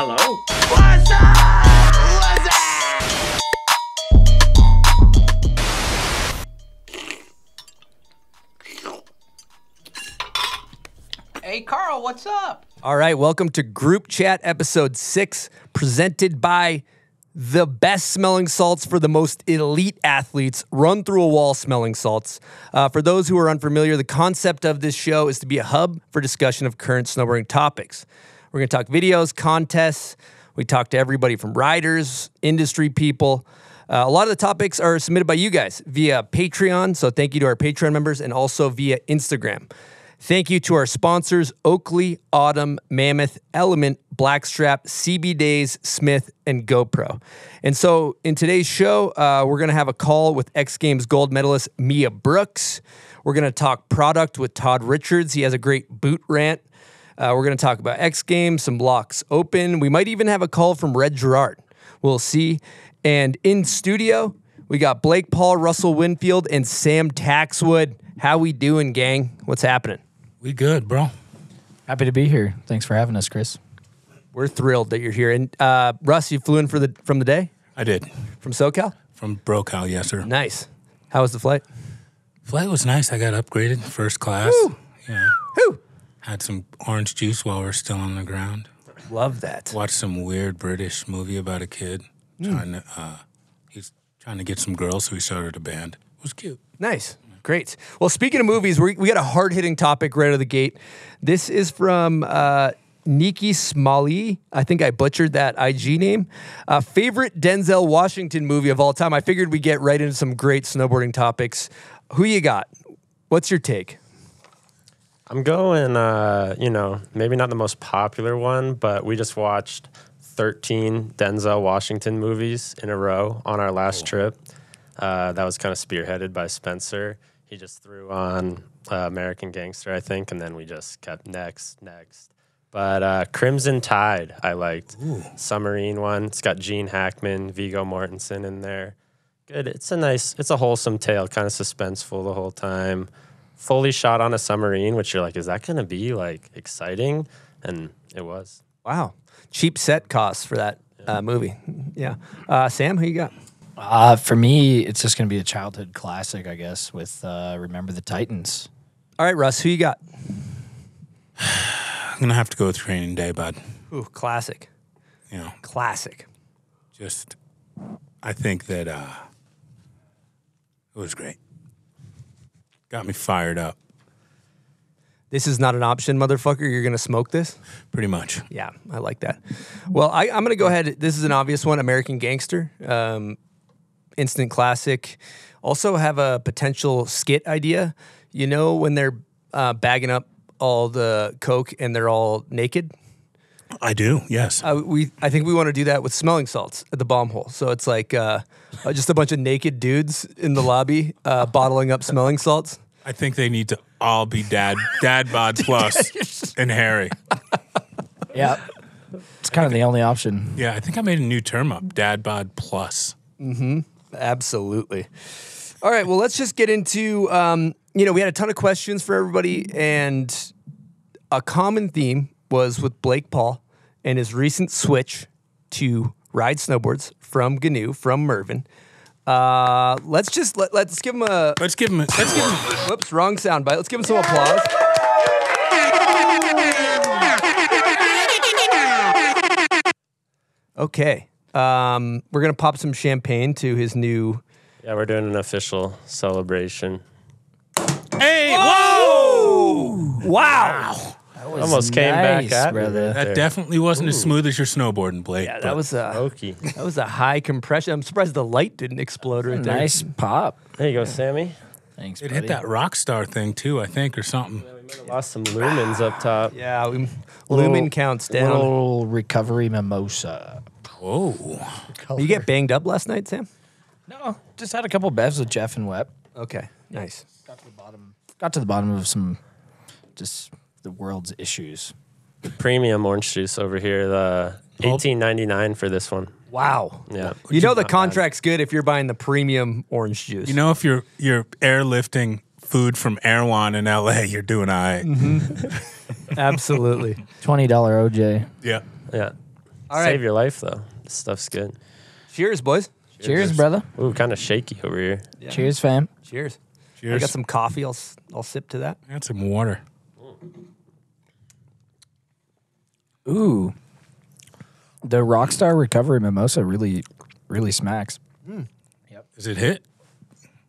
Hello? What's up? Hey, Carl, what's up? All right, welcome to Group Chat Episode 6, presented by the best smelling salts for the most elite athletes, run through a wall smelling salts. For those who are unfamiliar, the concept of this show is to be a hub for discussion of current snowboarding topics. We're going to talk videos, contests. We talk to everybody from riders, industry people. A lot of the topics are submitted by you guys via Patreon, so thank you to our Patreon members, and also via Instagram. Thank you to our sponsors, Oakley, Autumn, Mammoth, Element, Blackstrap, CB Days, Smith, and GoPro. And so in today's show, we're going to have a call with X Games gold medalist Mia Brookes. We're going to talk product with Todd Richards. He has a great boot rant. We're going to talk about X Games, some Locks Open. We might even have a call from Red Gerard. We'll see. And in studio, we got Blake Paul, Russell Winfield, and Sam Taxwood. How we doing, gang? What's happening? We good, bro. Happy to be here. Thanks for having us, Chris. We're thrilled that you're here. And Russ, you flew in from the day? I did. From SoCal? From BroCal, yes, sir. Nice. How was the flight? Flight was nice. I got upgraded, first class. Woo! Yeah. Woo! Had some orange juice while we were still on the ground. Love that. Watched some weird British movie about a kid. He's trying to get some girls, so he started a band. It was cute. Nice. Great. Well, speaking of movies, we got a hard-hitting topic right out of the gate. This is from Nikki Smalley. I think I butchered that IG name. Favorite Denzel Washington movie of all time. I figured we'd get right into some great snowboarding topics. Who you got? What's your take? I'm going, you know, maybe not the most popular one, but we just watched 13 Denzel Washington movies in a row on our last trip. That was kind of spearheaded by Spencer. He just threw on American Gangster, I think, and then we just kept next. But Crimson Tide, I liked. Ooh. Submarine one. It's got Gene Hackman, Viggo Mortensen in there. Good. It's a nice, it's a wholesome tale, kind of suspenseful the whole time. Fully shot on a submarine, which you're like, is that going to be, like, exciting? And it was. Wow. Cheap set costs for that movie. Yeah. Sam, who you got? For me, it's just going to be a childhood classic, I guess, with Remember the Titans. All right, Russ, who you got? I'm going to have to go with Training Day, bud. Ooh, classic. You know. Classic. Just, I think that it was great. Got me fired up. This is not an option, motherfucker. You're going to smoke this? Pretty much. Yeah, I like that. Well, I'm going to go ahead. This is an obvious one, American Gangster. Instant classic. Also have a potential skit idea. You know when they're bagging up all the coke and they're all naked? I do, yes. I think we want to do that with smelling salts at the Bombhole. So it's like just a bunch of naked dudes in the lobby bottling up smelling salts. I think they need to all be dad bod plus and Harry. Yeah. It's kind of the only option. Yeah, I think I made a new term up, dad bod plus. Mm-hmm. Absolutely. All right, well, let's just get into, you know, we had a ton of questions for everybody, and a common theme was with Blake Paul and his recent switch to Ride Snowboards from GNU, from Mervin. Let's give him a... Whoops, wrong soundbite. Let's give him some applause. Okay. We're going to pop some champagne to his new... Yeah, we're doing an official celebration. Hey! Whoa! Wow! That was almost nice, came back at brother. That definitely wasn't as smooth as your snowboarding, Blake. Yeah, that was a... Smoky. That was a high compression. I'm surprised the light didn't explode right there. Nice pop. There you go, Sammy. Thanks, buddy. It hit that rock star thing, too, I think, or something. Yeah, we might have lost some lumens up top. Yeah, lumen counts down. Little recovery mimosa. Whoa. Did you get banged up last night, Sam? No. Just had a couple bevs with Jeff and Webb. Okay. Nice. Got to the bottom of some just the world's issues. The premium orange juice over here, the $18.99 for this one. Wow. Yeah. You know the contract's good if you're buying the premium orange juice. You know if you're airlifting food from Erewhon in LA, you're doing all right. Mm-hmm. Absolutely. $20 OJ. Yeah. Yeah. All right. Save your life, though. This stuff's good. Cheers, boys. Cheers, brother. Ooh, kind of shaky over here. Yeah. Cheers, fam. Cheers. Cheers. I got some coffee. I'll sip to that. I got some water. Ooh. The Rockstar Recovery Mimosa really smacks. Mm. Yep. Does it hit?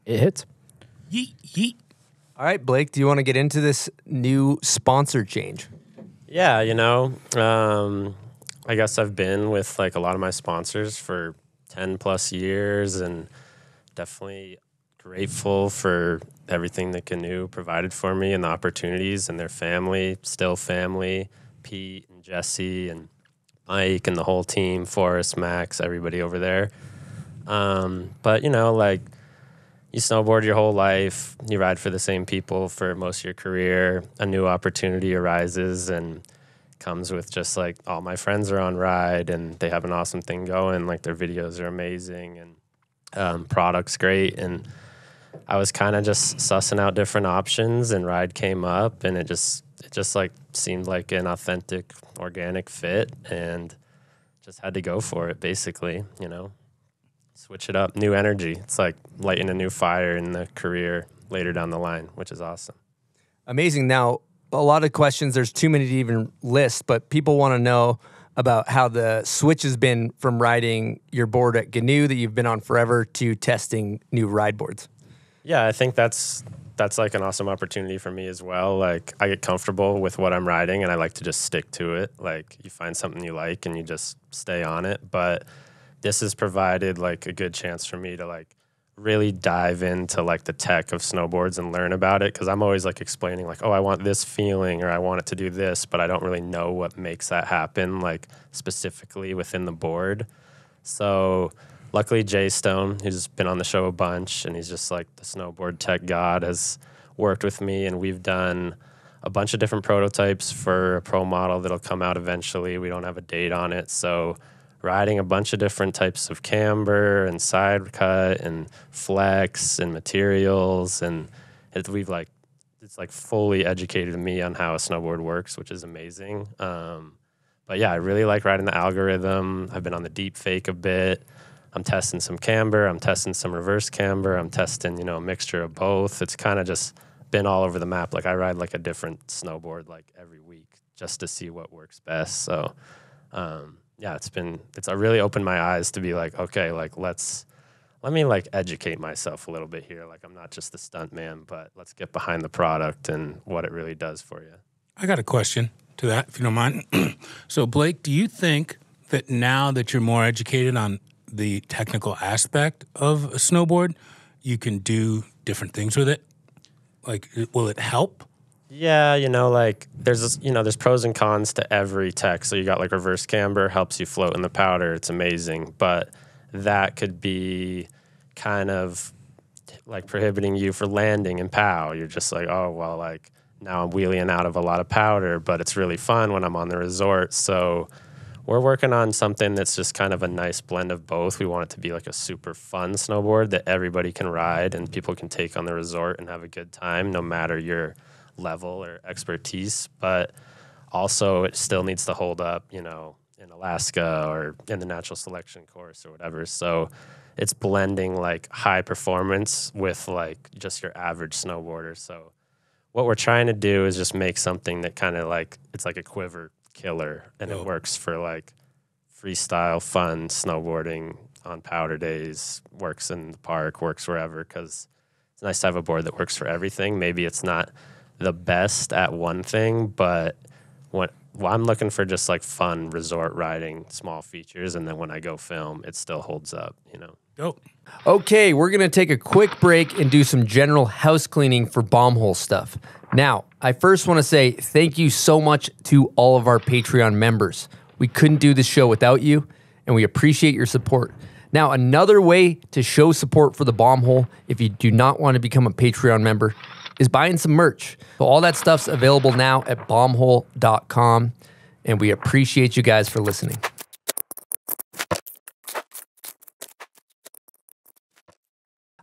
It hits. Yeet, yeet. All right, Blake, do you want to get into this new sponsor change? Yeah, you know, I guess I've been with, like, a lot of my sponsors for 10-plus years and definitely grateful for everything that GNU provided for me and the opportunities and their family, still family, Pete and Jesse and Mike and the whole team, Forrest, Max, everybody over there. But, you know, like, you snowboard your whole life, you ride for the same people for most of your career, a new opportunity arises and comes with just, like, all my friends are on Ride and they have an awesome thing going, like, their videos are amazing and product's great. And I was kind of just sussing out different options and Ride came up and it just like seemed like an authentic, organic fit and just had to go for it basically, you know. Switch it up, new energy. It's like lighting a new fire in the career later down the line, which is awesome. Amazing. Now, a lot of questions. There's too many to even list, but people want to know about how the switch has been from riding your board at GNU that you've been on forever to testing new Ride boards. Yeah, I think that's like an awesome opportunity for me as well. Like, I get comfortable with what I'm riding, and I like to just stick to it. Like, you find something you like, and you just stay on it, but this has provided, like, a good chance for me to, like, really dive into, like, the tech of snowboards and learn about it, because I'm always, like, explaining, like, oh, I want this feeling or I want it to do this, but I don't really know what makes that happen, like, specifically within the board. So luckily Jay Stone, who's been on the show a bunch, and he's just, like, the snowboard tech god, has worked with me, and we've done a bunch of different prototypes for a pro model that'll come out eventually. We don't have a date on it, so riding a bunch of different types of camber and side cut and flex and materials, and it's like fully educated me on how a snowboard works, which is amazing. But yeah, I really like riding the algorithm. I've been on the deep fake a bit. I'm testing some camber, I'm testing some reverse camber, I'm testing, you know, a mixture of both. It's kind of just been all over the map. Like, I ride, like, a different snowboard, like, every week just to see what works best. So yeah, I really opened my eyes to be like, okay, like, let me like educate myself a little bit here. Like, I'm not just the stunt man, but let's get behind the product and what it really does for you. I got a question to that, if you don't mind. So, Blake, do you think that now that you're more educated on the technical aspect of a snowboard, you can do different things with it? Like, will it help? Yeah, you know, like, there's pros and cons to every tech. So you got, like, reverse camber, helps you float in the powder. It's amazing. But that could be kind of, like, prohibiting you for landing in POW. You're just like, oh, well, like, now I'm wheeling out of a lot of powder, but it's really fun when I'm on the resort. So we're working on something that's just kind of a nice blend of both. We want it to be, like, a super fun snowboard that everybody can ride and people can take on the resort and have a good time, no matter your level or expertise. But also it still needs to hold up, you know, in Alaska or in the natural selection course or whatever. So it's blending, like, high performance with, like, just your average snowboarder. So what we're trying to do is just make something that kind of, like, it's like a quiver killer, and it works for, like, freestyle fun snowboarding on powder days, works in the park, works wherever, because it's nice to have a board that works for everything. Maybe it's not the best at one thing, but I'm looking for just, like, fun resort riding, small features, and then when I go film, it still holds up, you know. Dope. Okay, we're gonna take a quick break and do some general house cleaning for Bombhole stuff. Now, I first want to say thank you so much to all of our Patreon members. We couldn't do this show without you, and we appreciate your support. Now, another way to show support for the Bombhole, if you do not want to become a Patreon member, is buying some merch. So all that stuff's available now at bombhole.com, and we appreciate you guys for listening.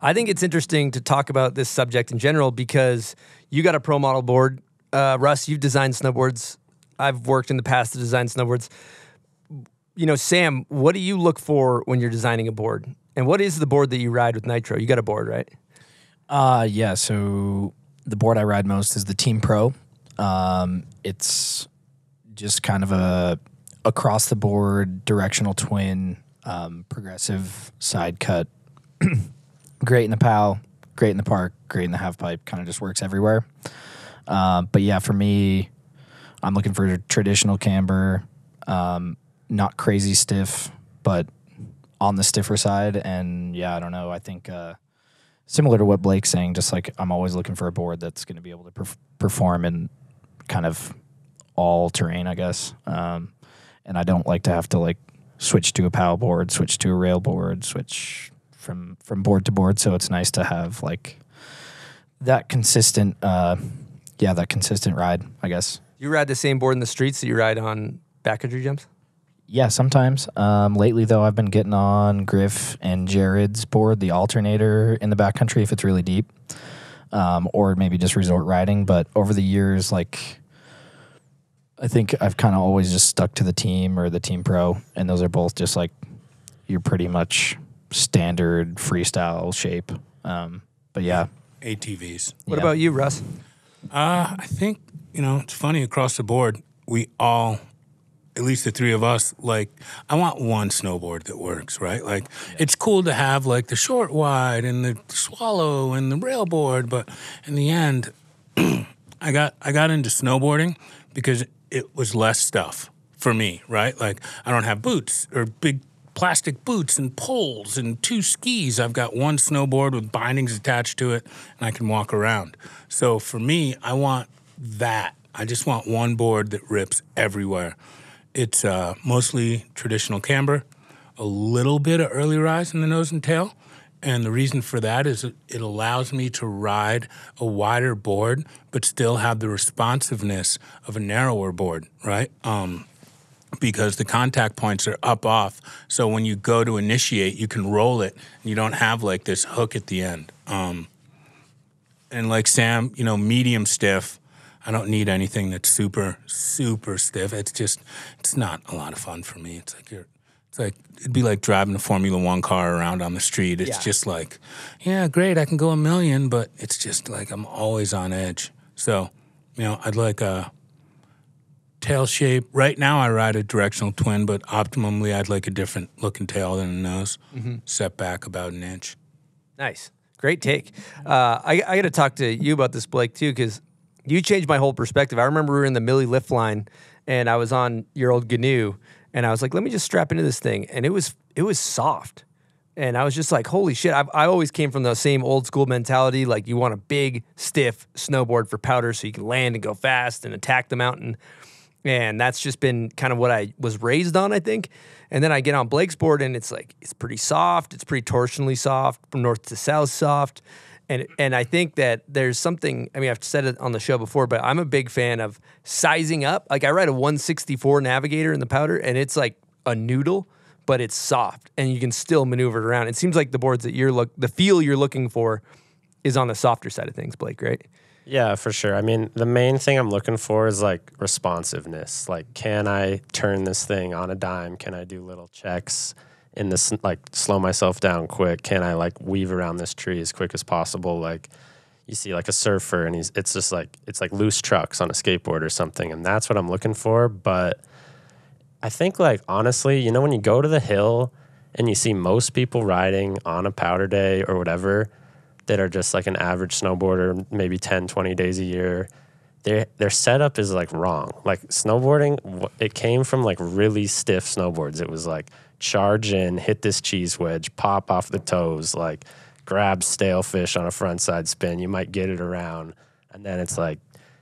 I think it's interesting to talk about this subject in general because you got a pro model board. Russ, you've designed snowboards. I've worked in the past to design snowboards. you know, Sam, what do you look for when you're designing a board? And what is the board that you ride with Nitro? You got a board, right? Yeah, so the board I ride most is the Team Pro. It's just kind of a across-the-board directional twin, progressive side cut. Great in the POW, great in the park, great in the half-pipe, kind of just works everywhere. But yeah, for me, I'm looking for a traditional camber, not crazy stiff, but on the stiffer side. And yeah, I don't know, I think similar to what Blake's saying, just like I'm always looking for a board that's going to be able to perform in kind of all terrain, I guess. And I don't like to have to like switch to a POW board, switch to a rail board, switch from board to board. So it's nice to have like that consistent, that consistent ride, I guess. You ride the same board in the streets that you ride on backcountry jumps? Yeah, sometimes. Lately, though, I've been getting on Griff and Jared's board, the alternator in the backcountry if it's really deep, or maybe just resort riding. But over the years, like, I think I've kind of always just stuck to the Team or the Team Pro, and those are both just like you're pretty much standard freestyle shape. But yeah, ATVs. What about you, Russ? I think, you know, it's funny, across the board, we all, at least the three of us, like, I want one snowboard that works, right? Like, it's cool to have like the short wide and the swallow and the rail board, but in the end, I got into snowboarding because it was less stuff for me, right? Like, I don't have boots or big plastic boots and poles and two skis. I've got one snowboard with bindings attached to it, and I can walk around. So for me, I want that. I just want one board that rips everywhere. It's mostly traditional camber, a little bit of early rise in the nose and tail. And the reason for that is it allows me to ride a wider board but still have the responsiveness of a narrower board, right? Because the contact points are up off. So when you go to initiate, you can roll it. And you don't have like this hook at the end. And like Sam, you know, medium stiff. I don't need anything that's super, super stiff. It's just, it's not a lot of fun for me. It's like you're, it's like, it'd be like driving a Formula One car around on the street. It's just like, yeah, great, I can go a million, but it's just like I'm always on edge. So, you know, I'd like a tail shape. Right now I ride a directional twin, but optimally I'd like a different looking tail than a nose, set back about an inch. Nice. Great take. I got to talk to you about this, Blake, too, because you changed my whole perspective. I remember we were in the Millie lift line, and I was on your old GNU. And I was like, let me just strap into this thing. And it was soft. And I was just like, holy shit. I always came from the same old school mentality. Like, you want a big, stiff snowboard for powder so you can land and go fast and attack the mountain. And that's just been kind of what I was raised on, I think. And then I get on Blake's board, and it's like, it's pretty soft. It's pretty torsionally soft, from north to south soft. And I think that there's something, I mean, I've said it on the show before, but I'm a big fan of sizing up. Like, I ride a 164 Navigator in the powder, and it's like a noodle, but it's soft, and you can still maneuver it around. It seems like the boards that the feel you're looking for is on the softer side of things, Blake, right? Yeah, for sure. I mean, the main thing I'm looking for is like responsiveness. Like, can I turn this thing on a dime? Can I do little checks? In this, like, slow myself down quick? Can I, like, weave around this tree as quick as possible? Like, you see, like, a surfer, and it's just, like, it's like loose trucks on a skateboard or something, and that's what I'm looking for. But I think, like, honestly, you know, when you go to the hill and you see most people riding on a powder day or whatever that are just, like, an average snowboarder, maybe 10, 20 days a year, their setup is, like, wrong. Like, snowboarding, it came from, like, really stiff snowboards. It was, like, charge in, hit this cheese wedge, pop off the toes, like grab stale fish on a front side spin. You might get it around, and then it's like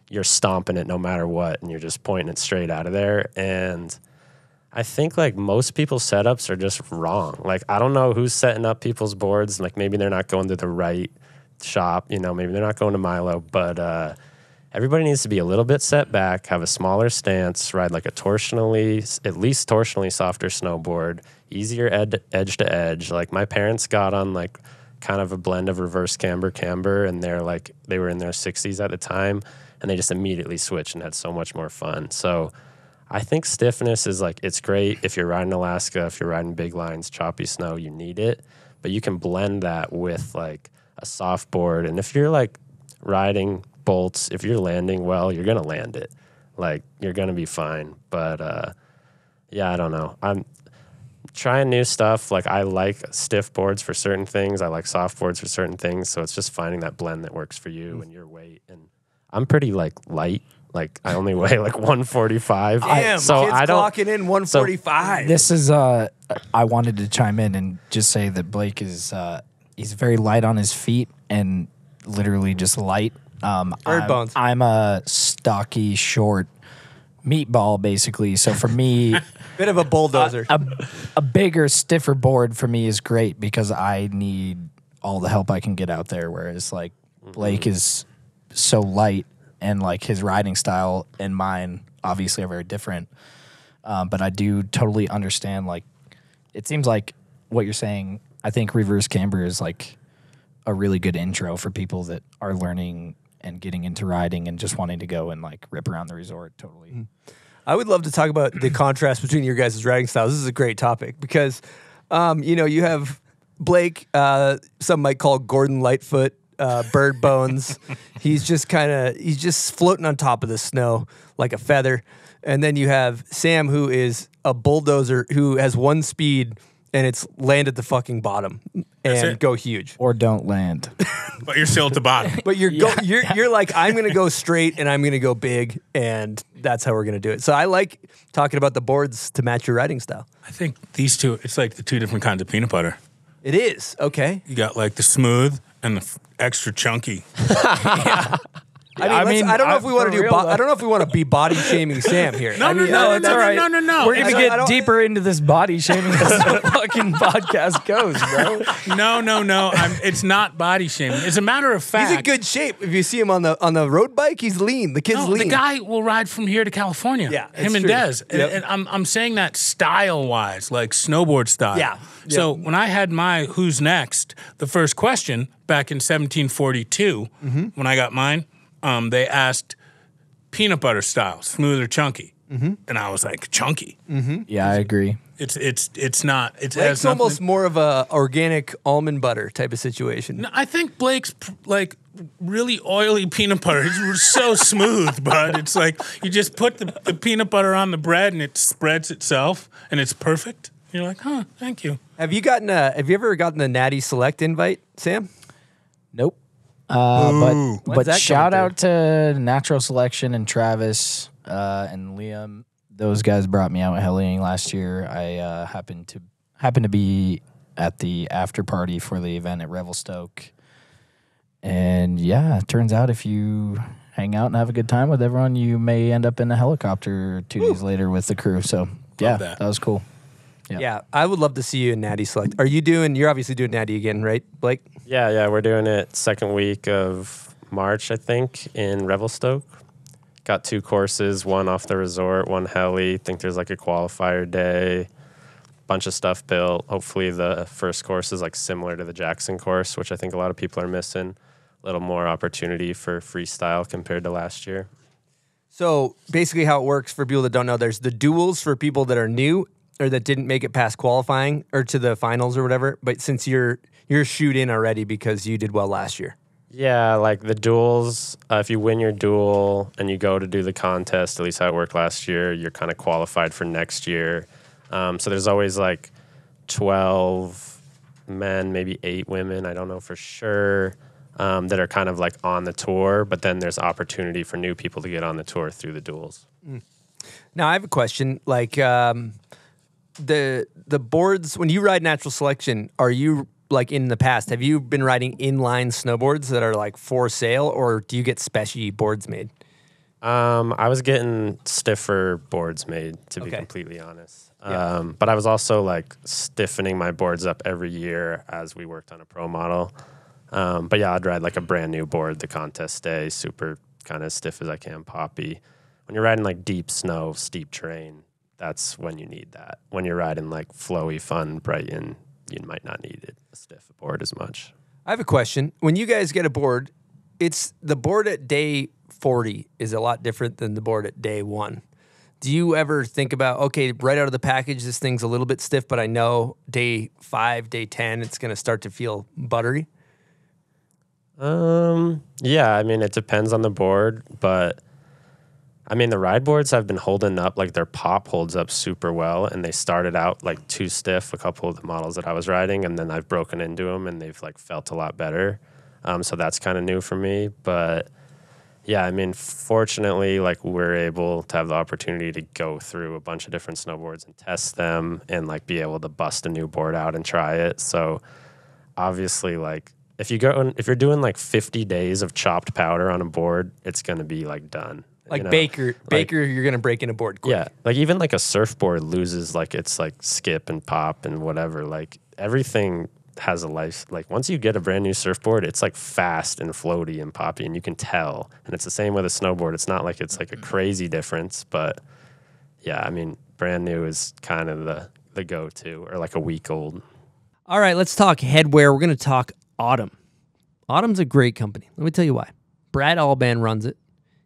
you're stomping it no matter what, and you're just pointing it straight out of there. And I think, like, most people's setups are just wrong. Like, I don't know who's setting up people's boards. Like, maybe they're not going to the right shop, you know, maybe they're not going to Milo, but everybody needs to be a little bit set back, have a smaller stance, ride like a at least torsionally softer snowboard, easier edge to edge. Like, my parents got on like kind of a blend of reverse camber, and they're like, they were in their 60s at the time, and they just immediately switched and had so much more fun. So I think stiffness is like, it's great if you're riding Alaska, if you're riding big lines, choppy snow, you need it. But you can blend that with like a soft board. And if you're like riding bolts, if you're landing well, you're going to land it. Like, you're going to be fine. But yeah, I don't know. I'm trying new stuff. Like, I like stiff boards for certain things. I like soft boards for certain things. So it's just finding that blend that works for you and your weight. And I'm pretty like light. Like, I only weigh like 145. Damn, so kid's clocking in 145. So this is, I wanted to chime in and just say that Blake is, he's very light on his feet and literally just light. Bird bones. I'm a stocky, short meatball, basically. So for me... Bit of a bulldozer. A bigger, stiffer board for me is great because I need all the help I can get out there, whereas, like, Blake is so light. And, like, his riding style and mine, obviously, are very different. But I do totally understand, like, it seems like what you're saying. I think reverse camber is, like, a really good intro for people that are learning and getting into riding and just wanting to go and, like, rip around the resort totally. I would love to talk about the contrast between your guys' riding styles. This is a great topic because, you know, you have Blake, some might call Gordon Lightfoot, bird bones. He's just kind of, he's just floating on top of the snow like a feather. And then you have Sam, who is a bulldozer, who has one speed and it's land at the fucking bottom and go huge, or don't land. But you're still at the bottom. But you're you're like, I'm gonna go straight and I'm gonna go big, and that's how we're gonna do it. So I like talking about the boards to match your riding style. I think these two, it's like the two different kinds of peanut butter. It is. Okay. You got like the smooth and the extra chunky. Yeah. I mean, I don't know if we want to do. I don't know if we want to be body shaming Sam here. No, it's all right. We're gonna get deeper into this body shaming as the fucking podcast goes, bro. No. It's not body shaming. As a matter of fact, he's in good shape. If you see him on the road bike, he's lean. The kid's lean. The guy will ride from here to California. Yeah, him and Dez. Yep. And I'm saying that style wise, like snowboard style. Yeah. So when I had my Who's Next, the first question back in 1742, when I got mine, they asked peanut butter style, smooth or chunky, and I was like, chunky. Yeah, I agree. It's not. It's almost more of a organic almond butter type of situation. No, I think Blake's like really oily peanut butter. It's so smooth, bud. It's like you just put the peanut butter on the bread and it spreads itself and it's perfect. And you're like, huh? Thank you. Have you ever gotten a Natty Select invite, Sam? Nope. But shout out to Natural Selection and Travis and Liam. Those guys brought me out heli-ing last year. I happened to be at the after party for the event at Revelstoke. And yeah, it turns out if you hang out and have a good time with everyone, you may end up in a helicopter two days later with the crew. So yeah, that was cool. Yeah. I would love to see you in Natty Select. You're obviously doing Natty again, right, Blake? Yeah, we're doing it second week of March, I think, in Revelstoke. Got two courses, one off the resort, one heli. I think there's like a qualifier day, bunch of stuff built. Hopefully the first course is like similar to the Jackson course, which I think a lot of people are missing. A little more opportunity for freestyle compared to last year. So basically how it works for people that don't know, there's the duels for people that are new or that didn't make it past qualifying or to the finals or whatever, but since you're shoot in already because you did well last year. Yeah, like the duels, if you win your duel and you go to do the contest, at least how it worked last year, you're kind of qualified for next year. So there's always like 12 men, maybe 8 women, I don't know for sure, that are kind of like on the tour, but then there's opportunity for new people to get on the tour through the duels. Now I have a question, like... The boards, when you ride Natural Selection, are you, like in the past, have you been riding inline snowboards that are like for sale, or do you get specialty boards made? I was getting stiffer boards made, to be completely honest. Yeah. But I was also like stiffening my boards up every year as we worked on a pro model. But yeah, I'd ride like a brand new board the contest day, super kind of stiff as I can, poppy. When you're riding like deep snow, steep terrain, that's when you need that. When you're riding like flowy, fun Brighton, you might not need it a stiff board as much. I have a question. When you guys get a board, the board at day 40 is a lot different than the board at day 1. Do you ever think about, okay, right out of the package, this thing's a little bit stiff, but I know day 5, day 10, it's going to start to feel buttery? Yeah, I mean, it depends on the board, but I mean, the ride boards have been holding up, like their pop holds up super well, and they started out like too stiff, a couple of the models that I was riding, and then I've broken into them and they've like felt a lot better. So that's kind of new for me, but yeah, I mean, fortunately, like we're able to have the opportunity to go through a bunch of different snowboards and test them and like be able to bust a new board out and try it. So obviously, like if you're doing like 50 days of chopped powder on a board, it's going to be like done. Like, you know, Baker, you're going to break in a board quick. Yeah, like even like a surfboard loses like it's like skip and pop and whatever. Like everything has a life. Like once you get a brand new surfboard, it's like fast and floaty and poppy, and you can tell. And it's the same with a snowboard. It's not like it's like a crazy difference, but yeah, I mean, brand new is kind of the go-to, or like a week old. All right, let's talk headwear. We're going to talk Autumn. Autumn's a great company. Let me tell you why. Brad Alban runs it.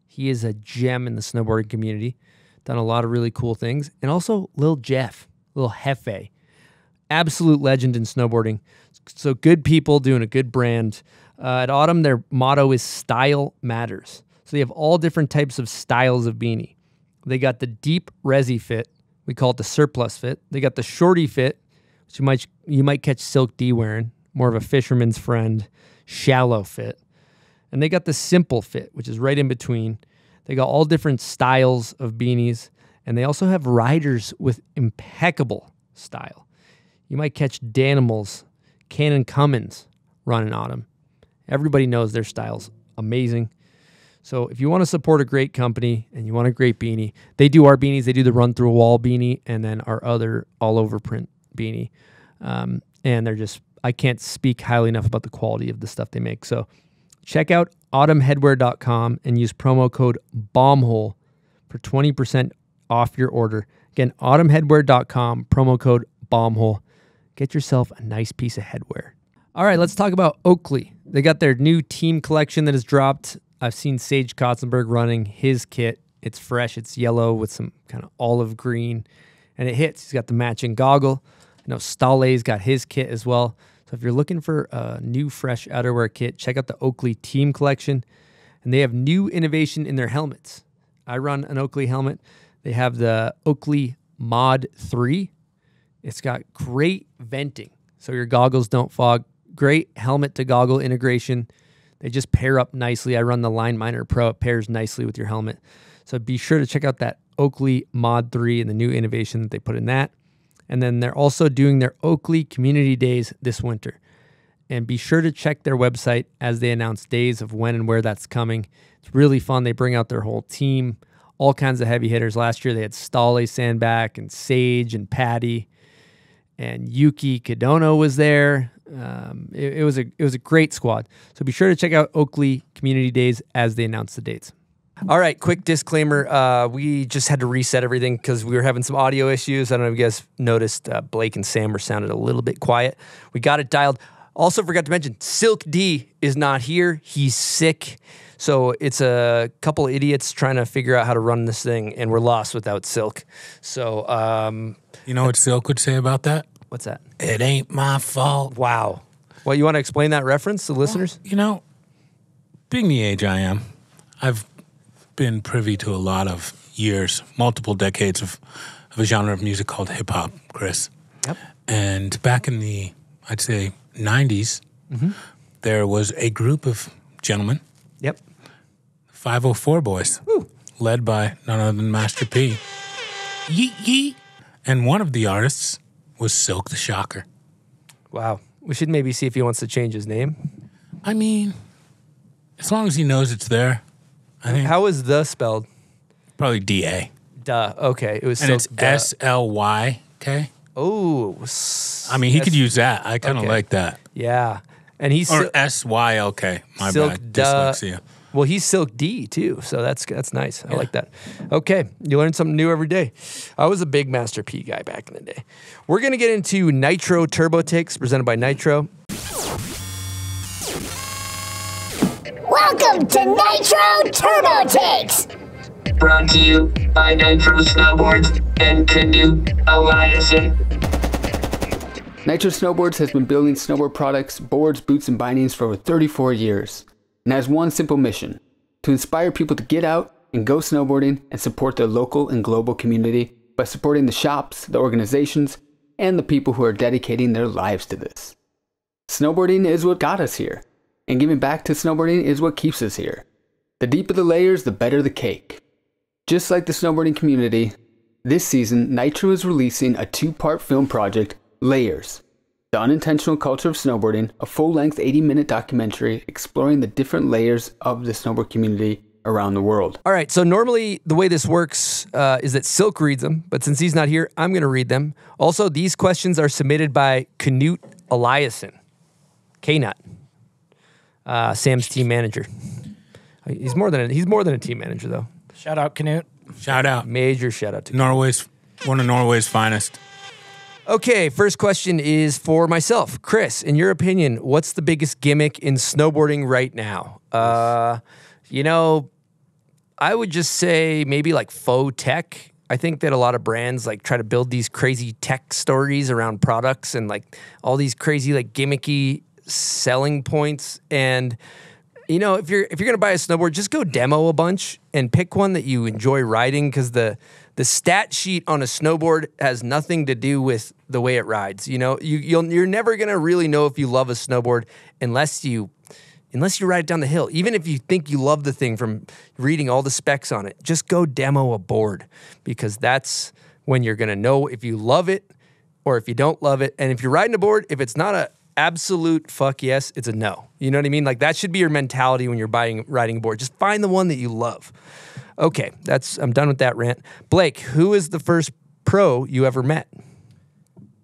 He is a gem in the snowboarding community. Done a lot of really cool things. And also Lil Jeff, Lil Jefe. Absolute legend in snowboarding. So good people doing a good brand. At Autumn, their motto is style matters. So they have all different types of styles of beanie. They got the deep resi fit. We call it the surplus fit. They got the shorty fit, which you might catch Silk D wearing. More of a fisherman's friend, shallow fit. And they got the simple fit, which is right in between. They got all different styles of beanies, and they also have riders with impeccable style. You might catch Danimals, Cannon Cummins running Autumn. Everybody knows their style's amazing. So if you want to support a great company and you want a great beanie, they do our beanies. They do the run-through-a-wall beanie and then our other all-over print beanie. And they're just, I can't speak highly enough about the quality of the stuff they make. So check out autumnheadwear.com and use promo code BOMBHOLE for 20% off your order. Again, autumnheadwear.com, promo code BOMBHOLE. Get yourself a nice piece of headwear. All right, let's talk about Oakley. They got their new team collection that has dropped. I've seen Sage Kotsenburg running his kit. It's fresh. It's yellow with some kind of olive green, and it hits. He's got the matching goggle. I know Ståle's got his kit as well. So if you're looking for a new, fresh outerwear kit, check out the Oakley Team Collection. And they have new innovation in their helmets. I run an Oakley helmet. They have the Oakley Mod 3. It's got great venting, so your goggles don't fog. Great helmet-to-goggle integration. They just pair up nicely. I run the Line Miner Pro. It pairs nicely with your helmet. So be sure to check out that Oakley Mod 3 and the new innovation that they put in that. And then they're also doing their Oakley Community Days this winter. And be sure to check their website as they announce days of when and where that's coming. It's really fun. They bring out their whole team, all kinds of heavy hitters. Last year they had Ståle Sandbech and Sage and Patty, and Yuki Kidono was there. It was a great squad. So be sure to check out Oakley Community Days as they announce the dates. All right, quick disclaimer. We just had to reset everything because we were having some audio issues. I don't know if you guys noticed, Blake and Sam were sounded a little bit quiet. We got it dialed. Also forgot to mention, Silk D is not here. He's sick. So it's a couple of idiots trying to figure out how to run this thing, and we're lost without Silk. So, you know what Silk would say about that? What's that? It ain't my fault. Wow. Well, you want to explain that reference to the listeners? Well, you know, being the age I am, I've been privy to a lot of years, multiple decades of a genre of music called hip-hop, Chris. Yep. And back in the, I'd say, 90s, there was a group of gentlemen. Yep. 504 Boys. Woo. Led by none other than Master P. Yeet yeet. And one of the artists was Silk the Shocker. Wow. We should maybe see if he wants to change his name. I mean, as long as he knows it's there. I think. How is the spelled? Probably D-A. Duh. Okay. It was and Silk, it's S-L-Y-K. Oh. I mean, he could use that. I kind of like that. Yeah. And he's or S-Y-L-K. My Silk bad. Dyslexia. Well, he's Silk D, too, so that's nice. I like that. Okay, you learn something new every day. I was a big Master P guy back in the day. We're going to get into Nitro Turbo Takes, presented by Nitro. Welcome to Nitro Turbo Takes. Brought to you by Natural Snowboards and Knut Eliassen. Natural Snowboards has been building snowboard products, boards, boots, and bindings for over 34 years, and has one simple mission: to inspire people to get out and go snowboarding and support their local and global community by supporting the shops, the organizations, and the people who are dedicating their lives to this. Snowboarding is what got us here, and giving back to snowboarding is what keeps us here. The deeper the layers, the better the cake. Just like the snowboarding community, this season Nitro is releasing a two-part film project, Layers: The Unintentional Culture of Snowboarding, a full-length 80-minute documentary exploring the different layers of the snowboard community around the world. All right, so normally the way this works is that Silk reads them, but since he's not here, I'm going to read them. Also, these questions are submitted by Knut Eliassen, Knut, Sam's team manager. He's more than a team manager, though. Shout out, Knut. Shout out. Major shout out to Norway's one of Norway's finest. Okay, first question is for myself, Chris. In your opinion, what's the biggest gimmick in snowboarding right now? You know, I would just say maybe like faux tech. I think that a lot of brands like try to build these crazy tech stories around products and like all these crazy like gimmicky selling points. And you know, if you're gonna buy a snowboard, just go demo a bunch and pick one that you enjoy riding, because the stat sheet on a snowboard has nothing to do with the way it rides. You know, you're never gonna really know if you love a snowboard unless you ride it down the hill. Even if you think you love the thing from reading all the specs on it, just go demo a board, because that's when you're going to know if you love it or if you don't love it. And if you're riding a board, if it's not a absolute fuck yes, it's a no. You know what I mean? Like, that should be your mentality when you're riding a board. Just find the one that you love. Okay, I'm done with that rant. Blake, who is the first pro you ever met?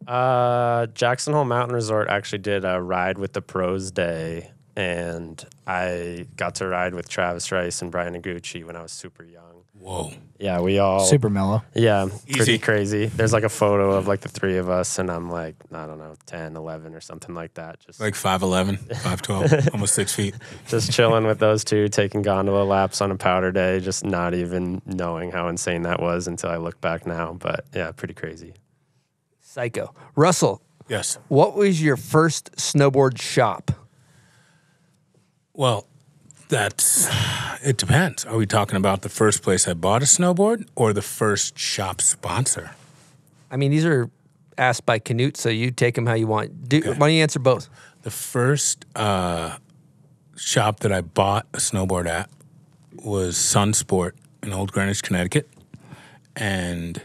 Jackson Hole Mountain Resort actually did a Ride with the Pros Day, and I got to ride with Travis Rice and Brian Noguchi when I was super young. Whoa. Yeah, we all... Super mellow. Yeah, pretty crazy. There's like a photo of like the three of us, and I'm like, I don't know, 10, 11 or something like that. Just like 5'11", 5'12", almost 6 feet. Just chilling with those two, taking gondola laps on a powder day, just not even knowing how insane that was until I look back now. But yeah, pretty crazy. Psycho. Russell. Yes. What was your first snowboard shop? Well, it depends. Are we talking about the first place I bought a snowboard or the first shop sponsor? I mean, these are asked by Knut, so you take them how you want. Okay. Why don't you answer both? The first shop that I bought a snowboard at was Sunsport in Old Greenwich, Connecticut. And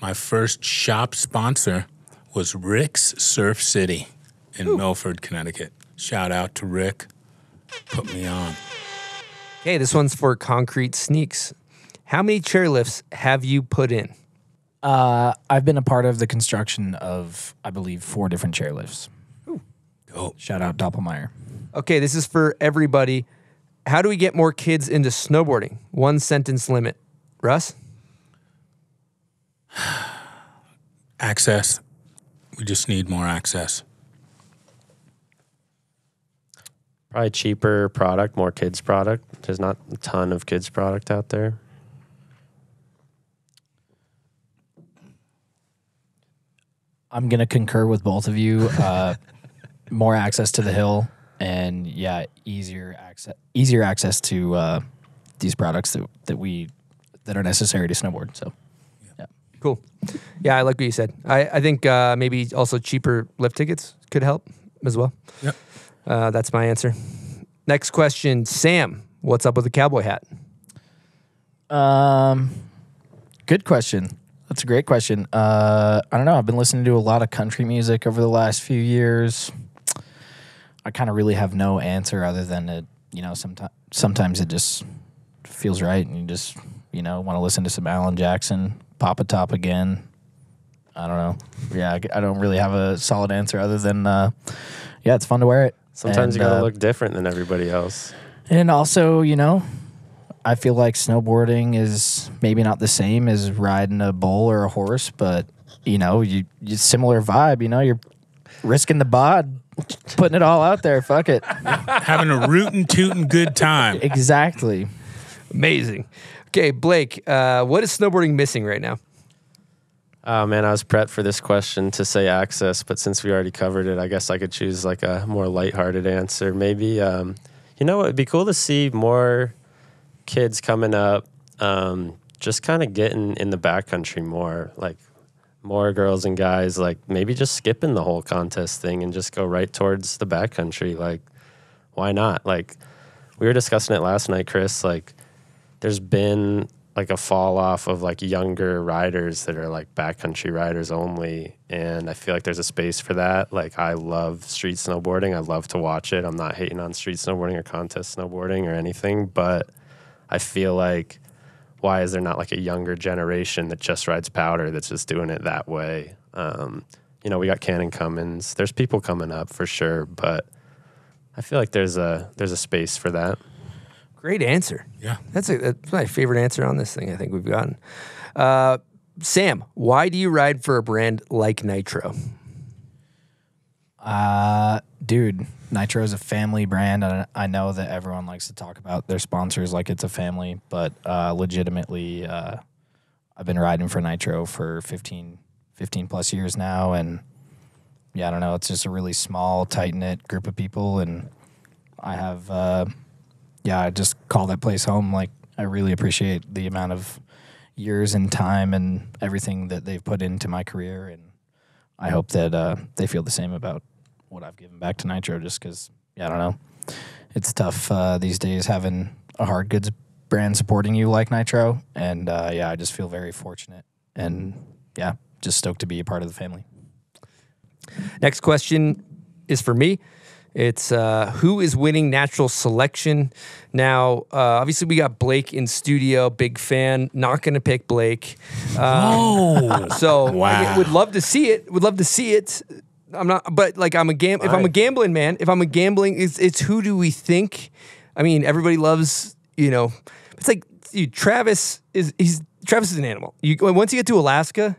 my first shop sponsor was Rick's Surf City in Milford, Connecticut. Shout out to Rick. Put me on. Okay, this one's for Concrete Sneaks. How many chairlifts have you put in? I've been a part of the construction of, I believe, 4 different chairlifts. Cool. Shout out Doppelmayr. Okay, this is for everybody. How do we get more kids into snowboarding? 1-sentence limit. Russ? Access. We just need more access. Probably cheaper product, more kids' product. There's not a ton of kids' product out there. I'm going to concur with both of you. More access to the hill, and yeah, easier access to these products that are necessary to snowboard. So, yeah. Cool. Yeah, I like what you said. I think maybe also cheaper lift tickets could help as well. Yep. That's my answer. Next question, Sam. What's up with the cowboy hat? Good question. That's a great question. I don't know. I've been listening to a lot of country music over the last few years. I kind of really have no answer other than it. You know, sometimes it just feels right, and you just want to listen to some Alan Jackson, Papa Top again. I don't know. Yeah, I don't really have a solid answer other than yeah, it's fun to wear it. Sometimes you gotta look different than everybody else. And also, I feel like snowboarding is maybe not the same as riding a bull or a horse, but, you similar vibe. You're risking the bod, putting it all out there. Fuck it. Having a rootin' tootin' good time. Exactly. Amazing. Okay, Blake, what is snowboarding missing right now? Oh, man, I was prepped for this question to say access, but since we already covered it, I guess I could choose like a more lighthearted answer. Maybe, you know, it'd be cool to see more kids coming up, just kind of getting in the backcountry more, like more girls and guys, like maybe just skipping the whole contest thing and just go right towards the backcountry. Like, why not? Like, we were discussing it last night, Chris, like there's been like a fall off of like younger riders that are like backcountry riders only. And I feel like there's a space for that. Like I love street snowboarding. I love to watch it. I'm not hating on street snowboarding or contest snowboarding or anything, but I feel like why is there not like a younger generation that just rides powder that's just doing it that way? You know, we got Cannon Cummins. There's people coming up for sure, but I feel like there's a space for that. Great answer. Yeah. That's my favorite answer on this thing I think we've gotten. Sam, why do you ride for a brand like Nitro? Dude, Nitro is a family brand. I know that everyone likes to talk about their sponsors like it's a family, but legitimately I've been riding for Nitro for 15 plus years now, and yeah, I don't know, it's just a really small, tight-knit group of people, and I have... yeah, I just call that place home. Like, I really appreciate the amount of years and time and everything that they've put into my career, and I hope that they feel the same about what I've given back to Nitro, just because, yeah, I don't know. It's tough these days having a hard goods brand supporting you like Nitro, and, yeah, I just feel very fortunate, and, yeah, just stoked to be a part of the family. Next question is for me. It's who is winning Natural Selection? Now, obviously, we got Blake in studio. Big fan. Not going to pick Blake. Oh, so wow. I mean, would love to see it. Would love to see it. I'm not, but like I'm a If I'm a gambling man, if I'm a gambling, it's who do we think? I mean, everybody loves. You know, it's like Travis is an animal. Once you get to Alaska,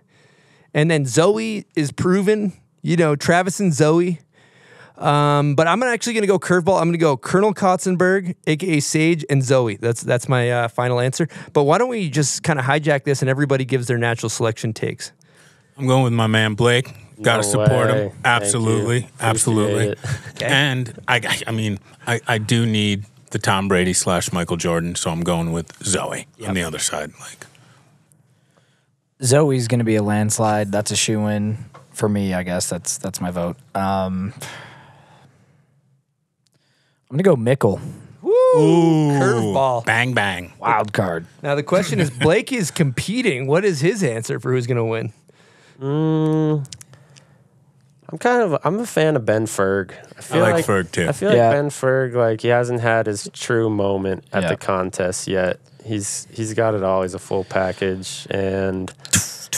and then Zoe is proven. You know, Travis and Zoe. But I'm actually going to go curveball. I'm going to go Colonel Kotsenburg, a.k.a. Sage, and Zoe. That's my final answer. But why don't we just kind of hijack this and everybody gives their Natural Selection takes? I'm going with my man, Blake. Got to support him. Absolutely. Absolutely. Okay. And, I mean, I do need the Tom Brady / Michael Jordan, so I'm going with Zoe on the other side. Like Zoe's going to be a landslide. That's a shoo-in for me, I guess. That's my vote. I'm going to go Mickle. Woo! Curveball. Bang, bang. Wild card. Now, the question is, Blake is competing. What is his answer for who's going to win? I'm a fan of Ben Ferg. I like Ferg, too. I feel like Ben Ferg, like, he hasn't had his true moment at the contest yet. He's got it all. He's a full package. And,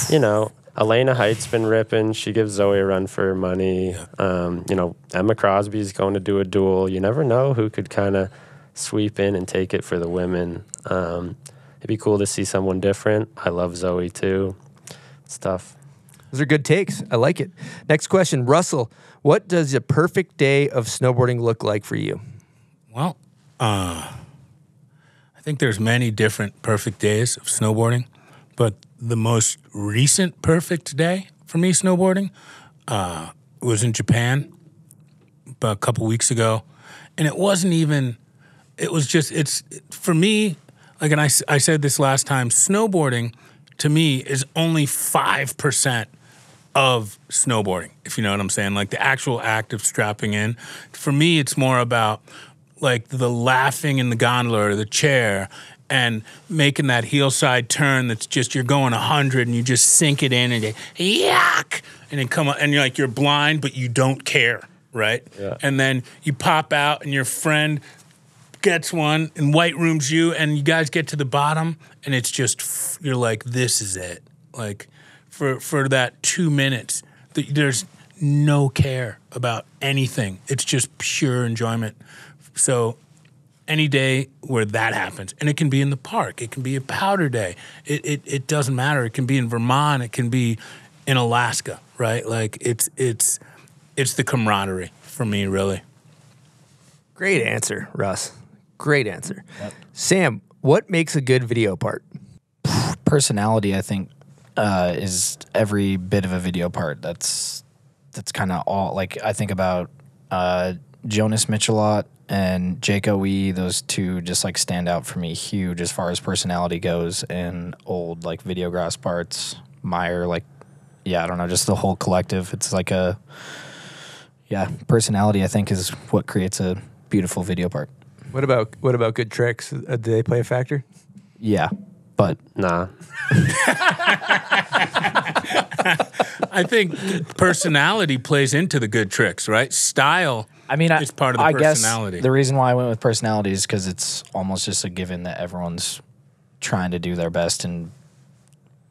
you know... Elena Height's been ripping. She gives Zoe a run for her money. You know, Emma Crosby's going to do a duel. You never know who could kind of sweep in and take it for the women. It'd be cool to see someone different. I love Zoe, too. It's tough. Those are good takes. I like it. Next question. Russell, what does a perfect day of snowboarding look like for you? Well, I think there's many different perfect days of snowboarding, but the most recent perfect day for me snowboarding was in Japan about a couple weeks ago. And it wasn't even, it was just, it's, for me, like, and I said this last time, snowboarding to me is only 5% of snowboarding, if you know what I'm saying. Like the actual act of strapping in. For me, it's more about like the laughing in the gondola or the chair and making that heel side turn that's just, you're going 100 and you just sink it in and you, yuck! And then come up and you're like, you're blind, but you don't care, right? Yeah. And then you pop out and your friend gets one and white rooms you and you guys get to the bottom and it's just, you're like, this is it. Like, for that 2 minutes, there's no care about anything. It's just pure enjoyment. So... any day where that happens, and it can be in the park, it can be a powder day, it doesn't matter. It can be in Vermont, it can be in Alaska, right? Like it's the camaraderie for me, really. Great answer, Russ. Great answer. Yep. Sam, What makes a good video part? Personality, I think, is every bit of a video part. That's kind of all. Like, I think about Jonas Michelot and Jake Owe. Those two just, like, stand out for me huge as far as personality goes, and old, like, Videograss parts. Meyer, like, yeah, I don't know, just the whole collective. It's like a, yeah, personality, I think, is what creates a beautiful video part. What about good tricks? Do they play a factor? Yeah, but nah. I think personality plays into the good tricks, right? Style, I mean, is part of the personality. Guess the reason why I went with personality is because it's almost just a given that everyone's trying to do their best and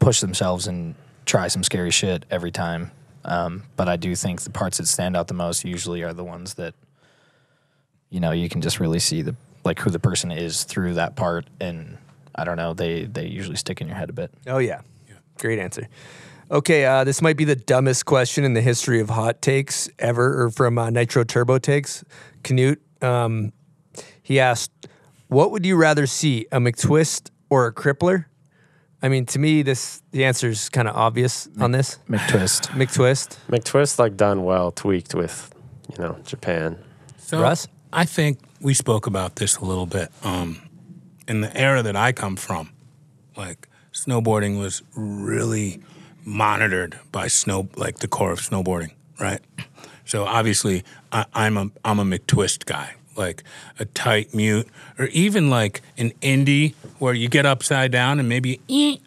push themselves and try some scary shit every time. But I do think the parts that stand out the most usually are the ones that, you know, you can just really see the, like, who the person is through that part, and I don't know, they usually stick in your head a bit. Oh yeah, yeah. Great answer. Okay, this might be the dumbest question in the history of hot takes ever, or from Nitro Turbo Takes. Knut, he asked, "What would you rather see, a McTwist or a crippler?" I mean, to me, the answer is kind of obvious on this. McTwist. McTwist. McTwist, like, done well, tweaked with, you know, Japan. So, Russ? I think we spoke about this a little bit. In the era that I come from, like, snowboarding was really monitored by the core of snowboarding, right? So obviously, I'm a McTwist guy. Like a tight mute, or even like an indie where you get upside down and maybe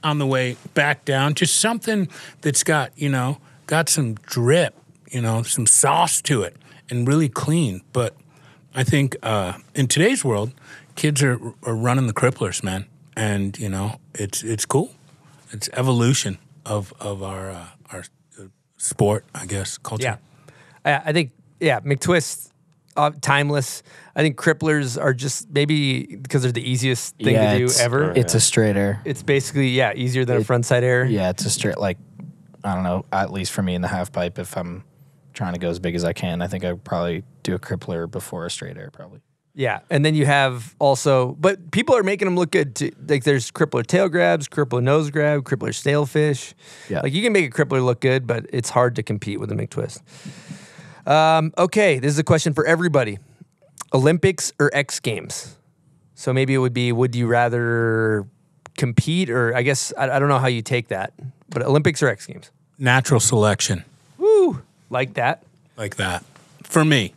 on the way back down, just something that's got, you know, got some drip, you know, some sauce to it, and really clean. But I think in today's world, kids are running the cripplers, man, and, you know, it's cool. It's evolution of our sport, I guess, culture. Yeah, I think, yeah, McTwist. Timeless. I think cripplers are just, maybe because they're the easiest thing to do ever. It's a straight air. It's basically, yeah, easier than a frontside air. Yeah, it's a straight, like, I don't know, at least for me in the half pipe, if I'm trying to go as big as I can, I think I would probably do a crippler before a straight air, probably. Yeah, and then you have also, but people are making them look good too. Like, there's crippler tail grabs, crippler nose grab, crippler snailfish. Yeah. Like, you can make a crippler look good, but it's hard to compete with a McTwist. Okay, this is a question for everybody. Olympics or X Games? So maybe it would be, would you rather compete, or I guess, I don't know how you take that, but Olympics or X Games? Natural selection. Woo! Like that. Like that. For me.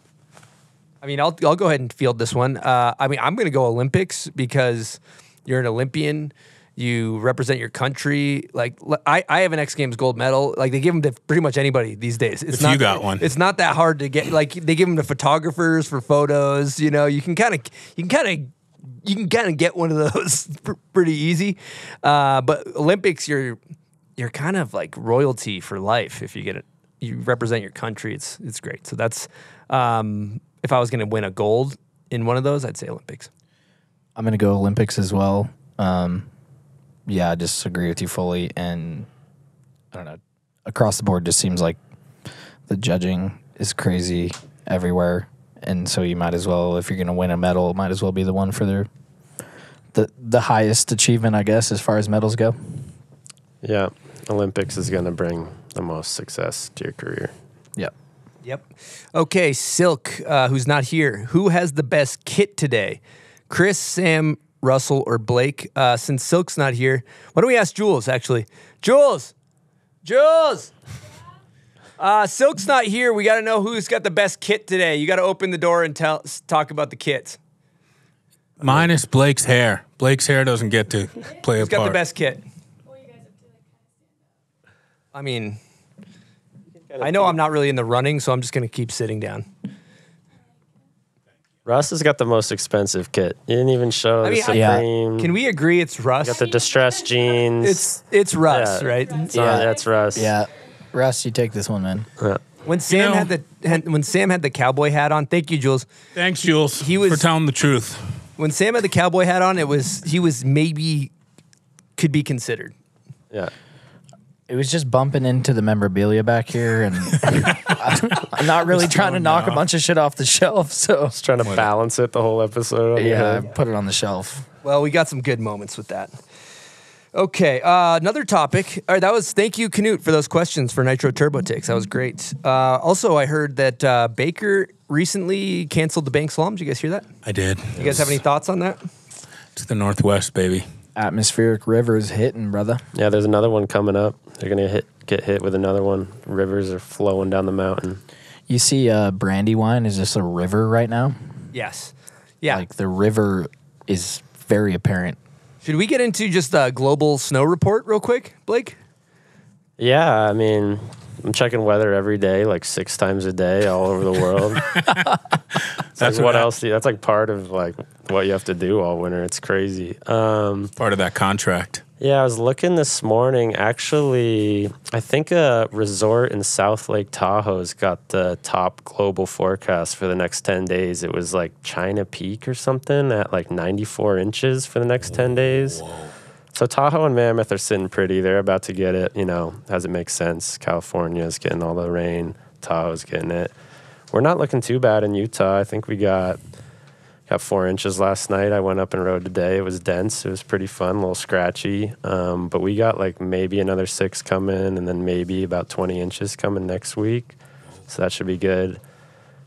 I mean, I'll go ahead and field this one. I mean, I'm going to go Olympics because you're an Olympian. You represent your country. Like, I have an X Games gold medal. Like, they give them to pretty much anybody these days. It's not, you got one. It's not that hard to get. Like, they give them to photographers for photos. You know, you can kind of get one of those pretty easy. But Olympics, you're kind of like royalty for life if you get it. You represent your country. It's great. So that's if I was going to win a gold in one of those, I'd say Olympics. I'm going to go Olympics as well. Yeah, I disagree with you fully, and I don't know. Across the board, just seems like the judging is crazy everywhere, and so you might as well, if you're going to win a medal, it might as well be the one for the highest achievement, I guess, as far as medals go. Yeah, Olympics is going to bring the most success to your career. Yep. Yep. Okay, Silk, who's not here. Who has the best kit today? Chris, Sam, Russell, or Blake? Since Silk's not here, why don't we ask Jules, actually? Jules! Silk's not here. We got to know who's got the best kit today. You got to open the door and talk about the kits. Minus Blake's hair. Blake's hair doesn't get to play a part. Who's got the best kit? I mean, I know I'm not really in the running, so I'm just going to keep sitting down. Russ has got the most expensive kit. You didn't even show the Supreme. Yeah. Can we agree it's Russ? You got the distressed jeans. It's Russ, yeah. Right? Russ. Yeah, that's Russ. Yeah, Russ, you take this one, man. Yeah. When Sam had the cowboy hat on, thank you, Jules. Thanks, Jules. He was for telling the truth. When Sam had the cowboy hat on, he was maybe could be considered. Yeah. It was just bumping into the memorabilia back here, and I'm not really trying to knock a bunch of shit off the shelf. So I was trying to balance it the whole episode. Yeah, put it on the shelf. Well, we got some good moments with that. Okay, another topic. All right, that was, thank you, Knut, for those questions for Nitro Turbo Ticks. That was great. Also, I heard that Baker recently canceled the bank slalom. Did you guys hear that? I did. You guys have any thoughts on that? To the Northwest, baby. Atmospheric rivers hitting, brother. Yeah, there's another one coming up. They're going to get hit with another one. Rivers are flowing down the mountain. You see Brandywine is just a river right now? Yes. Yeah. Like, the river is very apparent. Should we get into just a global snow report real quick, Blake? Yeah, I mean, I'm checking weather every day, like 6 times a day all over the world. That's like what else? That's like part of like what you have to do all winter. It's crazy. Part of that contract. Yeah, I was looking this morning. Actually, I think a resort in South Lake Tahoe's got the top global forecast for the next 10 days. It was like China Peak or something at like 94 inches for the next 10 days. Whoa. So Tahoe and Mammoth are sitting pretty. They're about to get it, you know, as it makes sense. California's getting all the rain. Tahoe's getting it. We're not looking too bad in Utah. I think we got 4 inches last night. I went up and rode today. It was dense. It was pretty fun, a little scratchy. But we got like maybe another 6 coming and then maybe about 20 inches coming next week. So that should be good.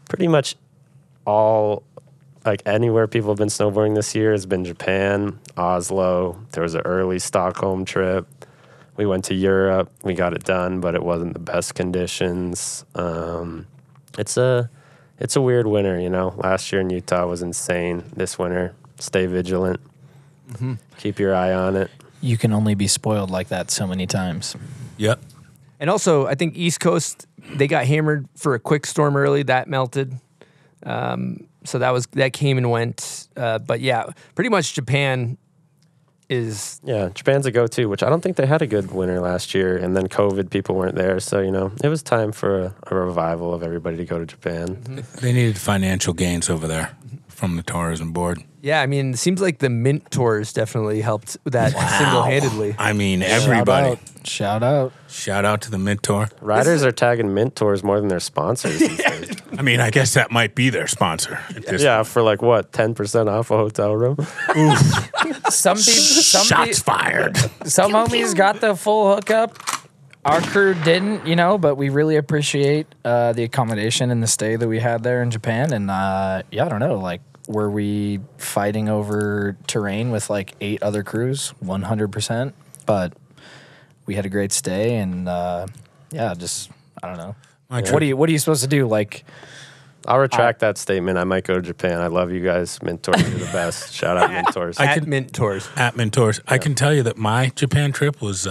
Pretty much all, like anywhere people have been snowboarding this year has been Japan, Oslo. There was an early Stockholm trip. We went to Europe. We got it done, but it wasn't the best conditions. It's a weird winter, you know. Last year in Utah was insane. This winter, stay vigilant. Mm-hmm. Keep your eye on it. You can only be spoiled like that so many times. Yep. And also, I think East Coast, they got hammered for a quick storm early. That melted. So that came and went. But yeah, pretty much Japan is... Yeah, Japan's a go-to, which I don't think they had a good winter last year. And then COVID, people weren't there. So, you know, it was time for a revival of everybody to go to Japan. Mm-hmm. They needed financial gains over there from the tourism board. Yeah, I mean, it seems like the Mint Tours definitely helped with that single-handedly. I mean, everybody. Shout out. Shout out. Shout out to the Mint Tour. Riders are tagging Mint Tours more than their sponsors these days. I mean, I guess that might be their sponsor. Yeah, for like what, 10% off a hotel room? Oof. some shots fired. Some homies got the full hookup. Our crew didn't, you know, but we really appreciate the accommodation and the stay that we had there in Japan. And yeah, I don't know, like, were we fighting over terrain with like 8 other crews? 100%. But we had a great stay, and yeah, just, I don't know. What are you supposed to do? Like, I'll retract that statement. I might go to Japan. I love you guys. Mint Tours are the best. Shout out Mint Tours. At Mint Tours. Yeah. I can tell you that my Japan trip was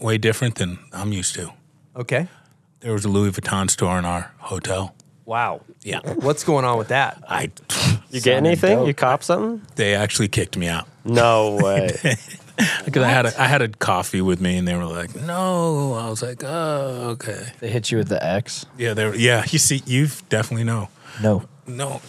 way different than I'm used to. Okay. There was a Louis Vuitton store in our hotel. Wow. Yeah. What's going on with that? You get anything? Dope. You cop something? They actually kicked me out. No way. Because I had a coffee with me, and they were like, "No," I was like, "Oh, okay." They hit you with the X. Yeah, you see, you definitely know. No.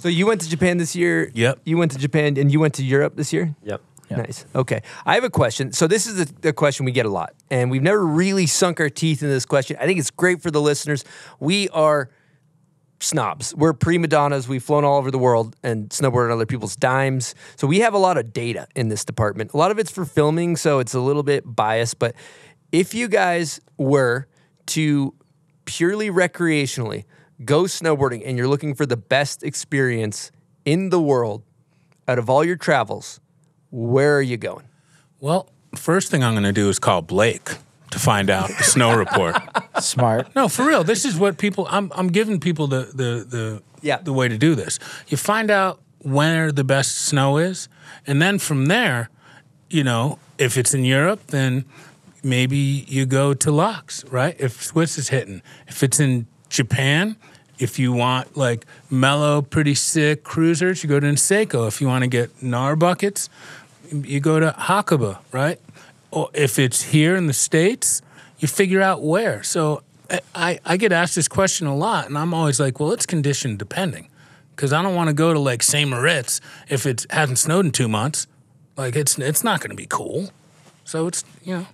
So you went to Japan this year. Yep. You went to Japan, and you went to Europe this year. Yep. Nice. Okay, I have a question. So this is a question we get a lot, and we've never really sunk our teeth into this question. I think it's great for the listeners. We are snobs. We're prima donnas. We've flown all over the world and snowboarded on other people's dimes. So we have a lot of data in this department. A lot of it's for filming, so it's a little bit biased. But if you guys were to purely recreationally go snowboarding and you're looking for the best experience in the world out of all your travels, where are you going? Well, first thing I'm going to do is call Blake to find out the snow report. Smart. No, for real. This is what people, I'm giving people the way to do this. You find out where the best snow is, and then from there, you know, if it's in Europe, then maybe you go to Locks, right? If Swiss is hitting. If it's in Japan, if you want like mellow, pretty sick cruisers, you go to Niseko. If you want to get gnar buckets, you go to Hakuba, right? Or if it's here in the States, you figure out where. So I get asked this question a lot, and I'm always like, well, it's condition depending, because I don't want to go to, like, St. Moritz if it hasn't snowed in 2 months. Like, it's not going to be cool. So it's, you know,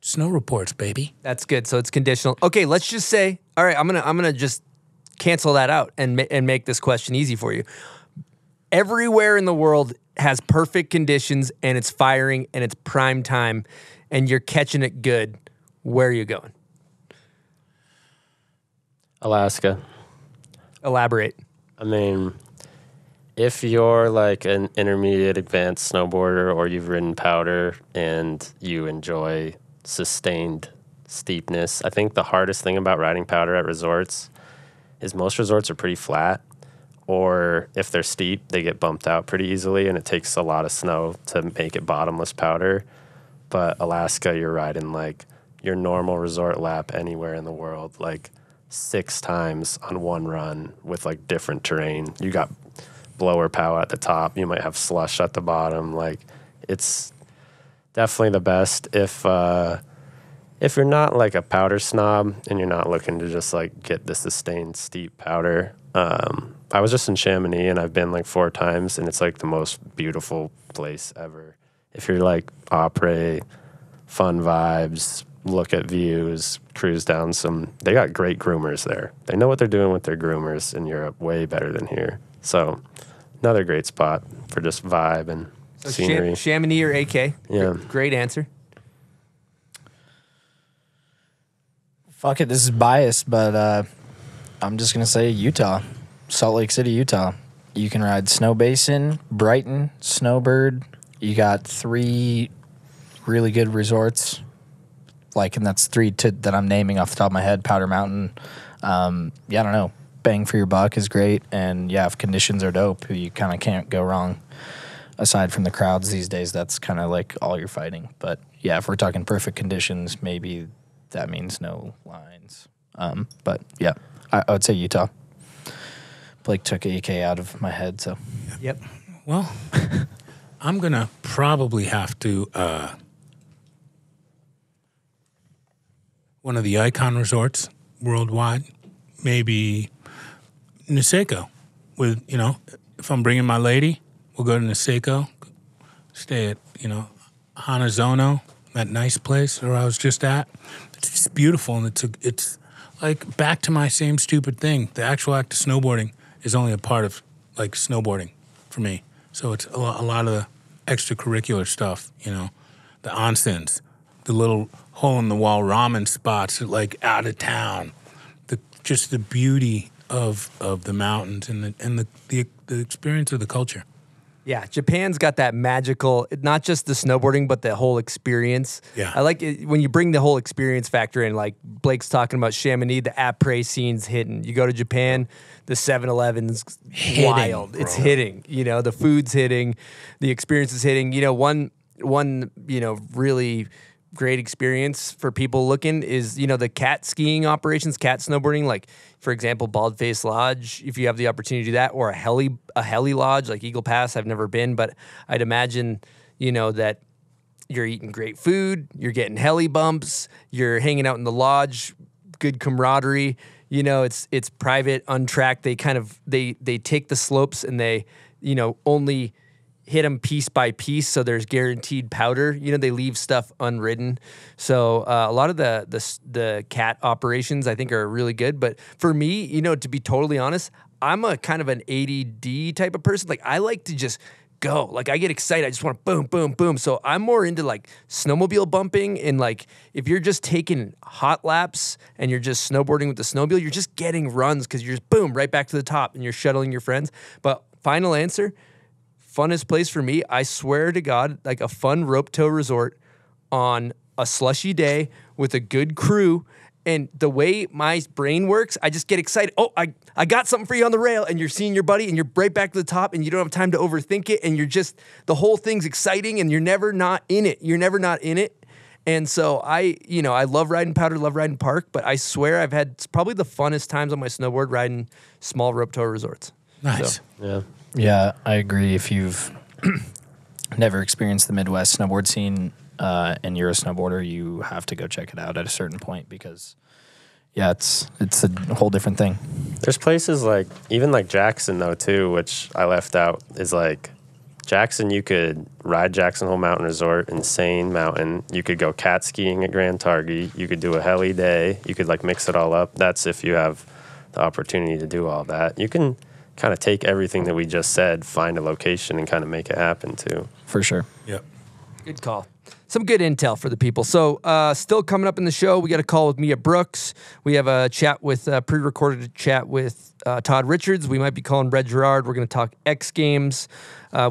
snow reports, baby. That's good. So it's conditional. Okay, let's just say, all right, I'm gonna just cancel that out and make this question easy for you. everywhere in the world has perfect conditions, and it's firing, and it's prime time, and you're catching it good. Where are you going? Alaska. Elaborate. I mean, if you're like an intermediate advanced snowboarder or you've ridden powder and you enjoy sustained steepness, I think the hardest thing about riding powder at resorts is most resorts are pretty flat, or if they're steep, they get bumped out pretty easily, and it takes a lot of snow to make it bottomless powder. But Alaska, you're riding like your normal resort lap anywhere in the world, like 6 times on one run with like different terrain. You got blower pow at the top. You might have slush at the bottom. Like, it's definitely the best if you're not like a powder snob and you're not looking to just like get the sustained steep powder. I was just in Chamonix, and I've been like 4 times, and it's like the most beautiful place ever. If you're like après, fun vibes, look at views, cruise down some, they got great groomers there. They know what they're doing with their groomers in Europe way better than here. So another great spot for just vibe and so scenery. Chamonix or AK? Yeah. Great answer. Fuck it, this is biased, but I'm just going to say Utah. Salt Lake City, Utah. You can ride Snow Basin, Brighton, Snowbird. You got 3 really good resorts, like, and that's 3 that I'm naming off the top of my head. Powder Mountain. Yeah, I don't know. Bang for your buck is great, and yeah, if conditions are dope, you kind of can't go wrong. Aside from the crowds these days, that's kind of like all you're fighting. But yeah, if we're talking perfect conditions, maybe that means no lines. But yeah, I would say Utah. Blake took AK out of my head, so. Yep. Well, I'm going to probably have to... one of the icon resorts worldwide, maybe Niseko. With, you know, if I'm bringing my lady, we'll go to Niseko, stay at, you know, Hanazono, that nice place where I was just at. It's just beautiful, and it's like back to my same stupid thing. The actual act of snowboarding is only a part of like snowboarding for me. So it's a lot of the extracurricular stuff, you know, the onsens, the little hole-in-the-wall ramen spots, like out of town, just the beauty of the mountains and the experience of the culture. Yeah, Japan's got that magical, not just the snowboarding, but the whole experience. Yeah, I like it when you bring the whole experience factor in. Like Blake's talking about Chamonix, the après scene's hitting. You go to Japan, the 7-Eleven's wild. Bro. It's hitting. You know, the food's hitting, the experience is hitting. You know, one you know really great experience for people looking is, you know, the cat skiing operations, cat snowboarding, like, for example, Bald Face Lodge, if you have the opportunity to do that, or a heli lodge like Eagle Pass. I've never been, but I'd imagine, you know, that you're eating great food, you're getting heli bumps, you're hanging out in the lodge, good camaraderie. You know, it's private, untracked. They kind of they take the slopes and they, you know, only hit them piece by piece, so there's guaranteed powder. You know, they leave stuff unridden. So a lot of the cat operations, I think, are really good. But for me, you know, to be totally honest, I'm a kind of an ADD type of person. Like, I like to just go. Like, I get excited. I just want to boom, boom, boom. So I'm more into, like, snowmobile bumping. And, like, if you're just taking hot laps and you're just snowboarding with the snowmobile, you're just getting runs because you're just, boom, right back to the top and you're shuttling your friends. But final answer... funnest place for me, I swear to God, like a fun rope-tow resort on a slushy day with a good crew. And the way my brain works, I just get excited. Oh, I got something for you on the rail, and you're seeing your buddy, and you're right back to the top, and you don't have time to overthink it, and you're just, the whole thing's exciting, and you're never not in it. You're never not in it. And so you know, I love riding powder, love riding park, but I swear I've had probably the funnest times on my snowboard riding small rope-tow resorts. Nice. So. Yeah. Yeah, I agree. If you've never experienced the Midwest snowboard scene and you're a snowboarder, you have to go check it out at a certain point because, yeah, it's a whole different thing. There's places like, even like Jackson, though, too, which I left out, is like Jackson, you could ride Jackson Hole Mountain Resort, insane mountain. You could go cat skiing at Grand Targhee. You could do a heli day. You could like mix it all up. That's if you have the opportunity to do all that. You can... kind of take everything that we just said, find a location, and kind of make it happen too. For sure. Yep. Good call. Some good intel for the people. So still coming up in the show, we got a call with Mia Brookes. We have a chat with, pre-recorded chat with Todd Richards. We might be calling Brett Gerard. We're going to talk X Games.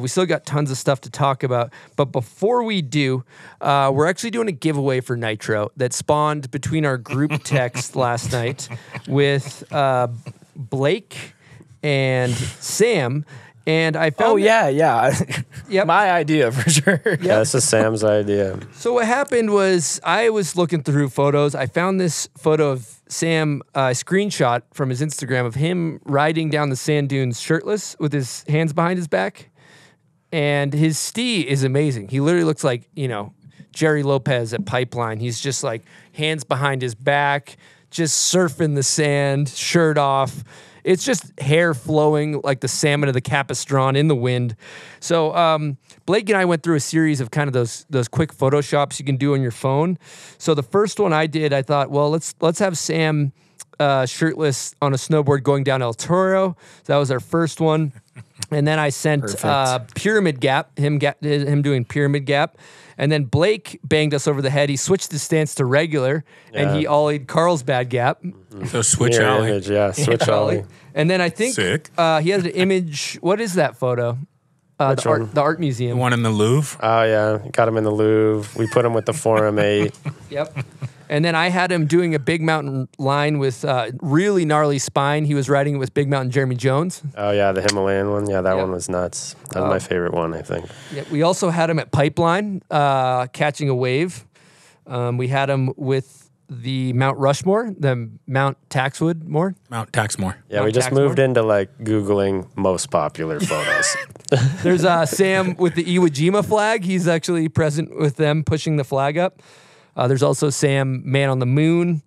We still got tons of stuff to talk about. But before we do, we're actually doing a giveaway for Nitro that spawned between our group text last night with Blake and Sam. And I found yeah. My idea for sure. Yep. Yeah, this is Sam's idea. So what happened was I was looking through photos. I found this photo of Sam, screenshot from his Instagram of him riding down the sand dunes shirtless with his hands behind his back. And his Stee is amazing. He literally looks like, you know, Jerry Lopez at Pipeline. He's just like hands behind his back, just surfing the sand, shirt off. It's just hair flowing like the salmon of the Capistran in the wind. So Blake and I went through a series of kind of those quick Photoshops you can do on your phone. So the first one I did, I thought, well, let's have Sam shirtless on a snowboard going down El Toro. So that was our first one. And then I sent Pyramid Gap, him doing Pyramid Gap. And then Blake banged us over the head. He switched his stance to regular, and he ollied Carlsbad Gap. So switch ollie. Yeah, switch ollie. And then I think he had an image. What is that photo? The art museum. The one in the Louvre? Oh, yeah. Got him in the Louvre. We put him with the Forum 8. Yep. And then I had him doing a big mountain line with really gnarly spine. He was riding it with Big Mountain Jeremy Jones. Oh, yeah, the Himalayan one. Yeah, that one was nuts. That was my favorite one, I think. Yeah, we also had him at Pipeline, catching a wave. We had him with the Mount Rushmore, the Mount Taxwood more. Mount Taxmore. Yeah, we just moved into, like, Googling most popular photos. There's Sam with the Iwo Jima flag. He's actually present with them pushing the flag up. There's also Sam, Man on the Moon,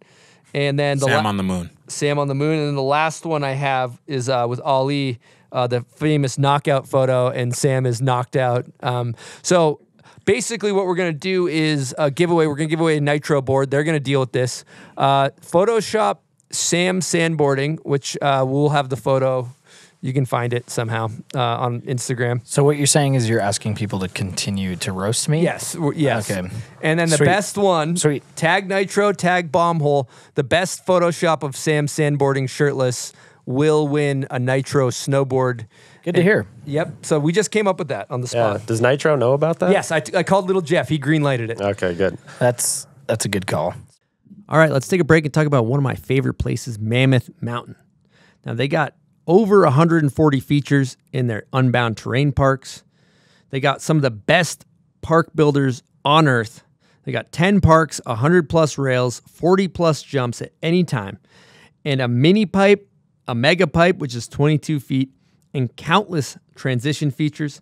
and then Sam on the Moon, and then the last one I have is with Ali, the famous knockout photo, and Sam is knocked out. So basically, what we're gonna do is a giveaway. We're gonna give away a Nitro board. They're gonna deal with this. Photoshop Sam sandboarding, which we'll have the photo. You can find it somehow on Instagram. So what you're saying is you're asking people to continue to roast me? Yes. Yes. Okay. And then the best one, tag Nitro, tag Bombhole, the best Photoshop of Sam sandboarding shirtless will win a Nitro snowboard. Good to hear. Yep. So we just came up with that on the spot. Yeah. Does Nitro know about that? Yes. I called little Jeff. He green-lighted it. Okay, good. That's a good call. All right, let's take a break and talk about one of my favorite places, Mammoth Mountain. Now, they got over 140 features in their Unbound Terrain parks. They got some of the best park builders on earth. They got 10 parks, 100 plus rails, 40 plus jumps at any time, and a mini pipe, a mega pipe, which is 22 feet, and countless transition features.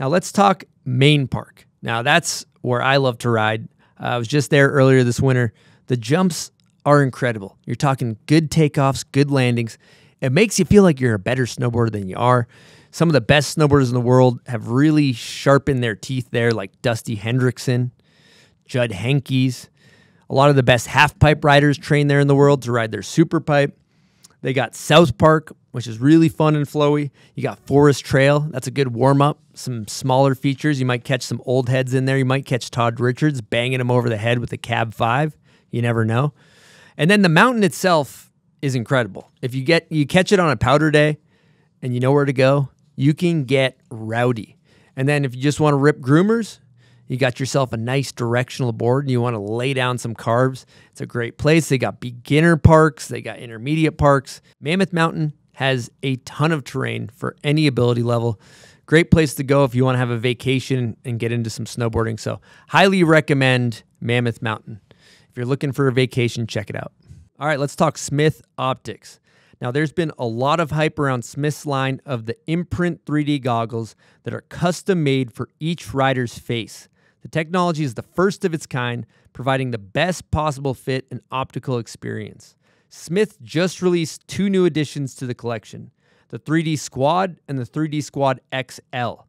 Now let's talk main park. Now that's where I love to ride. I was just there earlier this winter. The jumps are incredible. You're talking good takeoffs, good landings. It makes you feel like you're a better snowboarder than you are. Some of the best snowboarders in the world have really sharpened their teeth there, like Dusty Hendrickson, Judd Henkes. A lot of the best half-pipe riders train there in the world to ride their super pipe. They got South Park, which is really fun and flowy. You got Forest Trail. That's a good warm-up. Some smaller features. You might catch some old heads in there. You might catch Todd Richards banging him over the head with the Cab 5. You never know. And then the mountain itself is incredible. If you catch it on a powder day and you know where to go, you can get rowdy. And then if you just want to rip groomers, you got yourself a nice directional board and you want to lay down some carbs. It's a great place. They got beginner parks. They got intermediate parks. Mammoth Mountain has a ton of terrain for any ability level. Great place to go if you want to have a vacation and get into some snowboarding. So highly recommend Mammoth Mountain. If you're looking for a vacation, check it out. All right, let's talk Smith optics. Now, there's been a lot of hype around Smith's line of the Imprint 3D goggles that are custom made for each rider's face. The technology is the first of its kind, providing the best possible fit and optical experience. Smith just released two new additions to the collection, the 3D Squad and the 3D Squad XL.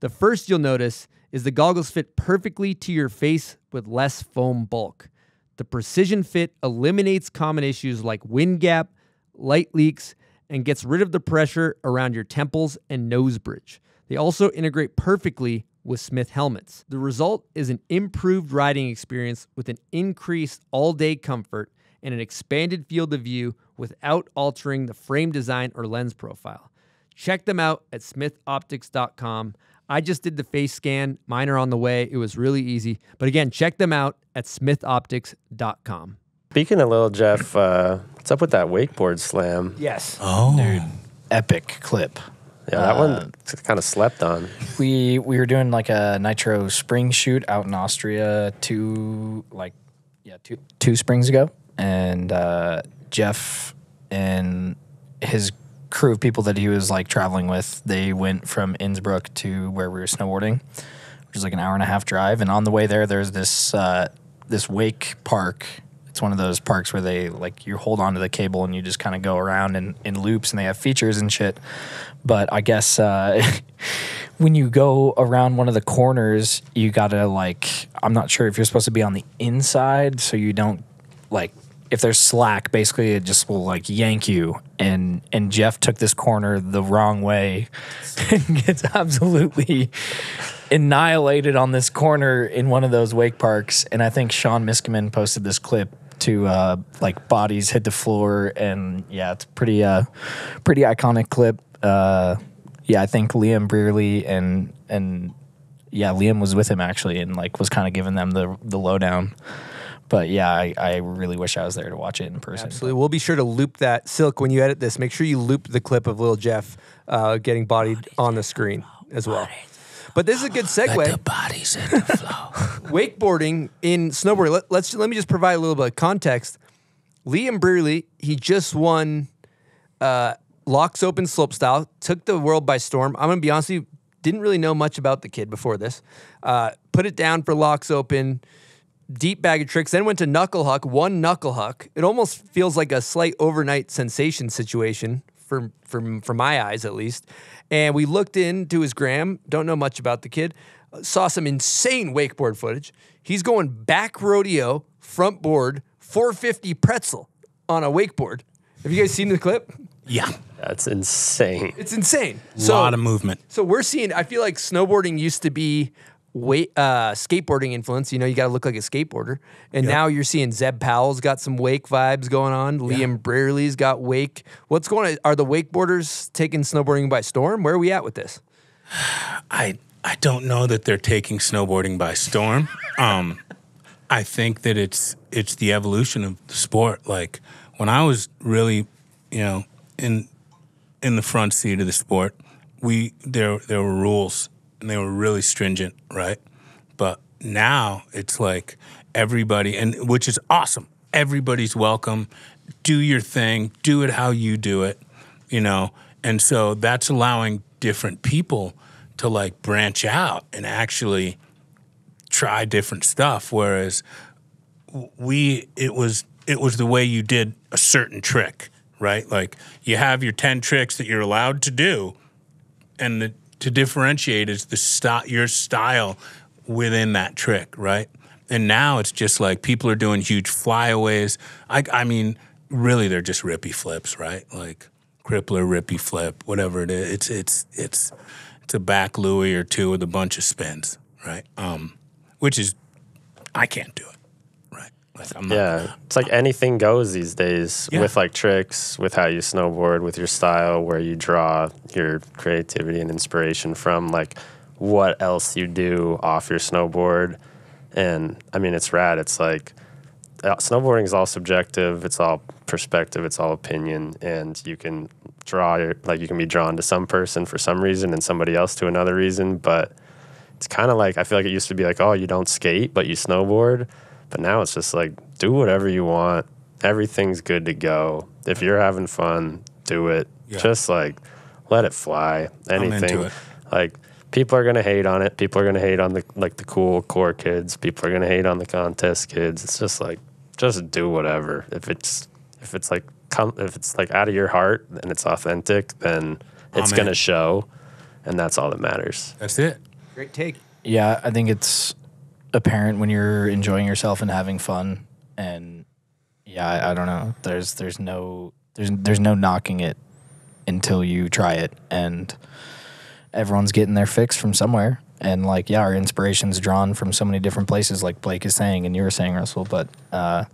The first you'll notice is the goggles fit perfectly to your face with less foam bulk. The precision fit eliminates common issues like wind gap, light leaks, and gets rid of the pressure around your temples and nose bridge. They also integrate perfectly with Smith helmets. The result is an improved riding experience with an increased all-day comfort and an expanded field of view without altering the frame design or lens profile. Check them out at smithoptics.com. I just did the face scan. Mine are on the way. It was really easy. But again, check them out at smithoptics.com. Speaking of Lil Jeff, what's up with that wakeboard slam? Yes. Oh. Dude. Epic clip. Yeah, that one kind of slept on. We were doing like a nitro spring shoot out in Austria two springs ago. And Jeff and his crew of people that he was like traveling with, they went from Innsbruck to where we were snowboarding, which is like an hour-and-a-half drive. And on the way there, there's this this wake park. It's one of those parks where they like you hold onto the cable and you just kind of go around in loops, and they have features and shit. But I guess when you go around one of the corners, you gotta like, I'm not sure if you're supposed to be on the inside, so you don't like, if there's slack, basically it just will like yank you. And Jeff took this corner the wrong way and gets absolutely annihilated on this corner in one of those wake parks. And I think Sean Miskimen posted this clip to like bodies hit the floor, and yeah, it's pretty iconic clip. I think Liam Brearley and yeah, Liam was with him actually, and like was kind of giving them the lowdown. But yeah, I really wish I was there to watch it in person. Absolutely. We'll be sure to loop that. Silk, when you edit this, make sure you loop the clip of Lil Jeff getting bodied on the screen as well. But this is a good segue. Let the bodies in the flow. Wakeboarding in snowboarding. Let me just provide a little bit of context. Liam Brearley, he just won Locks Open Slopestyle, took the world by storm. I'm going to be honest with you, didn't really know much about the kid before this. Put it down for Locks Open. Deep bag of tricks, then went to Knuckle Huck, won Knuckle Huck. It almost feels like a slight overnight sensation situation, for my eyes at least. And we looked into his gram, don't know much about the kid, saw some insane wakeboard footage. He's going back rodeo, front board, 450 pretzel on a wakeboard. Have you guys seen the clip? Yeah. That's insane. It's insane. A lot of movement. So we're seeing, I feel like snowboarding used to be skateboarding influence, you know, you got to look like a skateboarder. And Now you're seeing Zeb Powell's got some wake vibes going on. Yeah. Liam Brearley's got wake. What's going on? Are the wakeboarders taking snowboarding by storm? Where are we at with this? I don't know that they're taking snowboarding by storm. I think that it's the evolution of the sport. Like when I was really, you know, in the front seat of the sport, there were rules. And they were really stringent, right? But now it's like everybody, and which is awesome. Everybody's welcome. Do your thing. Do it how you do it, you know? And so that's allowing different people to like branch out and actually try different stuff. Whereas it was the way you did a certain trick, right? Like you have your 10 tricks that you're allowed to do, and to differentiate is your style within that trick, right? And now it's just like people are doing huge flyaways. I mean, really, they're just rippy flips, right? Like crippler, rippy flip, whatever it is. It's a back Louie or two with a bunch of spins, right? Which is, I can't do it, right? Like it's like anything goes these days with like tricks, with how you snowboard, with your style, where you draw your creativity and inspiration from, like what else you do off your snowboard. And I mean, it's rad. It's like snowboarding is all subjective. It's all perspective. It's all opinion. And you can you can be drawn to some person for some reason and somebody else to another reason. But it's kind of like, I feel like it used to be like, oh, you don't skate, but you snowboard. But now it's just like, do whatever you want. Everything's good to go. If you're having fun, do it. Yeah. Just like, let it fly. Anything. I'm into it. Like, people are going to hate on it. People are going to hate on the cool core kids. People are going to hate on the contest kids. It's just like, just do whatever. If it's like out of your heart and it's authentic, then it's going to show. And that's all that matters. That's it. Great take. Yeah, I think it's apparent when you're enjoying yourself and having fun, and I don't know. There's no knocking it until you try it, and everyone's getting their fix from somewhere. And, like, yeah, our inspiration's drawn from so many different places, like Blake is saying and you were saying, Russell. But, yeah,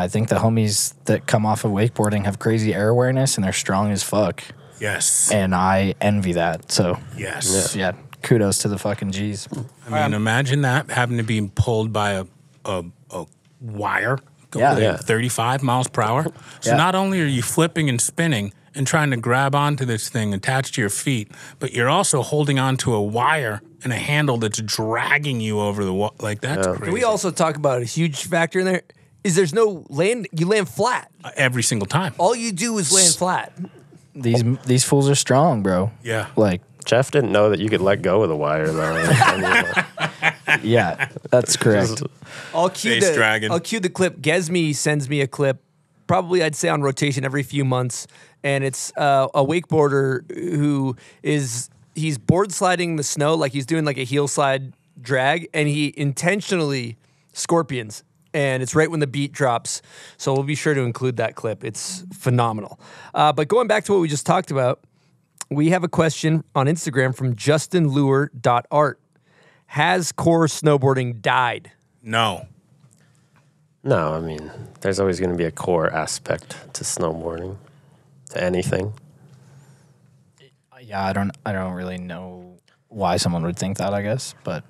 I think the homies that come off of wakeboarding have crazy air awareness and they're strong as fuck. Yes. And I envy that. So, yes. Yeah, kudos to the fucking G's. I mean, imagine that, having to be pulled by a wire going 35 miles per hour. So not only are you flipping and spinning and trying to grab onto this thing attached to your feet, but you're also holding onto a wire and a handle that's dragging you over the wall. Like, that's crazy. Can we also talk about a huge factor in there? Is there's no land, you land flat. Every single time. All you do is land flat. These fools are strong, bro. Yeah. Like, Jeff didn't know that you could let go of the wire, though. Yeah, that's correct. I'll cue the clip. Gesme sends me a clip, probably I'd say on rotation every few months, and it's a wakeboarder who is, he's board sliding the snow, like he's doing like a heel slide drag, and he intentionally scorpions, and it's right when the beat drops. So we'll be sure to include that clip. It's phenomenal. But going back to what we just talked about, we have a question on Instagram from justinlure.art. Has core snowboarding died? No. No, I mean, there's always going to be a core aspect to snowboarding, to anything. Yeah, I don't really know why someone would think that, I guess. But,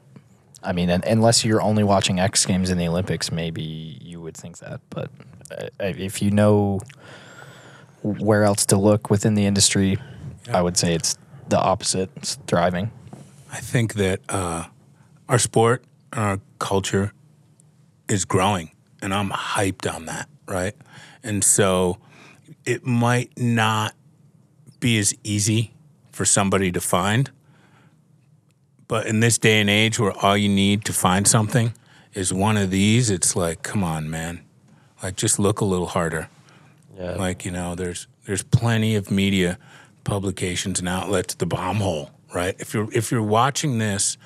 I mean, unless you're only watching X Games in the Olympics, maybe you would think that. But if you know where else to look within the industry, I would say it's the opposite. It's thriving. I think that our sport, our culture is growing, and I'm hyped on that, right? And so it might not be as easy for somebody to find, but in this day and age where all you need to find something is one of these, it's like, come on, man. Like, just look a little harder. Yeah. Like, you know, there's plenty of media publications and outlets, the Bombhole, right? If you're watching this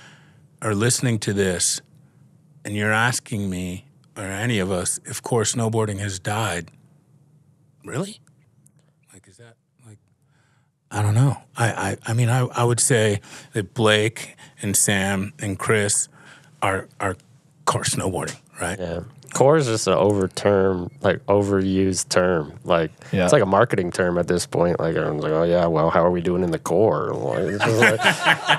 or listening to this and you're asking me or any of us if core snowboarding has died, really? Like, is that, like, I don't know. I mean, I would say that Blake and Sam and Chris are core snowboarding, right? Yeah. Core is just an overused term. Like, it's like a marketing term at this point. Like, everyone's like, oh yeah, well, how are we doing in the core? It's just like,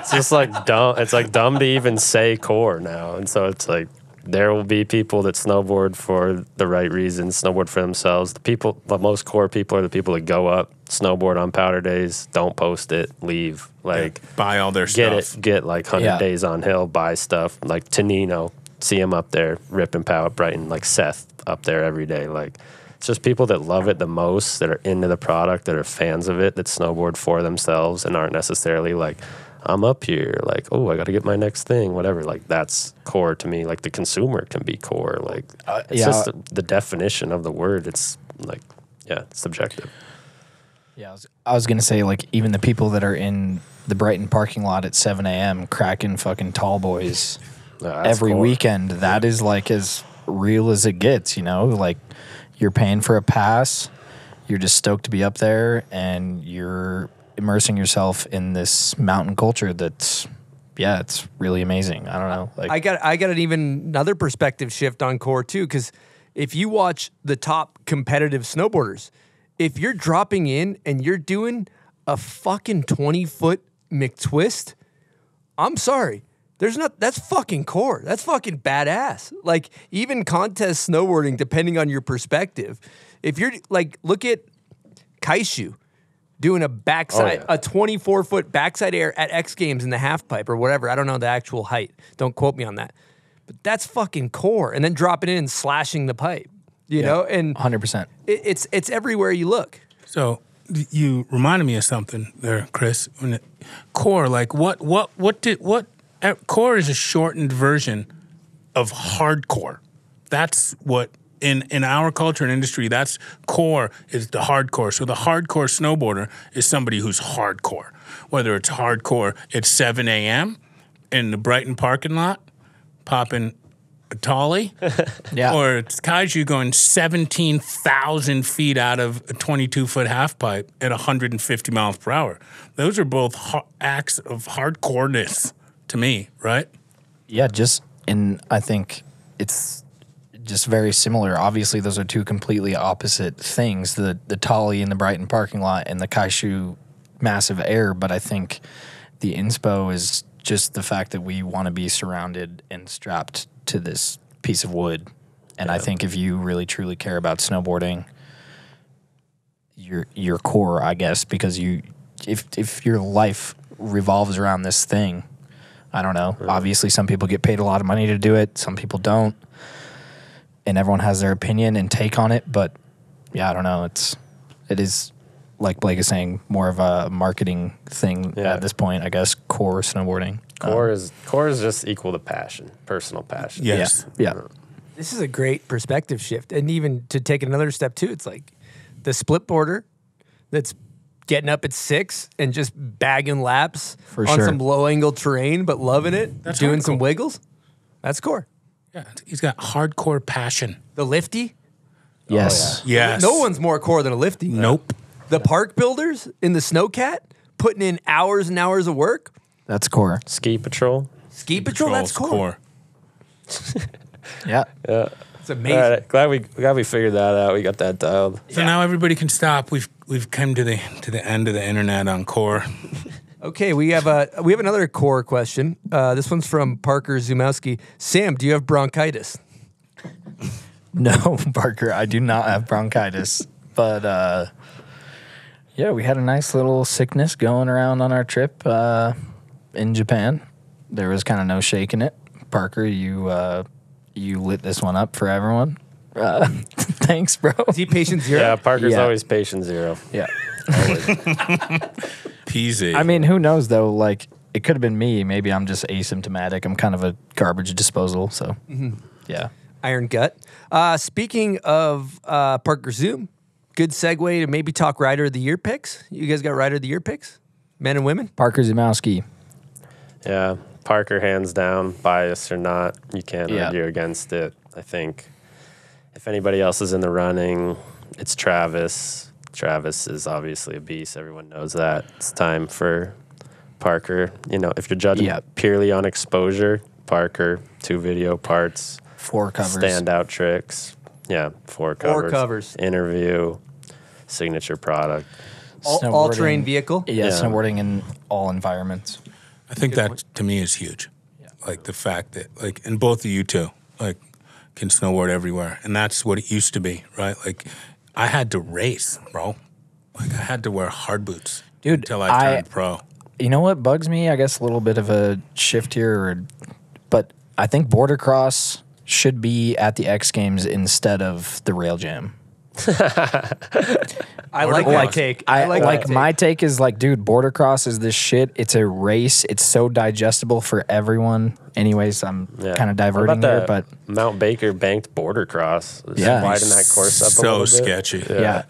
it's just like dumb. It's like dumb to even say core now. And so it's like, there will be people that snowboard for the right reasons, snowboard for themselves. The most core people are the people that go up, snowboard on powder days, don't post it, leave. Like, buy all their stuff. Get like 100 days on hill, buy stuff. Like Tonino. See him up there ripping pow at Brighton, like Seth up there every day. Like, it's just people that love it the most, that are into the product, that are fans of it, that snowboard for themselves and aren't necessarily like, I'm up here, like, oh, I got to get my next thing, whatever. Like, that's core to me. Like, the consumer can be core. Like, it's just the definition of the word. It's like, it's subjective. Yeah, I was going to say, like, even the people that are in the Brighton parking lot at 7 a.m. cracking fucking tall boys every weekend, that is like as real as it gets, you know? Like, you're paying for a pass, you're just stoked to be up there, and you're immersing yourself in this mountain culture that's, it's really amazing. I don't know. Like, I got an even another perspective shift on core too, because if you watch the top competitive snowboarders, if you're dropping in and you're doing a fucking 20-foot McTwist, I'm sorry. That's fucking core. That's fucking badass. Like, even contest snowboarding, depending on your perspective, if you're like, look at Kaishu doing a backside, a 24-foot backside air at X Games in the half pipe or whatever. I don't know the actual height. Don't quote me on that. But that's fucking core. And then dropping in and slashing the pipe, you know? And 100%. It's everywhere you look. So you reminded me of something there, Chris. Core, like, what core is a shortened version of hardcore. That's what, in our culture and industry, that's core is the hardcore. So the hardcore snowboarder is somebody who's hardcore. Whether it's hardcore at 7 a.m. in the Brighton parking lot, popping Tolly, yeah. Or it's Kaishu going 17,000 feet out of a 22-foot half pipe at 150 miles per hour. Those are both acts of hardcoreness to me, right? Yeah, I think it's just very similar. Obviously, those are two completely opposite things, the Tolly in the Brighton parking lot and the Kaishu massive air, but I think the inspo is just the fact that we want to be surrounded and strapped to this piece of wood. And yeah. I think if you really truly care about snowboarding, your core, I guess, because if your life revolves around this thing, I don't know. Right. Obviously, some people get paid a lot of money to do it. Some people don't. And everyone has their opinion and take on it. But yeah, I don't know. It is, like Blake is saying, more of a marketing thing at this point, I guess, core snowboarding. Core is just equal to passion, personal passion. Yes. Yeah. This is a great perspective shift. And even to take another step, too, it's like the split boarder that's getting up at 6 and just bagging laps on some low-angle terrain but loving it, that's doing hardcore. Some wiggles. That's core. Yeah, he's got hardcore passion. The lifty? Yes. Oh, yeah. Yes. No one's more core than a lifty. Nope. The park builders in the snowcat putting in hours and hours of work. That's core. Ski patrol. Ski patrol, that's core. Yeah. It's amazing. All right, glad we figured that out. We got that dialed. So now everybody can stop. We've come to the end of the internet on core. Okay, we have another core question. This one's from Parker Zumowski. Sam, do you have bronchitis? No, Parker, I do not have bronchitis. But yeah, we had a nice little sickness going around on our trip in Japan. There was kind of no shaking it. Parker, you lit this one up for everyone. Thanks, bro. Is he patient zero? Yeah, Parker's always patient zero. Yeah. Always. Peasy. I mean, who knows, though? Like, it could have been me. Maybe I'm just asymptomatic. I'm kind of a garbage disposal, so, yeah. Iron gut. Speaking of Parker Zoom, good segue to maybe talk Rider of the Year picks. You guys got Rider of the Year picks? Men and women? Parker Zimowski. Yeah, Parker, hands down, biased or not, you can't argue against it. I think if anybody else is in the running, it's Travis. Travis is obviously a beast. Everyone knows that. It's time for Parker. You know, if you're judging purely on exposure, Parker, 2 video parts. 4 covers. Standout tricks. Yeah, 4 covers. 4 covers. Interview. Signature product. All-terrain vehicle. Yeah, snowboarding in all environments. I think that, to me, is huge. Yeah. Like, the fact that, like, and both of you two, like, can snowboard everywhere. And that's what it used to be, right? Like, I had to race, bro. Like, I had to wear hard boots until I turned pro. You know what bugs me? I guess a little bit of a shift here, but I think border cross should be at the X Games instead of the rail jam. My take is like, dude, border cross is this shit. It's a race. It's so digestible for everyone. Anyways, I'm kind of diverting here, but Mount Baker banked border cross. Widen that course up a little bit. So sketchy. Yeah.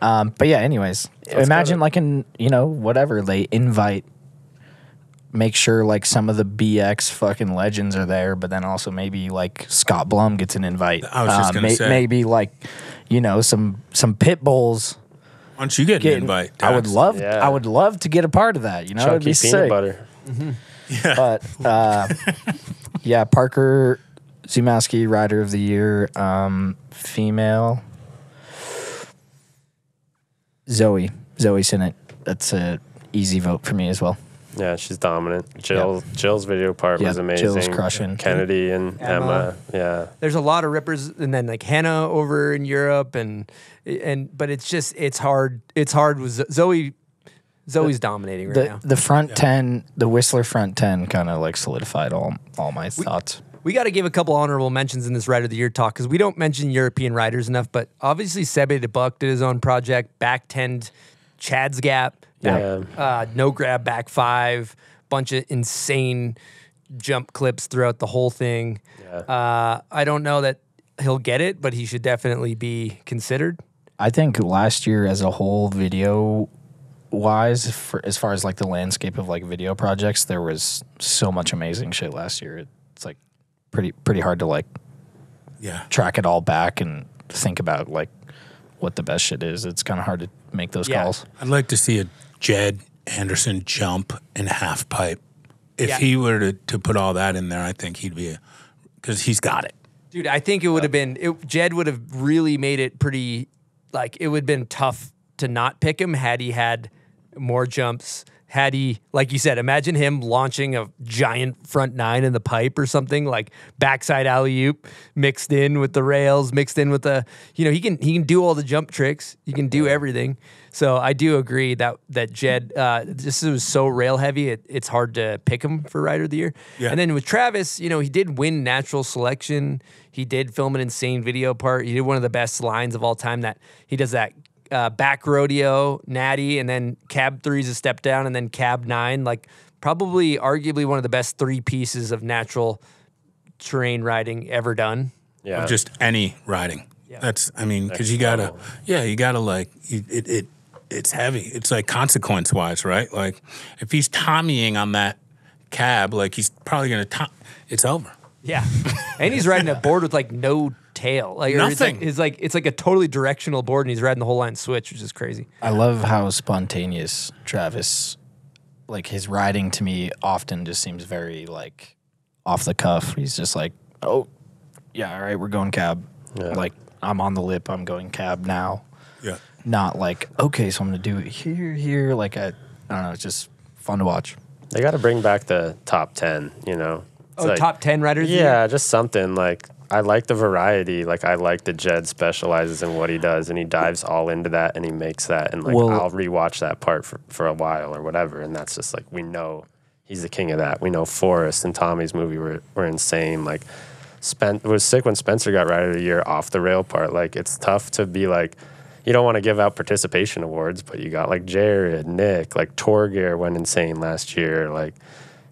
But yeah. Anyways, imagine like an whatever they invite. Make sure like some of the BX fucking legends are there, but then also maybe like Scott Blum gets an invite. I was just gonna say maybe like some pit bulls. Why don't you get an invite? Tax? I would love to get a part of that. You know, it'd be sick. Butter. Mm-hmm. Yeah. But yeah, Parker Zimowski, Rider of the Year, female Zoe Senate. That's an easy vote for me as well. Yeah, she's dominant. Jill's video part was amazing. Jill's crushing. Kennedy and Emma. Yeah. There's a lot of rippers, and then like Hannah over in Europe, and but it's just it's hard with Zoe. Zoe's dominating right now. The front 10, the Whistler front 10, kind of like solidified all my thoughts. We got to give a couple honorable mentions in this Rider of the Year talk because we don't mention European riders enough. But obviously, Sebe DeBuck did his own project, Back 10, Chad's Gap. No grab back 5, bunch of insane jump clips throughout the whole thing. Yeah. I don't know that he'll get it, but he should definitely be considered. I think last year as a whole, video wise, as far as like the landscape of like video projects, there was so much amazing shit last year. It's like pretty hard to like track it all back and think about like what the best shit is. It's kind of hard to make those calls. I'd like to see a Jed Anderson jump and half pipe. If he were to put all that in there, I think he'd be because he's got it. Dude, I think it would have been Jed would have really made it pretty like it would have been tough to not pick him had he had more jumps. Had he, like you said, imagine him launching a giant front nine in the pipe or something, like backside alley-oop mixed in with the rails, mixed in with the, you know, he can do all the jump tricks. He can do everything. So I do agree that Jed, this was so rail heavy, it's hard to pick him for Rider of the Year. Yeah. And then with Travis, you know, he did win Natural Selection. He did film an insane video part. He did one of the best lines of all time that he does that. Back rodeo, natty, and then cab 3 is a step down, and then cab 9, like probably arguably one of the best three pieces of natural terrain riding ever done. Yeah. Or just any riding. Yeah. That's, I mean, because you got to, you got to like, it's heavy. It's like consequence-wise, right? Like if he's tommying on that cab, like he's probably going to, it's over. Yeah. And he's riding a board with like no tail. Like, nothing. It's like a totally directional board, and he's riding the whole line switch, which is crazy. I love how spontaneous Travis, like his riding to me often just seems very like off the cuff. He's just like, oh, yeah, all right, we're going cab. Yeah. Like I'm on the lip, I'm going cab now. Yeah. Not like, okay, so I'm going to do it here. Like I don't know, it's just fun to watch. They got to bring back the top 10, you know. It's top 10 riders? Yeah, just something like I like the variety. Like I like that Jed specializes in what he does, and he dives all into that, and he makes that. And like I'll rewatch that part for a while or whatever. And that's just like we know he's the king of that. We know Forrest and Tommy's movie were insane. Like it was sick when Spencer got Rider of the Year off the rail part. Like it's tough to be like. You don't want to give out participation awards, but you got like Jared, Nick, like Torgeir went insane last year. Like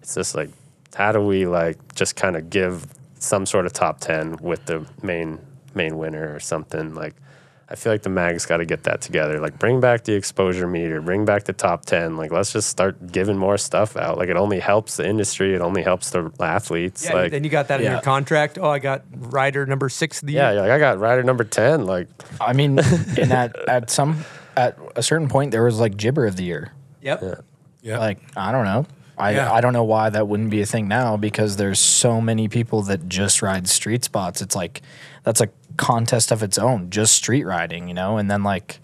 it's just like. How do we, like, just kind of give some sort of top 10 with the main winner or something? Like, I feel like the mag's got to get that together. Like, bring back the exposure meter. Bring back the top 10. Like, let's just start giving more stuff out. Like, it only helps the industry. It only helps the athletes. Yeah, like, then you got that in your contract. Oh, I got rider number 6 of the year. Yeah, you're like, I got rider number 10. Like, I mean, and at a certain point, there was, like, Jibber of the Year. Yep. Yeah. Yep. Like, I don't know. I don't know why that wouldn't be a thing now because there's so many people that just ride street spots. It's like that's a contest of its own, just street riding, you know, and then like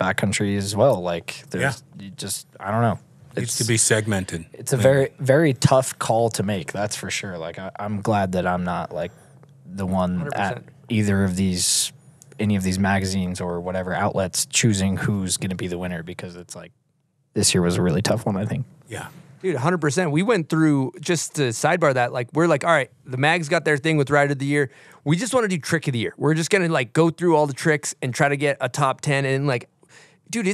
backcountry as well. Like there's you just I don't know. It needs to be segmented. It's a very, very tough call to make, that's for sure. Like I'm glad that I'm not like the one 100%. At either of these any of these magazines or whatever outlets choosing who's gonna be the winner because it's like this year was a really tough one, I think. Yeah. Dude, 100%. We went through, just to sidebar that, like, we're like, all right, the mag's got their thing with Rider of the Year. We just want to do Trick of the Year. We're just going to, like, go through all the tricks and try to get a top 10. And, like, dude,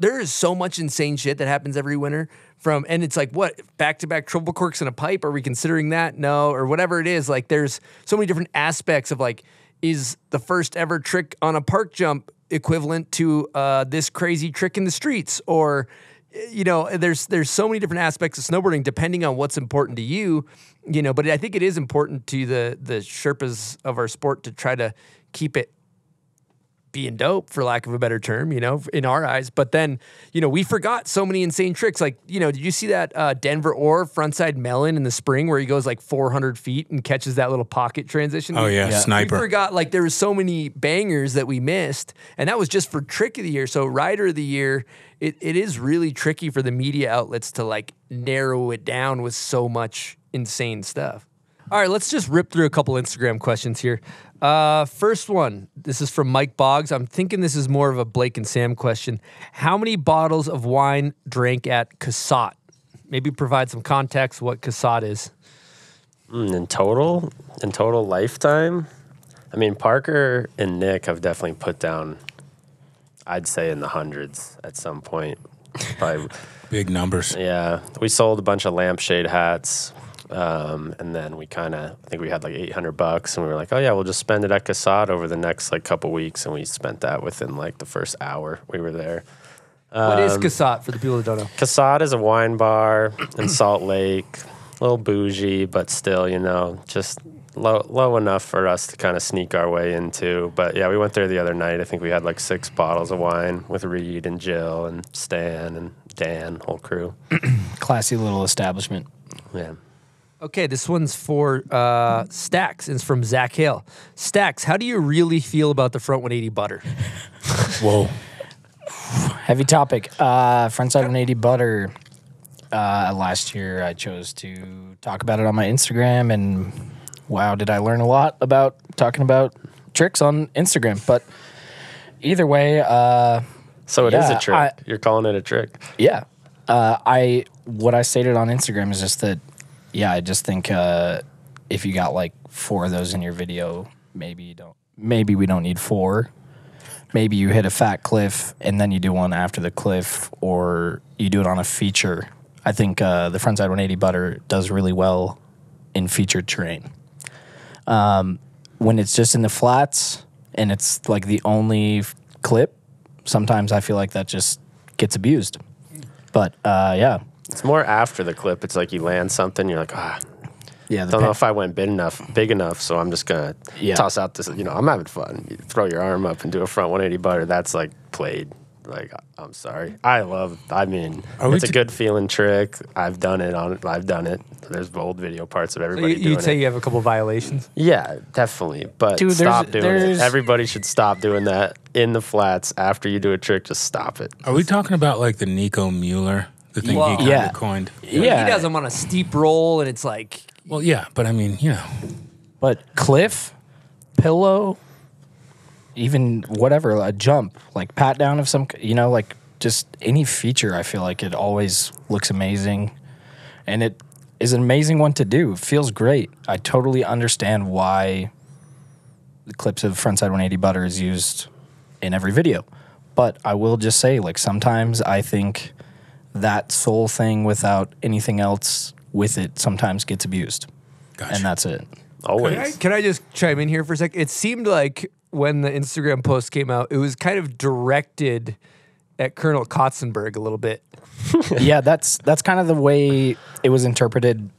there is so much insane shit that happens every winter. And it's like, what, back-to-back triple corks in a pipe? Are we considering that? No, or whatever it is. Like, there's so many different aspects of, like, is the first ever trick on a park jump equivalent to this crazy trick in the streets? Or... You know, there's so many different aspects of snowboarding depending on what's important to you, you know, but I think it is important to the Sherpas of our sport to try to keep it being dope, for lack of a better term, you know, in our eyes. But then, you know, we forgot so many insane tricks. Like, you know, did you see that Denver Orr frontside melon in the spring where he goes like 400 feet and catches that little pocket transition? Oh, yeah, sniper. We forgot, like, there were so many bangers that we missed, and that was just for Trick of the Year. So Rider of the Year... It is really tricky for the media outlets to, like, narrow it down with so much insane stuff. All right, let's just rip through a couple Instagram questions here. First one, this is from Mike Boggs. I'm thinking this is more of a Blake and Sam question. How many bottles of wine drank at Casat? Maybe provide some context what Casat is. In total lifetime? I mean, Parker and Nick have definitely put down... I'd say in the hundreds at some point. Probably, big numbers. Yeah. We sold a bunch of lampshade hats. And then we kind of, I think we had like $800 and we were like, oh yeah, we'll just spend it at Casat over the next like couple weeks. And we spent that within like the first hour we were there. What is Casat for the people that don't know? Casat is a wine bar in Salt Lake, a little bougie, but still, you know, just low enough for us to kind of sneak our way into. But yeah, we went there the other night. I think we had like 6 bottles of wine with Reed and Jill and Stan and Dan, whole crew. Classy little establishment. Yeah. Okay, this one's for Stacks. It's from Zach Hale. Stacks, how do you really feel about the front 180 butter? Whoa. Heavy topic. Frontside 180 butter. Last year I chose to talk about it on my Instagram, and wow, did I learn a lot about talking about tricks on Instagram. But either way... so it is a trick. You're calling it a trick. Yeah. What I stated on Instagram is just that, yeah, I just think if you got like 4 of those in your video, maybe we don't need 4. Maybe you hit a fat cliff and then you do one after the cliff, or you do it on a feature. I think the frontside 180 butter does really well in featured terrain. When it's just in the flats and it's like the only clip, sometimes I feel like that just gets abused. But yeah. It's more after the clip. It's like you land something, you're like, ah. Yeah, don't know if I went big enough, so I'm just going to toss out this. You know, I'm having fun. You throw your arm up and do a front 180 butter. That's like played. Like, I'm sorry. It's a good feeling trick. I've done it. There's old video parts of everybody doing it. You'd say you have a couple violations? Yeah, definitely. But dude, stop doing it. Everybody should stop doing that in the flats. After you do a trick, just stop it. Are we talking about like the Nico Mueller? The thing he kind of coined? Yeah. He does them on a steep roll, and it's like... Well, yeah, but I mean, you know. But cliff, pillow... Even whatever, a jump, like pat down of some, you know, like just any feature, I feel like it always looks amazing. And it is an amazing one to do. It feels great. I totally understand why the clips of frontside 180 butter is used in every video. But I will just say, like, sometimes I think that sole thing without anything else with it sometimes gets abused. Gotcha. And that's it. Always. Can I just chime in here for a sec? It seemed like... when the Instagram post came out, it was kind of directed at Colonel Kotsenburg a little bit. Yeah, that's kind of the way it was interpreted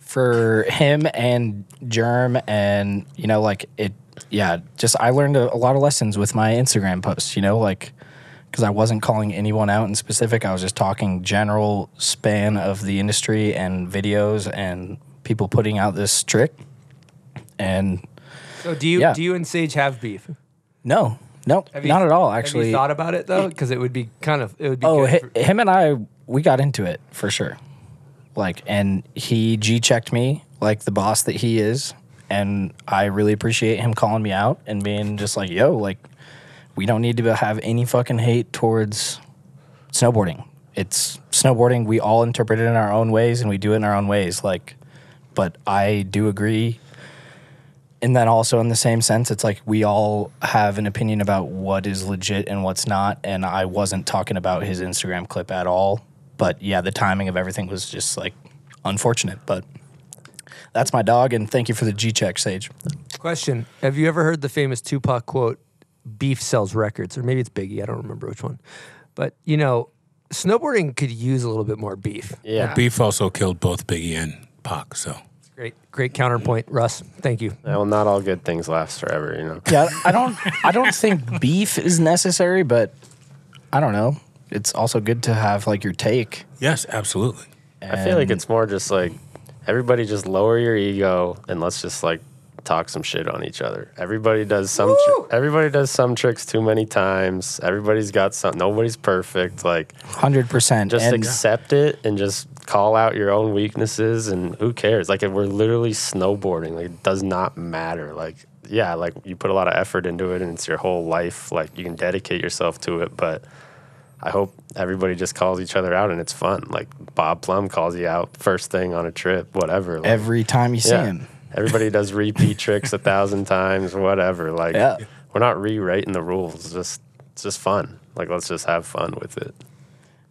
for him and Germ, and, you know, like it, yeah, just I learned a lot of lessons with my Instagram posts, you know, like, because I wasn't calling anyone out in specific. I was just talking general span of the industry and videos and people putting out this trick. And... So do you and Sage have beef? No, not at all. Actually, have you thought about it though, because it would be. Oh, him and I, we got into it for sure. Like, and he G-checked me like the boss that he is, and I really appreciate him calling me out and being just like, "Yo, like, we don't need to have any fucking hate towards snowboarding. It's snowboarding. We all interpret it in our own ways, and we do it in our own ways. Like, but I do agree." And then also in the same sense, it's like we all have an opinion about what is legit and what's not. And I wasn't talking about his Instagram clip at all. But yeah, the timing of everything was just like unfortunate. But that's my dog, and thank you for the G-check, Sage. Question. Have you ever heard the famous Tupac quote, "Beef sells records"? Or maybe it's Biggie. I don't remember which one. But, you know, snowboarding could use a little bit more beef. Yeah. Well, beef also killed both Biggie and Pac, so... Great counterpoint, Russ. Thank you. Yeah, well, not all good things last forever, you know. Yeah, I don't think beef is necessary, but I don't know. It's also good to have like your take. Yes, absolutely. And I feel like it's more just like everybody just lower your ego and let's just like talk some shit on each other. Everybody does some. Everybody does some tricks too many times. Everybody's got some. Nobody's perfect. Like 100%. Just accept it and just call out your own weaknesses, and who cares? Like, if we're literally snowboarding, like it does not matter. Like, yeah, like you put a lot of effort into it, and it's your whole life. Like you can dedicate yourself to it, but I hope everybody just calls each other out and it's fun. Like Bob Plum calls you out first thing on a trip, whatever. Like, every time you see him. Everybody does repeat tricks 1,000 times, whatever. Like, we're not rewriting the rules. It's just fun. Like, let's just have fun with it.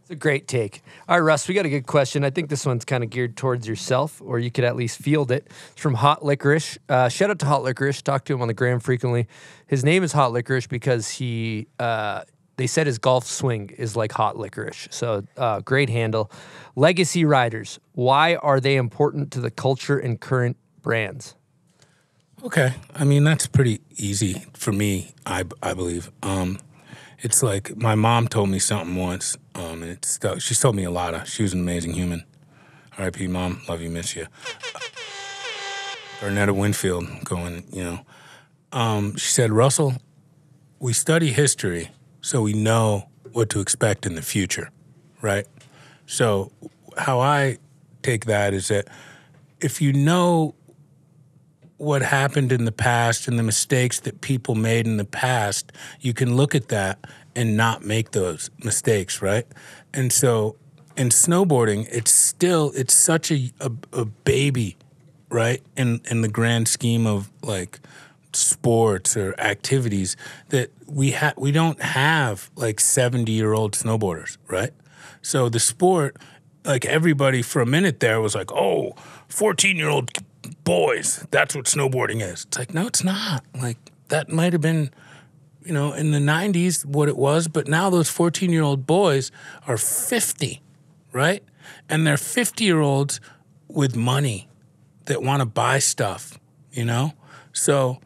It's a great take. All right, Russ, we got a good question. I think this one's kind of geared towards yourself, or you could at least field it. It's from Hot Licorice. Shout out to Hot Licorice. Talk to him on the gram frequently. His name is Hot Licorice because he... they said his golf swing is like hot licorice. So, great handle. Legacy riders, why are they important to the culture and current brands? Okay. I mean, that's pretty easy for me, I believe. It's like my mom told me something once, and it stuck. She's told me a lot. She was an amazing human. R.I.P. Mom. Love you, miss you. Burnetta Winfield going, you know. She said, Russell, we study history so we know what to expect in the future, right? So how I take that is that if you know what happened in the past and the mistakes that people made in the past, you can look at that and not make those mistakes, right? And so in snowboarding, it's still, it's such a baby, right? In the grand scheme of like sports or activities that we don't have like 70-year-old snowboarders, right? So the sport, like everybody for a minute there was like, oh, 14-year-old boys, that's what snowboarding is. It's like, no, it's not. Like, that might have been, you know, in the 90s what it was, but now those 14-year-old boys are 50, right? And they're 50-year-olds with money that want to buy stuff, you know? So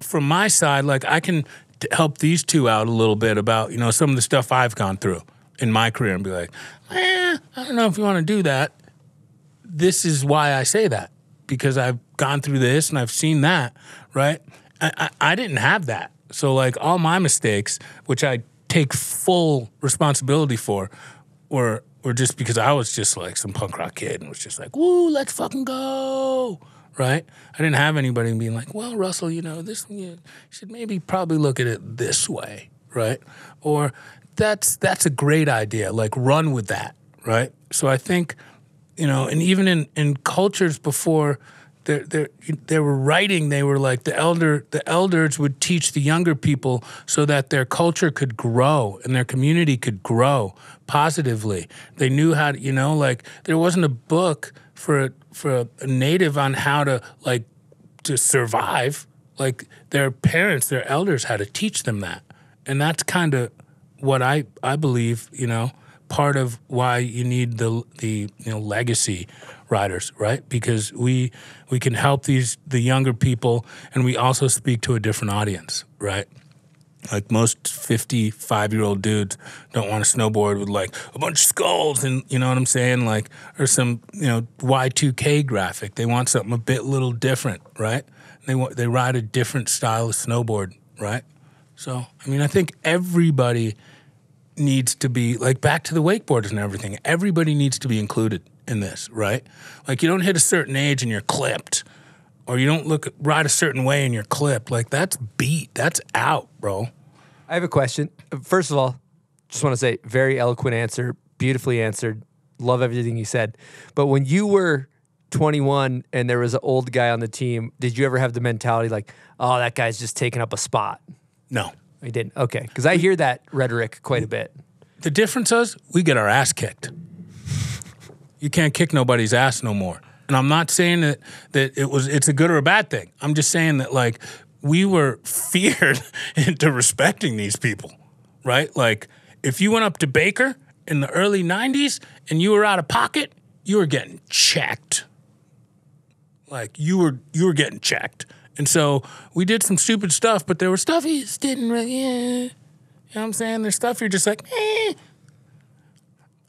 from my side, like, I can help these two out a little bit about, you know, some of the stuff I've gone through in my career and be like, I don't know if you want to do that. This is why I say that, because I've gone through this and I've seen that, right? I didn't have that. So, like, all my mistakes, which I take full responsibility for, were just because I was just, like, some punk rock kid and was just like, woo, let's fucking go, right? I didn't have anybody being like, well, Russell, you know, this you should maybe probably look at it this way, right? Or that's a great idea, like, run with that, right? So I think... You know, and even in cultures before they were writing, they were like the elders would teach the younger people so that their culture could grow and their community could grow positively. They knew how to, you know, like there wasn't a book for a native on how to like to survive. Like their parents, their elders had to teach them that. And that's kind of what I believe, you know, part of why you need the you know legacy riders, right? Because we can help the younger people, and we also speak to a different audience, right? Like most 55-year-old dudes don't want to snowboard with like a bunch of skulls and you know what I'm saying, like or some you know Y2K graphic. They want something a bit little different, right? They ride a different style of snowboard, right? So I mean, I think everybody needs to be, like, back to the wakeboarders and everything. Everybody needs to be included in this, right? Like, you don't hit a certain age and you're clipped, or you don't ride a certain way and you're clipped. Like, that's beat. That's out, bro. I have a question. First of all, just want to say, very eloquent answer, beautifully answered. Love everything you said. But when you were 21 and there was an old guy on the team, did you ever have the mentality like, oh, that guy's just taking up a spot? No. We didn't. Okay. Because I hear that rhetoric quite a bit. The difference is we get our ass kicked. You can't kick nobody's ass no more. And I'm not saying that it's a good or a bad thing. I'm just saying that, like, we were feared into respecting these people, right? Like, if you went up to Baker in the early 90s and you were out of pocket, you were getting checked. Like, you were getting checked. And so we did some stupid stuff, but there was stuff he just didn't really, you know what I'm saying? There's stuff you're just like, eh.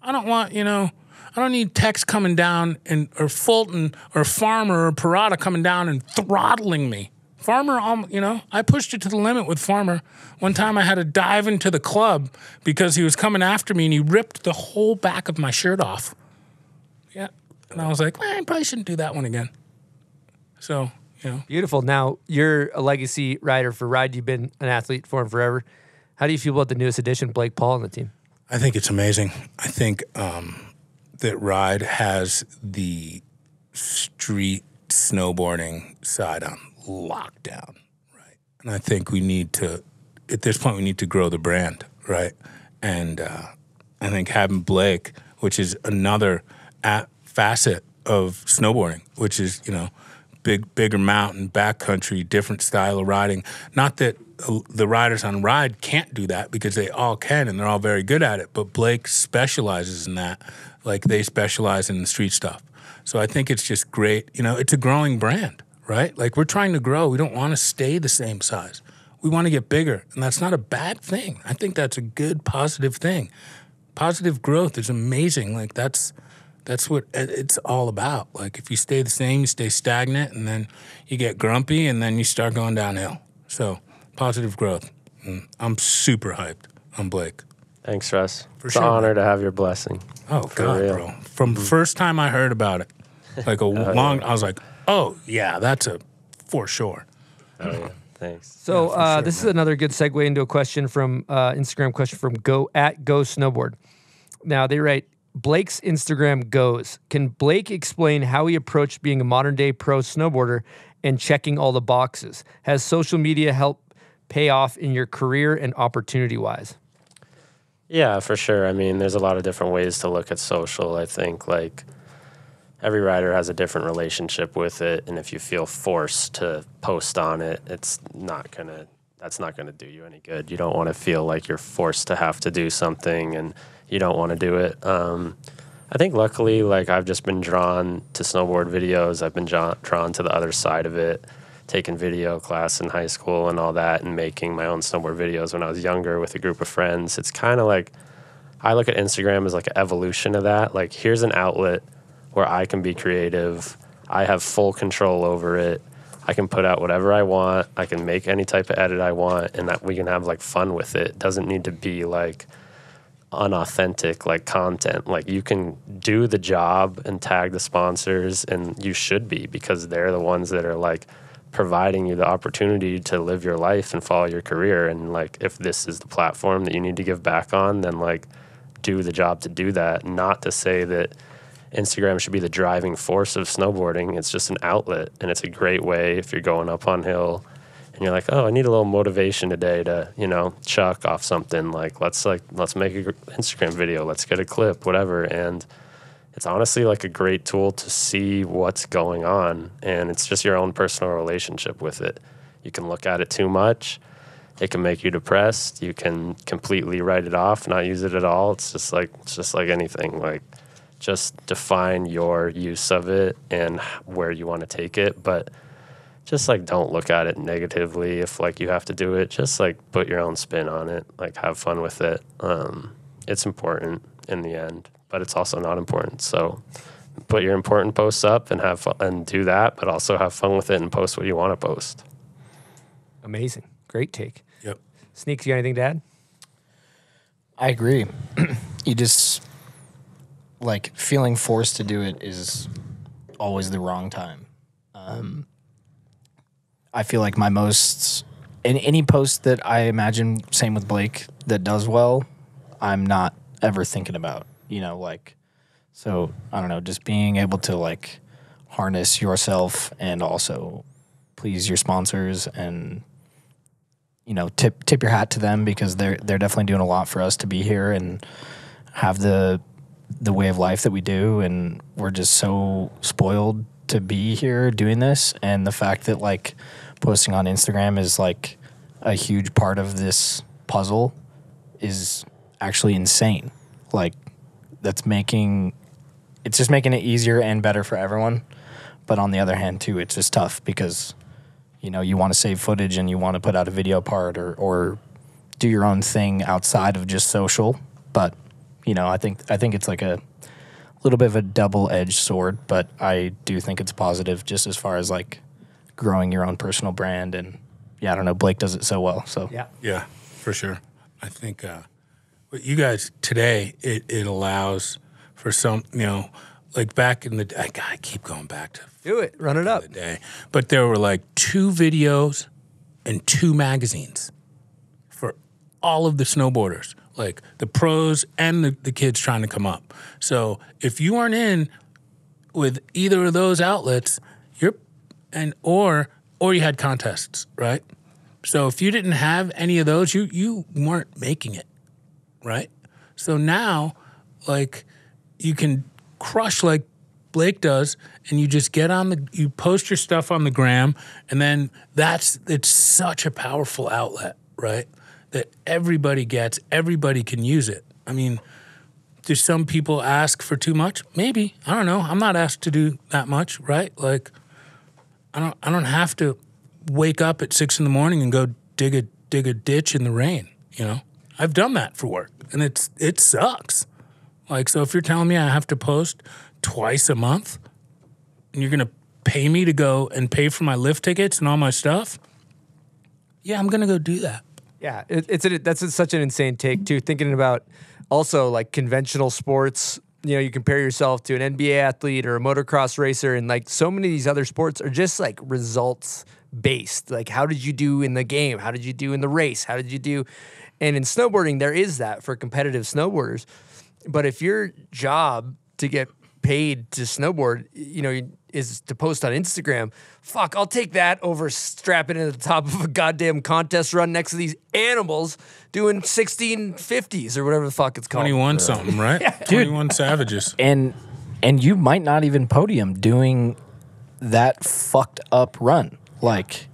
I don't want, you know, I don't need Tex coming down or Fulton or Farmer or Parada coming down and throttling me. Farmer, you know, I pushed it to the limit with Farmer. One time I had to dive into the club because he was coming after me and he ripped the whole back of my shirt off. Yeah. And I was like, I probably shouldn't do that one again. So... Yeah. Beautiful. Now, you're a legacy rider for Ride. You've been an athlete for him forever. How do you feel about the newest addition, Blake Paul, on the team? I think it's amazing. I think that Ride has the street snowboarding side on lockdown, right? And I think we need to, at this point, we need to grow the brand, right? And I think having Blake, which is another facet of snowboarding, which is, you know, bigger mountain, backcountry, different style of riding. Not that the riders on Ride can't do that because they all can and they're all very good at it, but Blake specializes in that. Like, they specialize in the street stuff. So I think it's just great. You know, it's a growing brand, right? Like, we're trying to grow. We don't want to stay the same size. We want to get bigger, and that's not a bad thing. I think that's a good, positive thing. Positive growth is amazing. Like, that's what it's all about. Like, if you stay the same, you stay stagnant, and then you get grumpy, and then you start going downhill. So positive growth. I'm super hyped on Blake. Thanks, Russ. It's an honor to have your blessing. Oh, God, bro. From the first time I heard about it, like a long, I was like, oh, yeah, that's a for sure. Oh, yeah. Thanks. So this is another good segue into a question from Instagram question from Go Snowboard. Now they write, Blake's Instagram goes, can Blake explain how he approached being a modern day pro snowboarder and checking all the boxes? Has social media helped pay off in your career and opportunity wise? Yeah, for sure. I mean, there's a lot of different ways to look at social. I think like every rider has a different relationship with it, and if you feel forced to post on it, it's not gonna, that's not gonna do you any good. You don't want to feel like you're forced to have to do something, and you don't want to do it. I think luckily, like, I've just been drawn to snowboard videos. I've been drawn to the other side of it, taking video class in high school and all that, and making my own snowboard videos when I was younger with a group of friends. It's kind of like, I look at Instagram as like an evolution of that. Like, here's an outlet where I can be creative. I have full control over it. I can put out whatever I want. I can make any type of edit I want, and that we can have like fun with it. It doesn't need to be like unauthentic like content. Like, you can do the job and tag the sponsors, and you should be, because they're the ones that are like providing you the opportunity to live your life and follow your career. And like, if this is the platform that you need to give back on, then like do the job to do that. Not to say that Instagram should be the driving force of snowboarding. It's just an outlet, and it's a great way if you're going up on hill and you're like, oh, I need a little motivation today to, you know, chuck off something. Like, let's make an Instagram video. Let's get a clip, whatever. And it's honestly like a great tool to see what's going on. And it's just your own personal relationship with it. You can look at it too much. It can make you depressed. You can completely write it off, not use it at all. It's just like anything. Like, just define your use of it and where you want to take it. But just like, don't look at it negatively. If like you have to do it, just like put your own spin on it, like have fun with it. It's important in the end, but it's also not important. So put your important posts up and have fun and do that, but also have fun with it and post what you want to post. Amazing. Great take. Yep. Sneaks, you got anything to add? I agree. You just, like, feeling forced to do it is always the wrong time. I feel like my most, in any post that I imagine, same with Blake, that does well, I'm not ever thinking about, you know, like, so I don't know, just being able to like harness yourself and also please your sponsors, and, you know, tip your hat to them, because they're definitely doing a lot for us to be here and have the way of life that we do, and we're just so spoiled to be here doing this. And the fact that like posting on Instagram is like a huge part of this puzzle is actually insane. Like, that's making, it's just making it easier and better for everyone. But on the other hand too, it's just tough, because, you know, you want to save footage and you want to put out a video part or do your own thing outside of just social. But, you know, I think it's like a little bit of a double-edged sword, but I do think it's positive just as far as like growing your own personal brand. And yeah, I don't know, Blake does it so well. So yeah, for sure. I think what you guys today, it allows for some, you know, like back in the day, I keep going back to do it, run it up. The day, but there were like 2 videos and 2 magazines for all of the snowboarders, like the pros and the kids trying to come up. So if you aren't in with either of those outlets, you're, and or you had contests, right? So if you didn't have any of those, you weren't making it, right? So now, like, you can crush like Blake does, and you just get on you post your stuff on the gram, and then it's such a powerful outlet, right? That everybody gets, everybody can use it. I mean, do some people ask for too much? Maybe. I don't know. I'm not asked to do that much, right? Like, I don't have to wake up at 6 a.m. and go dig a ditch in the rain, you know? I've done that for work, and it sucks. Like, so if you're telling me I have to post twice a month and you're going to pay me to go and pay for my lift tickets and all my stuff, yeah, I'm going to go do that. Yeah, that's such an insane take, too, thinking about also, like, conventional sports. You know, you compare yourself to an NBA athlete or a motocross racer, and, like, so many of these other sports are just, like, results-based. Like, how did you do in the game? How did you do in the race? How did you do? And in snowboarding, there is that for competitive snowboarders. But if your job to get paid to snowboard, you know, is to post on Instagram, fuck, I'll take that over strapping into the top of a goddamn contest run next to these animals doing 1650s or whatever the fuck it's called. 21 something, right? Yeah. 21 savages. And you might not even podium doing that fucked up run. Like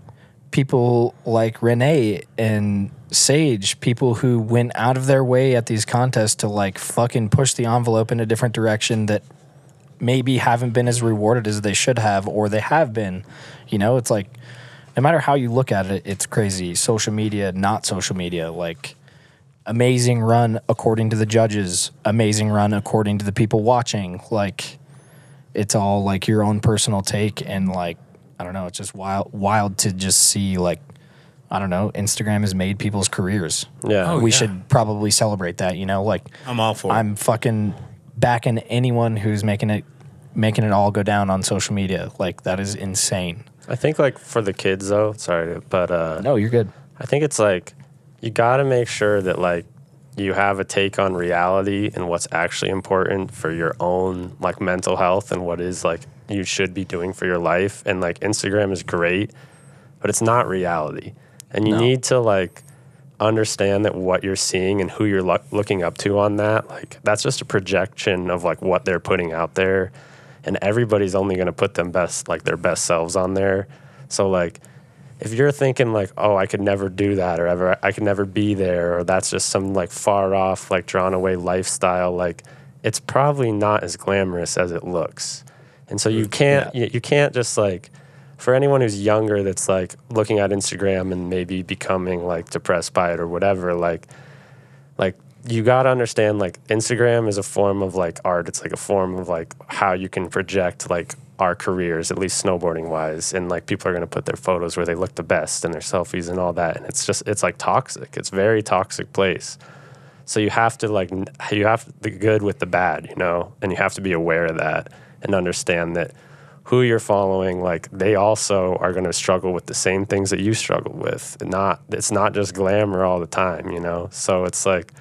people like Renee and Sage, people who went out of their way at these contests to like fucking push the envelope in a different direction that maybe haven't been as rewarded as they should have, or they have been. You know, it's like no matter how you look at it, it's crazy. Social media, not social media, like amazing run according to the judges, amazing run according to the people watching. Like it's all like your own personal take, and like I don't know, it's just wild to just see like I don't know, Instagram has made people's careers. Yeah. Oh, we should probably celebrate that, you know, like I'm all for it. I'm fucking backing anyone who's making it all go down on social media. Like that is insane. I think like for the kids though, sorry, but no, you're good. I think it's like you got to make sure that like you have a take on reality and what's actually important for your own like mental health and what is like you should be doing for your life. And like Instagram is great, but it's not reality. And you need to, like, understand that what you're seeing and who you're looking up to on that, like, that's just a projection of, like, what they're putting out there. And everybody's only going to put them best, like, their best selves on there. So, like, if you're thinking, like, oh, I could never do that or ever I could never be there or that's just some, like, far-off, like, drawn-away lifestyle, like, it's probably not as glamorous as it looks. And so you can't, you can't just, like... For anyone who's younger that's, like, looking at Instagram and maybe becoming, like, depressed by it or whatever, like you got to understand, like, Instagram is a form of, like, art. It's, like, a form of, like, how you can project, like, our careers, at least snowboarding-wise. And, like, people are going to put their photos where they look the best and their selfies and all that. And it's just, it's, like, toxic. It's a very toxic place. So you have to, like, you have the good with the bad, you know? And you have to be aware of that and understand that who you're following, like, they also are going to struggle with the same things that you struggle with. It's not just glamour all the time, you know? So it's, like,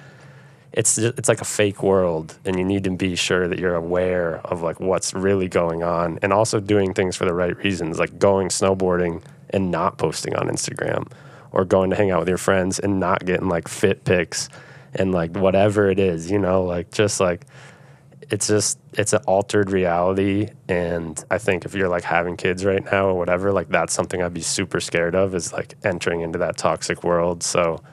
it's like a fake world, and you need to be sure that you're aware of, like, what's really going on and also doing things for the right reasons, like going snowboarding and not posting on Instagram or going to hang out with your friends and not getting, like, fit pics and, like, whatever it is, you know? Like, just, like... It's just, it's an altered reality. And I think if you're like having kids right now or whatever, like that's something I'd be super scared of is like entering into that toxic world. So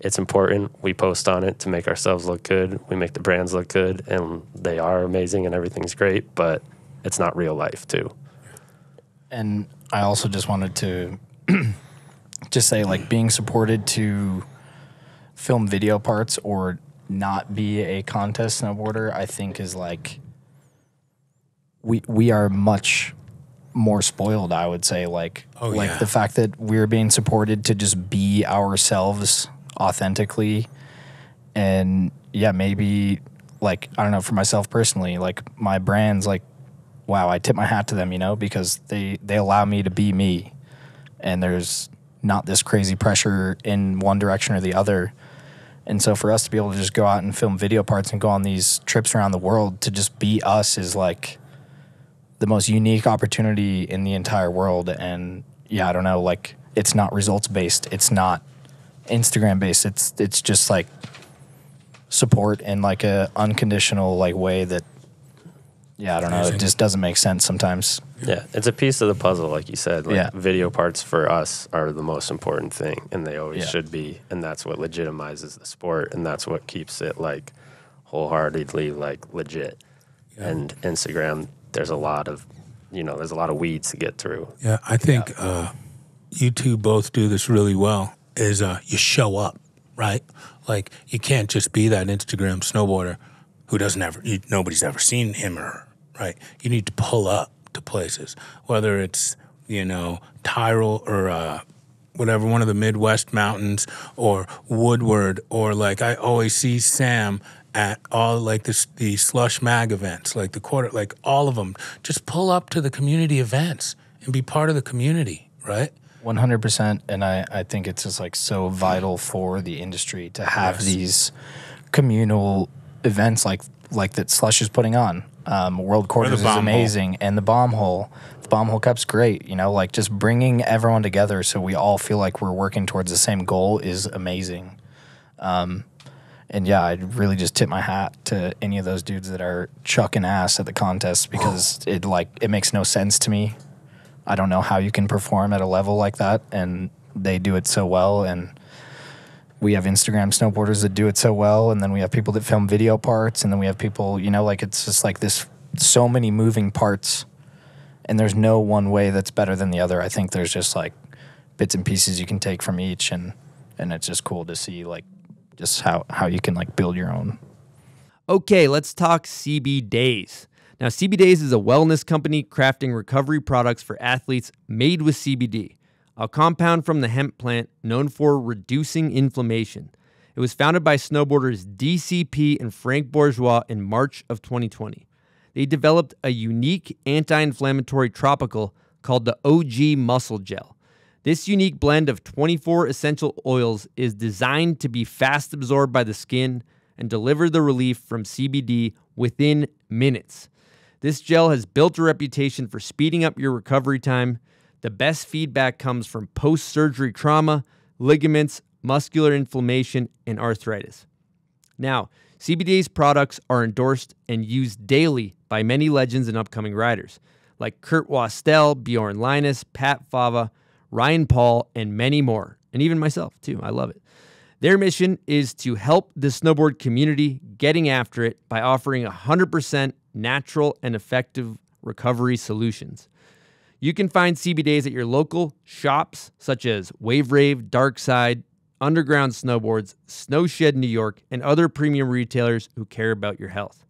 it's important. We post on it to make ourselves look good. We make the brands look good and they are amazing and everything's great, but it's not real life too. And I also just wanted to just say like being supported to film video parts or not be a contest snowboarder, I think is like we are much more spoiled, I would say, like the fact that we're being supported to just be ourselves authentically. And yeah, maybe like I don't know, for myself personally, like my brands, like wow, I tip my hat to them, you know, because they allow me to be me and there's not this crazy pressure in one direction or the other. And so for us to be able to just go out and film video parts and go on these trips around the world to just be us is like the most unique opportunity in the entire world. And yeah, I don't know, like it's not results based. It's not Instagram based. It's just like support in like a unconditional like way that, yeah, I don't know. It just doesn't make sense sometimes. Yeah. It's a piece of the puzzle. Like you said, like video parts for us are the most important thing and they always should be. And that's what legitimizes the sport. And that's what keeps it like wholeheartedly, like, legit. Yeah. And Instagram, there's a lot of, you know, there's a lot of weeds to get through. Yeah, I think you two both do this really well is you show up, right? Like, you can't just be that Instagram snowboarder who doesn't ever, nobody's ever seen him or her, right? You need to pull up to places, whether it's, you know, Tyrol or whatever, one of the Midwest mountains or Woodward, or like I always see Sam at all, like the Slush Mag events, like the quarter, like all of them. Just pull up to the community events and be part of the community, right? 100%. And I think it's just like so vital for the industry to have these communal events like that Slush is putting on. World Quarters is amazing, and the Bombhole Cup's great. You know, like just bringing everyone together so we all feel like we're working towards the same goal is amazing. And yeah, I'd really just tip my hat to any of those dudes that are chucking ass at the contests, because it like it makes no sense to me. I don't know how you can perform at a level like that, and they do it so well. And we have Instagram snowboarders that do it so well, and then we have people that film video parts, and then we have people, you know, like it's just like this, so many moving parts, and there's no one way that's better than the other. I think there's just like bits and pieces you can take from each, and it's just cool to see like just how you can like build your own. Okay, let's talk CB Days. Now, CB Days is a wellness company crafting recovery products for athletes made with CBD, a compound from the hemp plant known for reducing inflammation. It was founded by snowboarders DCP and Frank Bourgeois in March of 2020. They developed a unique anti-inflammatory tropical called the OG Muscle Gel. This unique blend of 24 essential oils is designed to be fast absorbed by the skin and deliver the relief from CBD within minutes. This gel has built a reputation for speeding up your recovery time. The best feedback comes from post-surgery trauma, ligaments, muscular inflammation, and arthritis. Now, CBD's products are endorsed and used daily by many legends and upcoming riders, like Kurt Wastel, Bjorn Linus, Pat Fava, Ryan Paul, and many more, and even myself, too. I love it. Their mission is to help the snowboard community getting after it by offering 100% natural and effective recovery solutions. You can find CB Days at your local shops such as Wave Rave, Darkside, Underground Snowboards, Snowshed New York, and other premium retailers who care about your health.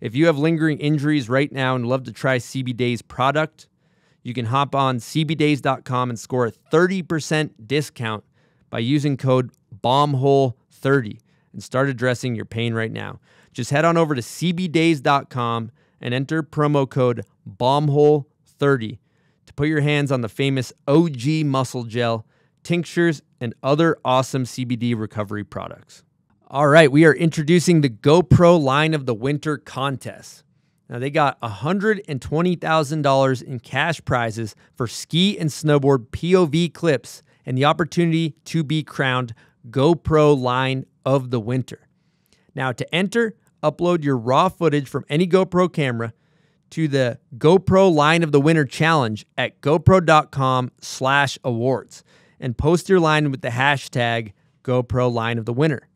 If you have lingering injuries right now and love to try CB Days product, you can hop on cbdays.com and score a 30% discount by using code BOMBHOLE30 and start addressing your pain right now. Just head on over to cbdays.com and enter promo code BOMBHOLE30 to put your hands on the famous OG Muscle Gel, tinctures, and other awesome CBD recovery products. All right, we are introducing the GoPro line of the winter contests. Now, they got $120,000 in cash prizes for ski and snowboard POV clips and the opportunity to be crowned GoPro line of the winter. Now, to enter, upload your raw footage from any GoPro camera to the GoPro line of the winter challenge at gopro.com/awards and post your line with the hashtag GoPro line of the winter.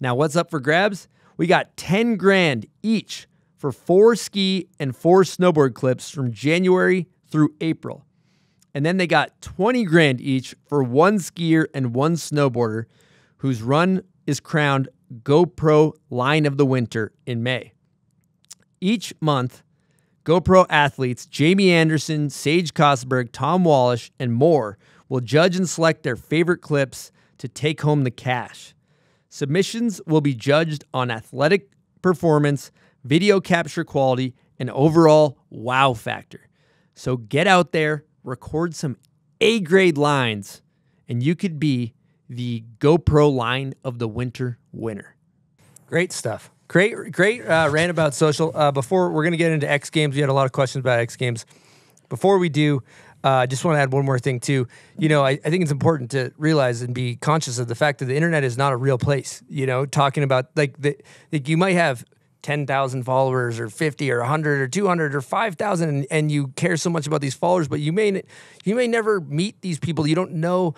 Now, what's up for grabs? We got 10 grand each for 4 ski and 4 snowboard clips from January through April. And then they got 20 grand each for 1 skier and 1 snowboarder whose run is crowned GoPro Line of the Winter in May. Each month, GoPro athletes Jamie Anderson, Sage Kotsenburg, Tom Wallish, and more will judge and select their favorite clips to take home the cash. Submissions will be judged on athletic performance, video capture quality, and overall wow factor. So get out there, record some A-grade lines, and you could be the GoPro line of the winter winner. Great stuff. Great rant about social. Before we're going to get into X Games, we had a lot of questions about X Games. Before we do, I just want to add one more thing too. You know, I think it's important to realize and be conscious of the fact that the internet is not a real place. You know, talking about like you might have 10,000 followers or 50 or 100 or 200 or 5,000, and you care so much about these followers, but you may never meet these people. You don't know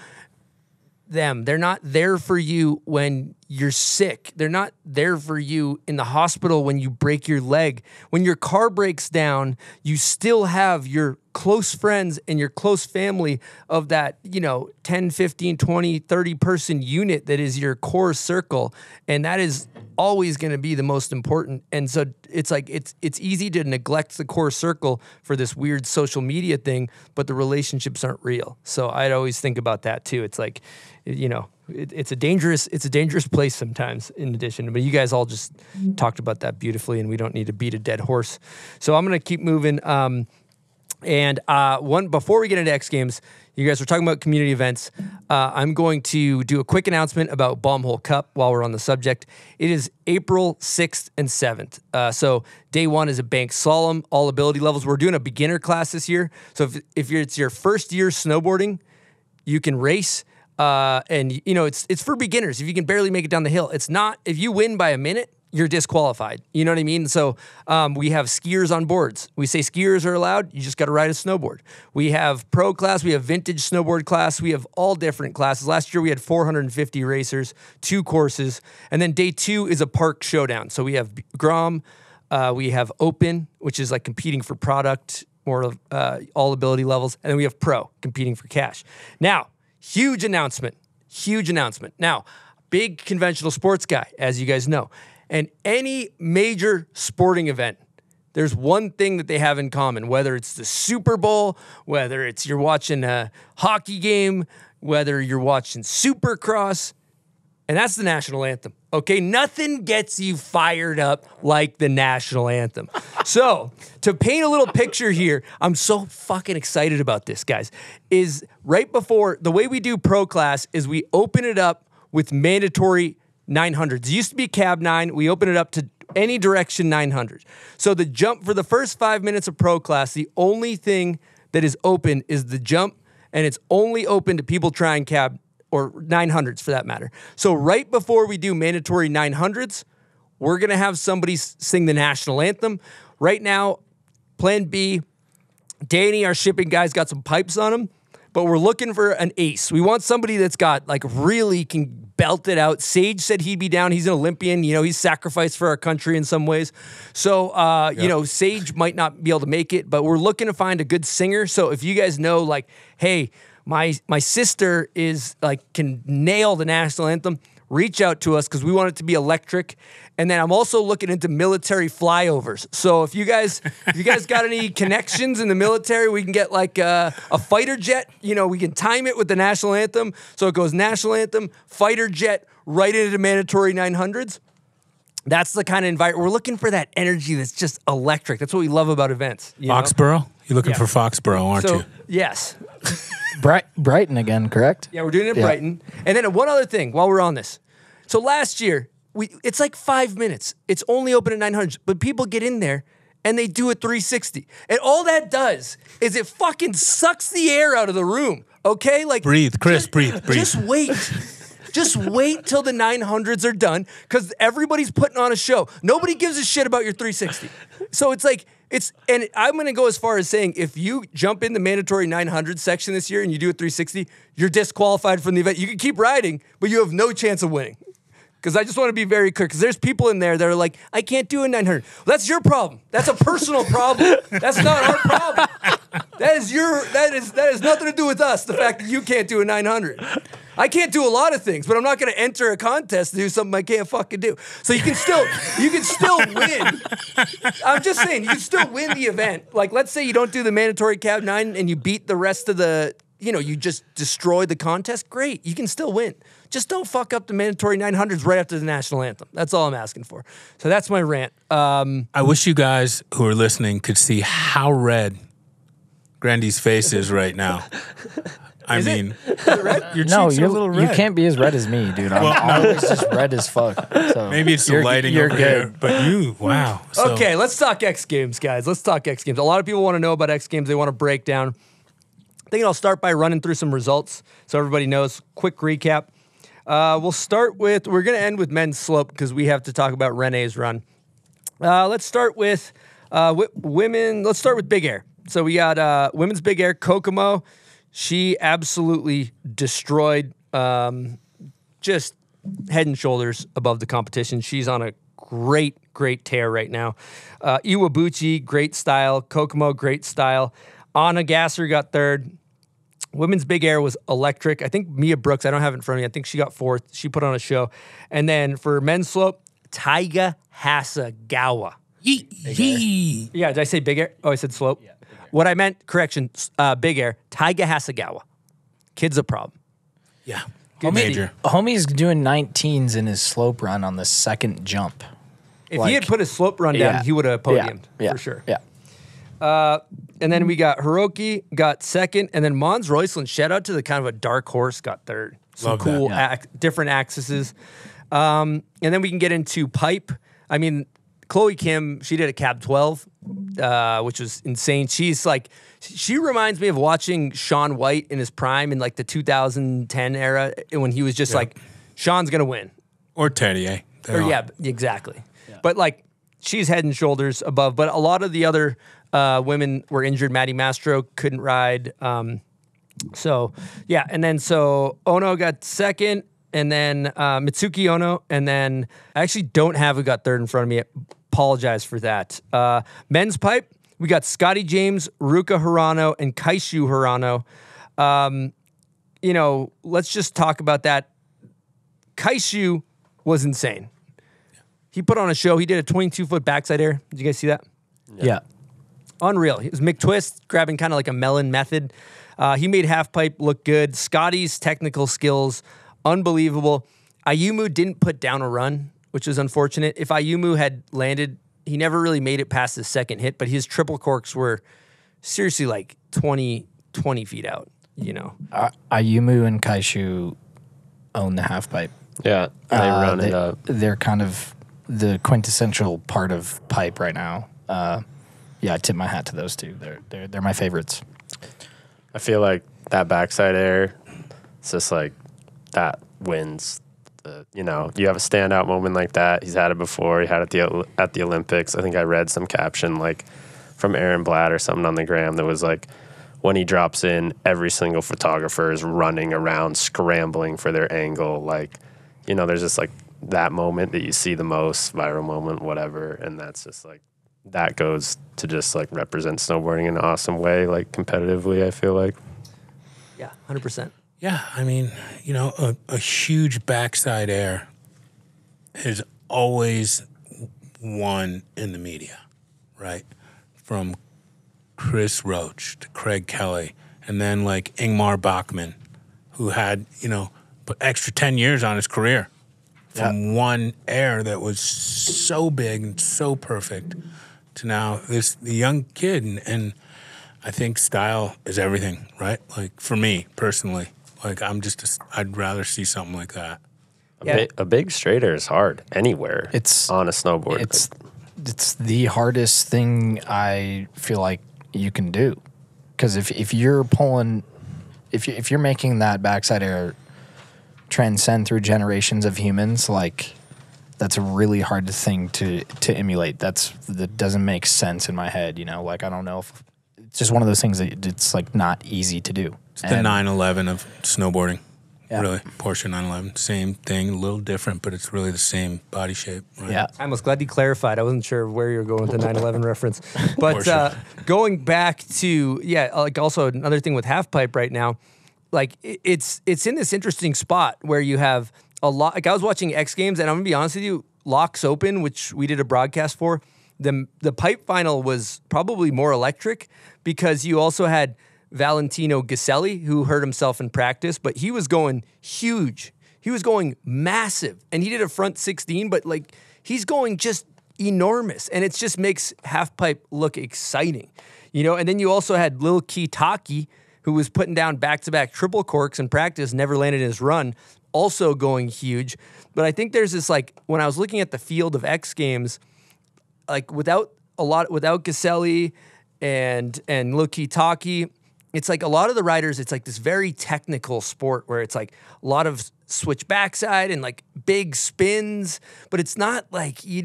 them. They're not there for you when you're sick. They're not there for you in the hospital when you break your leg. When your car breaks down, you still have your close friends and your close family of that, you know, 10, 15, 20, 30 person unit that is your core circle. And that is always going to be the most important. And so it's like, it's easy to neglect the core circle for this weird social media thing, but the relationships aren't real. So I'd always think about that too. It's like, you know, it's a dangerous place sometimes in addition, but you guys all just talked about that beautifully and we don't need to beat a dead horse. So I'm going to keep moving. One, before we get into X Games, you guys were talking about community events. I'm going to do a quick announcement about Bombhole Cup while we're on the subject. It is April 6th and 7th. So day one is a bank slalom, all ability levels. We're doing a beginner class this year. So if it's your first year snowboarding, you can race. And you know, it's for beginners. If you can barely make it down the hill, it's not, if you win by a minute, you're disqualified. You know what I mean? So we have skiers on boards. We say skiers are allowed. You just got to ride a snowboard. We have pro class. We have vintage snowboard class. We have all different classes. Last year, we had 450 racers, 2 courses. And then day two is a park showdown. So we have Grom. We have Open, which is like competing for product, more all ability levels. And then we have pro, competing for cash. Now, huge announcement. Huge announcement. Now, big conventional sports guy, as you guys know. And any major sporting event, there's one thing that they have in common, whether it's the Super Bowl, whether it's you're watching a hockey game, whether you're watching Supercross, and that's the national anthem, okay? Nothing gets you fired up like the national anthem. So to paint a little picture here, I'm so fucking excited about this, guys, is right before, the way we do pro class is we open it up with mandatory 900s. It used to be cab 9. We open it up to any direction 900. So the jump for the first 5 minutes of pro class, the only thing that is open is the jump, and it's only open to people trying cab or 900s for that matter. So right before we do mandatory 900s, we're going to have somebody sing the national anthem. Right now, plan B, Danny, our shipping guy's got some pipes on him, but we're looking for an ace. We want somebody that's got, like, really can belt it out. Sage said he'd be down. He's an Olympian. You know, he's sacrificed for our country in some ways. So, yeah. You know, Sage might not be able to make it, but we're looking to find a good singer. So if you guys know, like, hey, my sister is, like, can nail the national anthem, reach out to us because we want it to be electric. And then I'm also looking into military flyovers. So if you guys got any connections in the military, we can get like a fighter jet. You know, we can time it with the national anthem. So it goes national anthem, fighter jet, right into the mandatory 900s. That's the kind of environment. We're looking for that energy that's just electric. That's what we love about events. You Foxborough? Know? You're looking for Foxborough, aren't you? Yes. Brighton again, correct? Yeah, we're doing it in Brighton. And then one other thing while we're on this. So last year, it's like 5 minutes. It's only open at 900, but people get in there and they do a 360. And all that does is it fucking sucks the air out of the room, okay? Like breathe, Chris, breathe. Just wait. Just wait till the 900s are done because everybody's putting on a show. Nobody gives a shit about your 360. So it's like... And I'm going to go as far as saying if you jump in the mandatory 900 section this year and you do a 360, you're disqualified from the event. You can keep riding, but you have no chance of winning. Because I just want to be very clear, because there's people in there that are like, I can't do a 900. Well, that's your problem. That's a personal problem. That's not our problem. That is nothing to do with us, the fact that you can't do a 900. I can't do a lot of things, but I'm not going to enter a contest to do something I can't fucking do. So you can still win. I'm just saying, you can still win the event. Like, let's say you don't do the mandatory cab 9 and you beat the rest of the... You know, you just destroy the contest, great. You can still win. Just don't fuck up the mandatory 900s right after the national anthem. That's all I'm asking for. So that's my rant. I wish you guys who are listening could see how red Grandy's face is right now. Your cheeks are a little red. You can't be as red as me, dude. I'm always just red as fuck. So. Maybe it's the lighting over here. But you, wow. So. Okay, let's talk X Games, guys. Let's talk X Games. A lot of people want to know about X Games. They want to break down. I think I'll start by running through some results so everybody knows. Quick recap. We're going to end with men's slope because we have to talk about Renee's run. Let's start with women. Let's start with big air. So we got women's big air, Kokomo. She absolutely destroyed Just head and shoulders above the competition. She's on a great tear right now. Iwabuchi, great style. Kokomo, great style. Anna Gasser got third. Women's big air was electric. I think Mia Brookes, I don't have it in front of me, I think she got fourth. She put on a show. And then for men's slope, Taiga Hasagawa. Yee. Yeah, did I say big air? Oh, I said slope. Yeah, what I meant, correction, big air, Taiga Hasagawa. Kid's a problem. Yeah. Good major. Homie's doing 19s in his slope run on the second jump. If he had put his slope run down, he would have podiumed for sure. Yeah. And then we got Hiroki got second, and then Mons Roislin, shout out to the kind of a dark horse, got third. Some love cool, different axes. And then we can get into pipe. I mean, Chloe Kim, she did a cab 12, which was insane. She's like, she reminds me of watching Shaun White in his prime in like the 2010 era when he was just like, Shaun's going to win. Or Teddy. Or all. Yeah, exactly. Yeah. But like, she's head and shoulders above. But a lot of the other women were injured. Maddie Mastro couldn't ride. So, yeah. And then so Ono got second. And then Mitsuki Ono, and then I actually don't have who got third in front of me. I apologize for that. Men's pipe, we got Scotty James, Ruka Hirano, and Kaishu Hirano. You know, let's just talk about that. Kaishu was insane. Yeah. He put on a show. He did a 22-foot backside air. Did you guys see that? Yeah. Unreal. It was McTwist grabbing kind of like a melon method. He made half pipe look good. Scotty's technical skills, unbelievable. Ayumu didn't put down a run, which was unfortunate. If Ayumu had landed, he never really made it past his second hit, but his triple corks were seriously like 20 feet out, you know. Ayumu and Kaishu own the half pipe. Yeah, they run it up. They're kind of the quintessential part of pipe right now. Yeah, I tip my hat to those two. They're my favorites. I feel like that backside air, it's just like, that wins. You know, you have a standout moment like that. He's had it before. He had it at the Olympics. I think I read some caption like from Aaron Blatt or something on the gram that was like, when he drops in, every single photographer is running around, scrambling for their angle. Like, you know, there's just like that moment that you see the most, viral moment, whatever. And that's just like, that goes to just like represent snowboarding in an awesome way, like competitively, I feel like. Yeah, 100%. Yeah, I mean, you know, a huge backside air has always won in the media, right? From Chris Roach to Craig Kelly, and then like Ingmar Bachmann, who had, you know, an extra 10 years on his career from one air that was so big and so perfect to now this the young kid. And I think style is everything, right? Like for me personally. Like, I'm just, I'd rather see something like that. Yeah. A big straight air is hard anywhere. It's on a snowboard. It's the hardest thing I feel like you can do. Because if you're pulling, if you're making that backside air transcend through generations of humans, like, that's a really hard thing to emulate. That doesn't make sense in my head, you know? Like, I don't know if, it's just one of those things that it's like not easy to do. It's the 9/11 of snowboarding, really. Porsche 911, same thing, a little different, but it's really the same body shape. Right? Yeah, I was glad you clarified. I wasn't sure where you were going with the 911 reference, but going back to like also another thing with half pipe right now, like it's in this interesting spot where you have a lot. Like I was watching X Games, and I'm gonna be honest with you, Locks Open, which we did a broadcast for, the pipe final was probably more electric because you also had Valentino Giselli, who hurt himself in practice, but he was going huge. He was going massive, and he did a front 16, but like he's going just enormous, and it just makes half pipe look exciting, you know. And then you also had Lil Kitaki, who was putting down back-to-back triple corks in practice, never landed in his run, also going huge. But I think there's this like when I was looking at the field of X Games, like without Giselli and Lil Kitaki. It's like a lot of the riders, it's like this very technical sport where it's like a lot of switch backside and like big spins, but it's not like you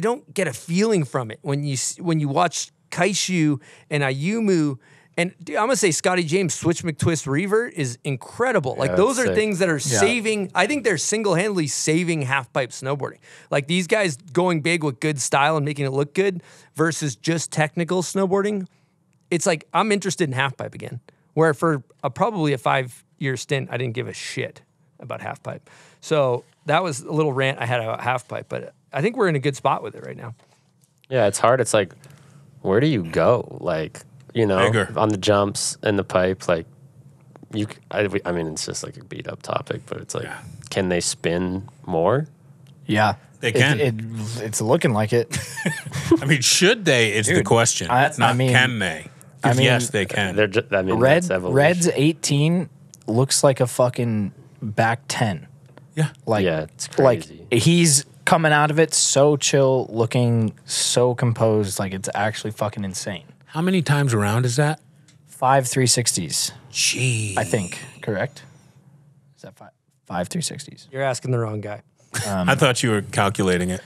don't get a feeling from it when you watch Kaishu and Ayumu And dude, I'm going to say Scotty James, switch McTwist revert is incredible. Yeah, like those are sick things that are saving. I think they're single-handedly saving half-pipe snowboarding. Like these guys going big with good style and making it look good versus just technical snowboarding. It's like I'm interested in half-pipe again, where for probably a 5-year stint, I didn't give a shit about half-pipe. So that was a little rant I had about half-pipe, but I think we're in a good spot with it right now. Yeah, it's hard. It's like, where do you go? Like, you know, bigger on the jumps and the pipe, like you. I mean, it's just like a beat up topic, but it's like, can they spin more? Yeah, they can. It's looking like it. I mean, should they? It's the question. Can they? I mean, yes, they can. They're just, I mean, Red's 18 looks like a fucking back 10. Yeah, it's crazy. Like he's coming out of it so chill, looking so composed. Like it's actually fucking insane. How many times around is that? 5 360s. Jeez. I think, correct? Is that 5 360s? You're asking the wrong guy. I thought you were calculating it.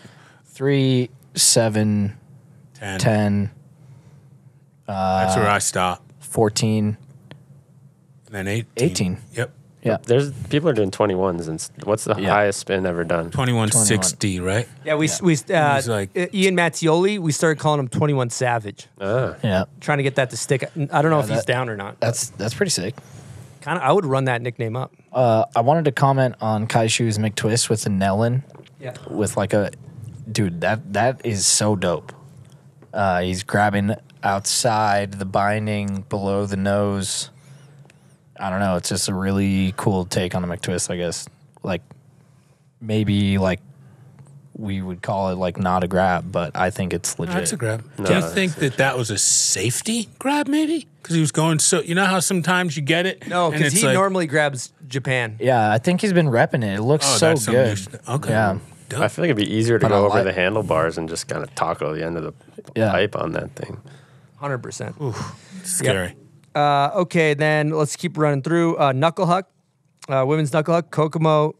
3, 7, 10. 10 that's where I stop. 14. And then 18. 18. Yep. Yeah, there's people are doing 21s, and what's the highest spin ever done? 2160, right? Yeah, we like Ian Mattioli, we started calling him 21 Savage. Yeah, trying to get that to stick. I don't know if he's down or not. That's pretty sick. Kind of, I would run that nickname up. I wanted to comment on Kaishu's McTwist with the Nellin. Yeah, with like a dude that is so dope. He's grabbing outside the binding below the nose. I don't know. It's just a really cool take on the McTwist, I guess. Like, maybe, like, we would call it, like, not a grab, but I think it's legit. No, it's a grab. No, do you think that that was a safety grab, maybe? Because he was going so... You know how sometimes you get it? No, because he normally grabs Japan. Yeah, I think he's been repping it. It looks so good. Okay. Yeah. I feel like it'd be easier to go over the handlebars and just kind of taco the end of the pipe on that thing. 100%. Ooh, scary. Yep. Okay, then let's keep running through. Knucklehuck, women's Knucklehuck, Kokomo.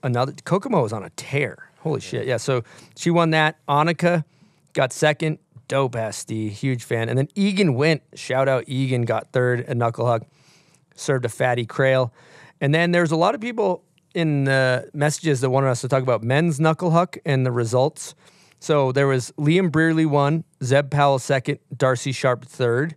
Kokomo is on a tear. Holy shit. Yeah, so she won that. Annika got second. Dope SD, huge fan. And then Egan Wint, shout out Egan, got third at Knucklehuck. Served a fatty crail. And then there's a lot of people in the messages that wanted us to talk about men's Knucklehuck and the results. So there was Liam Brearley won, Zeb Powell second, Darcy Sharp third.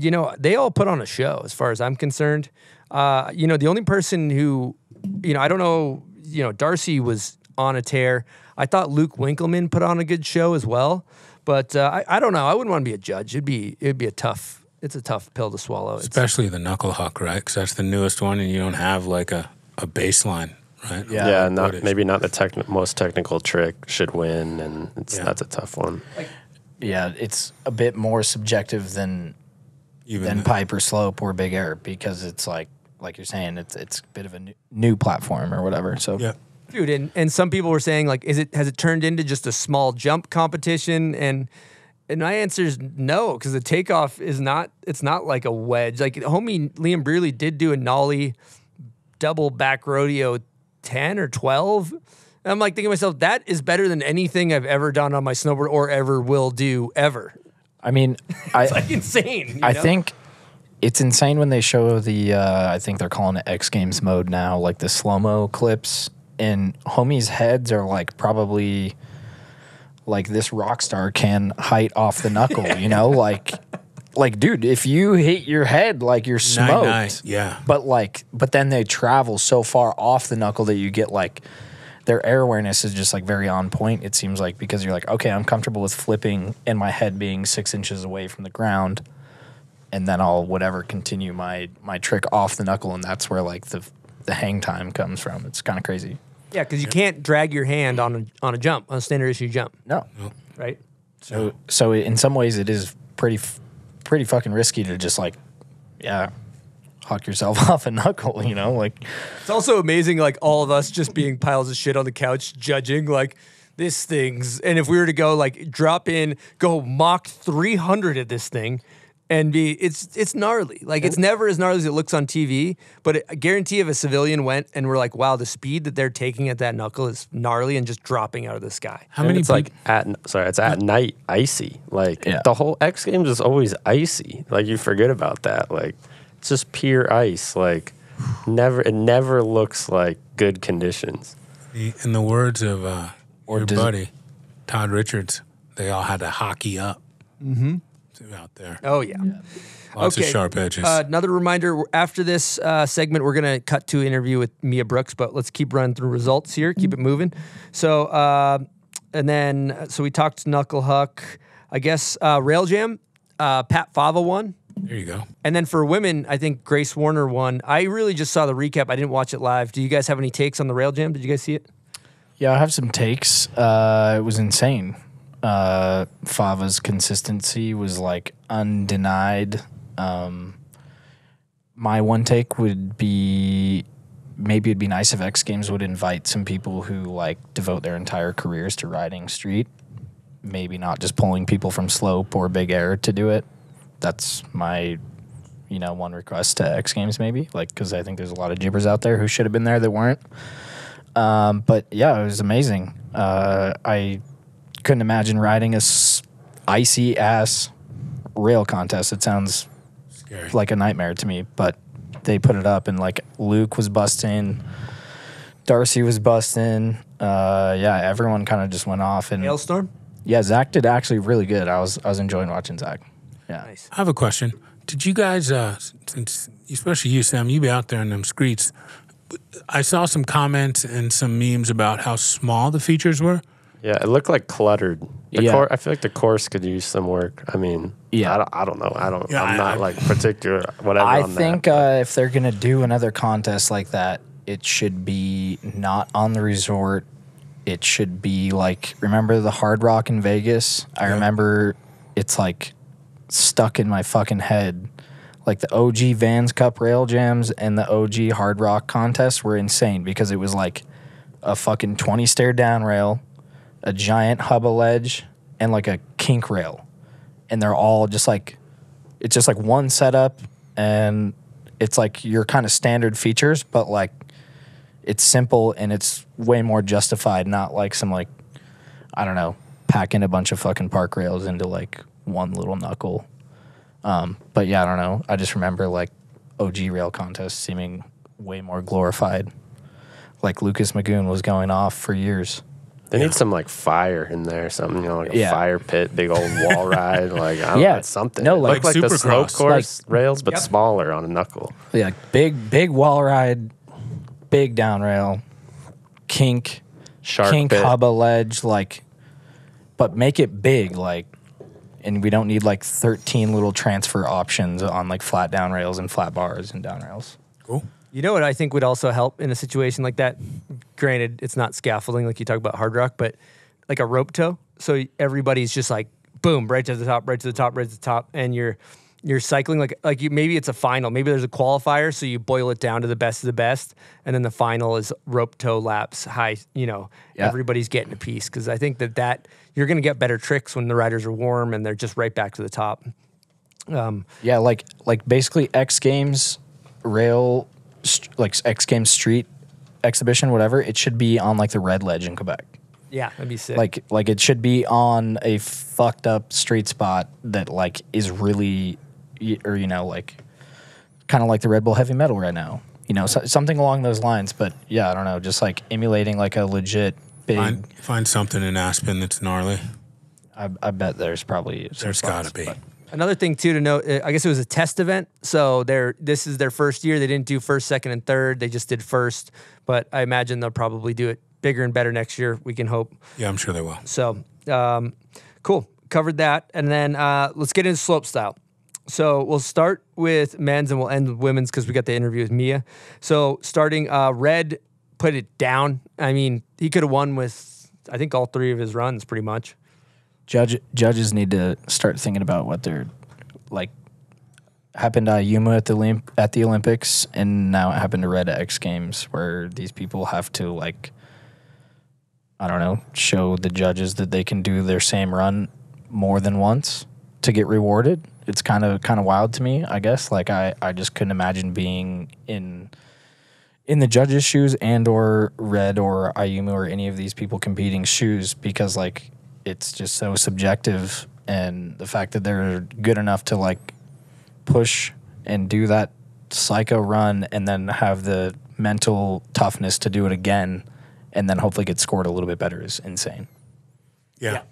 You know, they all put on a show as far as I'm concerned. You know, the only person who, you know, I don't know, you know, Darcy was on a tear. I thought Luke Winkelman put on a good show as well. But I don't know. I wouldn't want to be a judge. It'd be a tough, it's a tough pill to swallow. Especially the Knucklehuck, right? Because that's the newest one and you don't have like a baseline, right? Yeah, maybe not the most technical trick should win. And that's a tough one. Like, yeah, it's a bit more subjective than pipe or slope or big air, because it's like you're saying, it's a bit of a new platform or whatever. So yeah, dude, and some people were saying like, has it turned into just a small jump competition? And my answer is no, because the takeoff is not. It's not like a wedge. Like homie Liam Brearley did do a nollie double back rodeo 10 or 12. And I'm like thinking to myself, that is better than anything I've ever done on my snowboard or ever will do ever. I mean, it's like insane. I think it's insane when they show the, I think they're calling it X Games mode now, like the slow-mo clips, and homies' heads are like probably like this rock star can height off the knuckle, you know? Like, dude, if you hit your head, like you're smoked. Yeah. But then they travel so far off the knuckle that you get like, their air awareness is just like very on point, it seems like, because you're like, okay, I'm comfortable with flipping and my head being 6 inches away from the ground, and then I'll whatever continue my trick off the knuckle, and that's where like the hang time comes from. It's kind of crazy. Yeah, because you can't drag your hand on a jump, on a standard issue jump. No. Right? So in some ways it is pretty fucking risky to just like, huck yourself off a knuckle, you know, like. It's also amazing, like, all of us just being piles of shit on the couch, judging, like, this thing's, and if we were to go, like, drop in, go Mach 300 at this thing, and be it's gnarly. Like, it's never as gnarly as it looks on TV, but I guarantee if a civilian went and were like, wow, the speed that they're taking at that knuckle is gnarly and just dropping out of the sky. How many? It's like it's at night, icy. Like, the whole X Games is always icy. Like, you forget about that. Like, it's just pure ice. Like, it never looks like good conditions. In the words of your buddy, Todd Richards, they all had to hockey up. Mm-hmm. Out there. Oh, yeah. Lots of sharp edges. Another reminder, after this segment, we're going to cut to an interview with Mia Brookes, but let's keep running through results here. Keep it moving. So, so we talked Knuckle Huck. I guess Rail Jam, Pat Fava won. There you go. And then for women, I think Grace Warner won. I really just saw the recap. I didn't watch it live. Do you guys have any takes on the Rail Jam? Did you guys see it? Yeah, I have some takes. It was insane. Fava's consistency was like undenied. My one take would be, maybe it'd be nice if X Games would invite some people who like devote their entire careers to riding street, maybe not just pulling people from slope or big air to do it. That's my, you know, one request to X Games, maybe, like, because I think there's a lot of jibbers out there who should have been there that weren't. But yeah, it was amazing. I couldn't imagine riding a icy ass rail contest. It sounds scary, like a nightmare to me, but they put it up, and like Luke was busting, Darcy was busting, yeah, everyone kind of just went off. And Hailstorm, yeah, Zach did actually really good. I was enjoying watching Zach. Yeah, nice. I have a question. Did you guys, since especially you, Sam, you be out there in them streets, I saw some comments and some memes about how small the features were. Yeah, it looked like cluttered. I feel like the course could use some work. I mean, yeah, I don't know. I'm not particular. Whatever. I think if they're gonna do another contest like that, it should be not on the resort. It should be like, remember the Hard Rock in Vegas? I remember, it's like stuck in my fucking head. Like the OG Vans Cup Rail Jams and the OG Hard Rock contests were insane because it was like a fucking 20 stair down rail, a giant hubba ledge, and like a kink rail, and they're all just like, it's just like one setup, and it's like your kind of standard features, but like it's simple and it's way more justified, not like some, like, I don't know, packing a bunch of fucking park rails into like one little knuckle. But yeah, I don't know, I just remember like OG rail contests seeming way more glorified. Like Lucas Magoon was going off for years. They need some like fire in there or something, you know, like a fire pit, big old wall ride, like I don't know, something. No, like the slope course like, rails, but smaller on a knuckle. Yeah, big wall ride, big down rail, kink pit, hubba ledge, like, but make it big, like, and we don't need like 13 little transfer options on like flat down rails and flat bars and down rails. Cool. You know what I think would also help in a situation like that? Granted, it's not scaffolding like you talk about Hard Rock, but like a rope tow. So everybody's just like, boom, right to the top, right to the top, right to the top. And you're cycling like you, maybe it's a final. Maybe there's a qualifier, so you boil it down to the best of the best. And then the final is rope tow laps high, you know, everybody's getting a piece. Because I think that you're going to get better tricks when the riders are warm and they're just right back to the top. Yeah, like basically X Games, rail... like X Games Street Exhibition, whatever, it should be on like the Red Ledge in Quebec. Yeah, that'd be sick. Like it should be on a fucked up street spot that like is really, or you know, like kind of like the Red Bull Heavy Metal right now. You know, so, something along those lines. But yeah, I don't know, just like emulating like a legit big. Find something in Aspen that's gnarly. I bet there's probably some there's spots, gotta be. But. Another thing, too, to note, I guess it was a test event, so this is their first year. They didn't do first, second, and third. They just did first, but I imagine they'll probably do it bigger and better next year, we can hope. Yeah, I'm sure they will. So, cool. Covered that. And then let's get into slope style. So we'll start with men's and we'll end with women's because we got the interview with Mia. So starting Red, put it down. I mean, he could have won with, I think, all three of his runs pretty much. Judges need to start thinking about what they're like. Happened to Ayumu at the Olympics, and now it happened to Red at X Games, where these people have to like, I don't know, show the judges that they can do their same run more than once. to get rewarded. It's kind of wild to me, I guess. Like I just couldn't imagine being in the judges' shoes and or Red or Ayumu or any of these people competing shoes, because like it's just so subjective, and the fact that they're good enough to like push and do that psycho run and then have the mental toughness to do it again and then hopefully get scored a little bit better is insane. Yeah.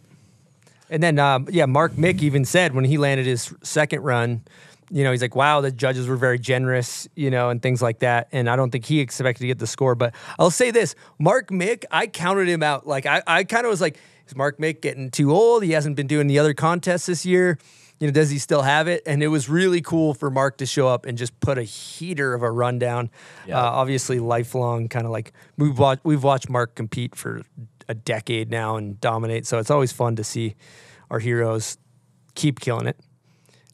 And then, Mark Mick even said when he landed his second run, you know, he's like, wow, the judges were very generous, you know, and things like that. And I don't think he expected to get the score. But I'll say this, Mark Mick, I counted him out. Like, I kind of was like, is Mark Mick getting too old? He hasn't been doing the other contests this year. You know, does he still have it? And it was really cool for Mark to show up and just put a heater of a rundown. Yeah. Obviously, lifelong, kind of like we've watched Mark compete for a decade now and dominate. So it's always fun to see our heroes keep killing it.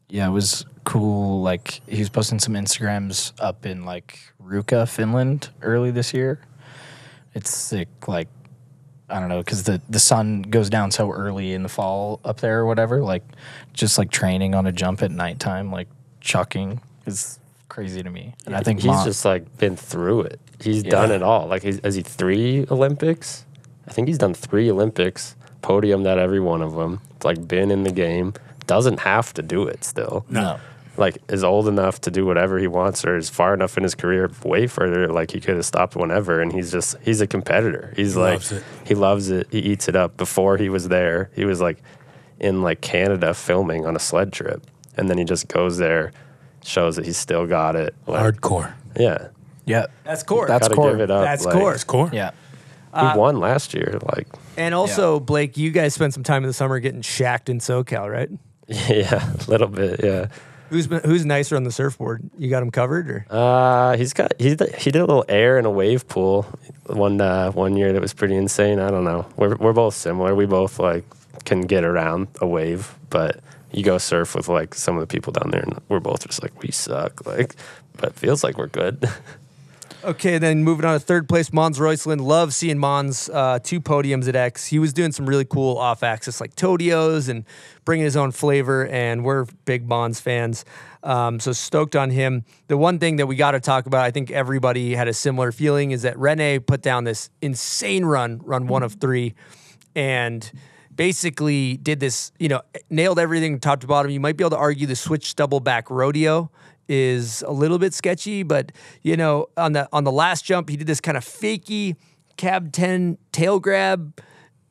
Yeah, it was cool. Like, he was posting some Instagrams up in like Ruukka, Finland early this year. It's sick. Like, I don't know, because the sun goes down so early in the fall up there or whatever. Like, just like training on a jump at nighttime, like chucking, is crazy to me. And I think he's just like been through it. He's done it all. Like, has he 3 Olympics? I think he's done 3 Olympics, podiumed at every one of them. It's like been in the game. Doesn't have to do it still. No. Like, is old enough to do whatever he wants, or is far enough in his career, way further, like he could have stopped whenever, and he's a competitor. He like, he loves it, he eats it up. Before he was there, he was like in like Canada filming on a sled trip, and then he just goes there, shows that he's still got it. Like, hardcore. Yeah. Yeah. That's core. That's core. Give it up. That's like, core. That's core. Yeah. He won last year. Like. And also, Blake, you guys spent some time in the summer getting shacked in SoCal, right? Yeah, a little bit, yeah. Who's nicer on the surfboard? You got him covered, or? He did a little air and a wave pool one year that was pretty insane. I don't know. We're both similar. We both like can get around a wave, but you go surf with like some of the people down there, and we're both just like, we suck. Like, but it feels like we're good. Okay, then moving on to third place, Mons Roislin. Love seeing Mons, 2 podiums at X. He was doing some really cool off-axis, like toadios and bringing his own flavor, and we're big Mons fans. So stoked on him. The one thing that we got to talk about, I think everybody had a similar feeling, is that Rene put down this insane run 1 of 3, and basically did this, you know, nailed everything top to bottom. You might be able to argue the switch double back rodeo is a little bit sketchy, but you know, on the last jump, he did this kind of fakey cab 10 tail grab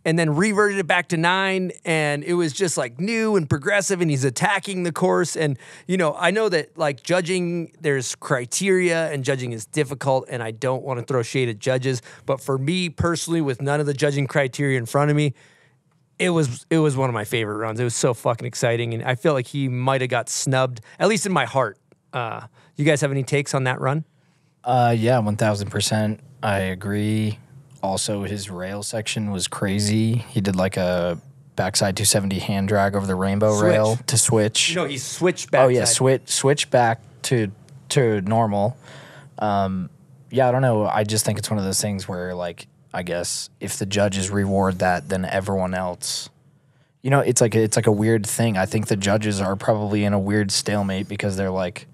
and then reverted it back to 9, and it was just like new and progressive, and he's attacking the course. And you know, I know that like judging, there's criteria, and judging is difficult, and I don't want to throw shade at judges, but for me personally, with none of the judging criteria in front of me, it was one of my favorite runs. It was so fucking exciting, and I feel like he might have got snubbed, at least in my heart. You guys have any takes on that run? Yeah, 1,000%. I agree. Also, his rail section was crazy. He did like a backside 270 hand drag over the rainbow rail to switch. No, he switched back. Oh yeah, switch back to normal. Yeah, I don't know. I just think it's one of those things where, like, I guess if the judges reward that, then everyone else. You know, it's like a weird thing. I think the judges are probably in a weird stalemate, because they're like,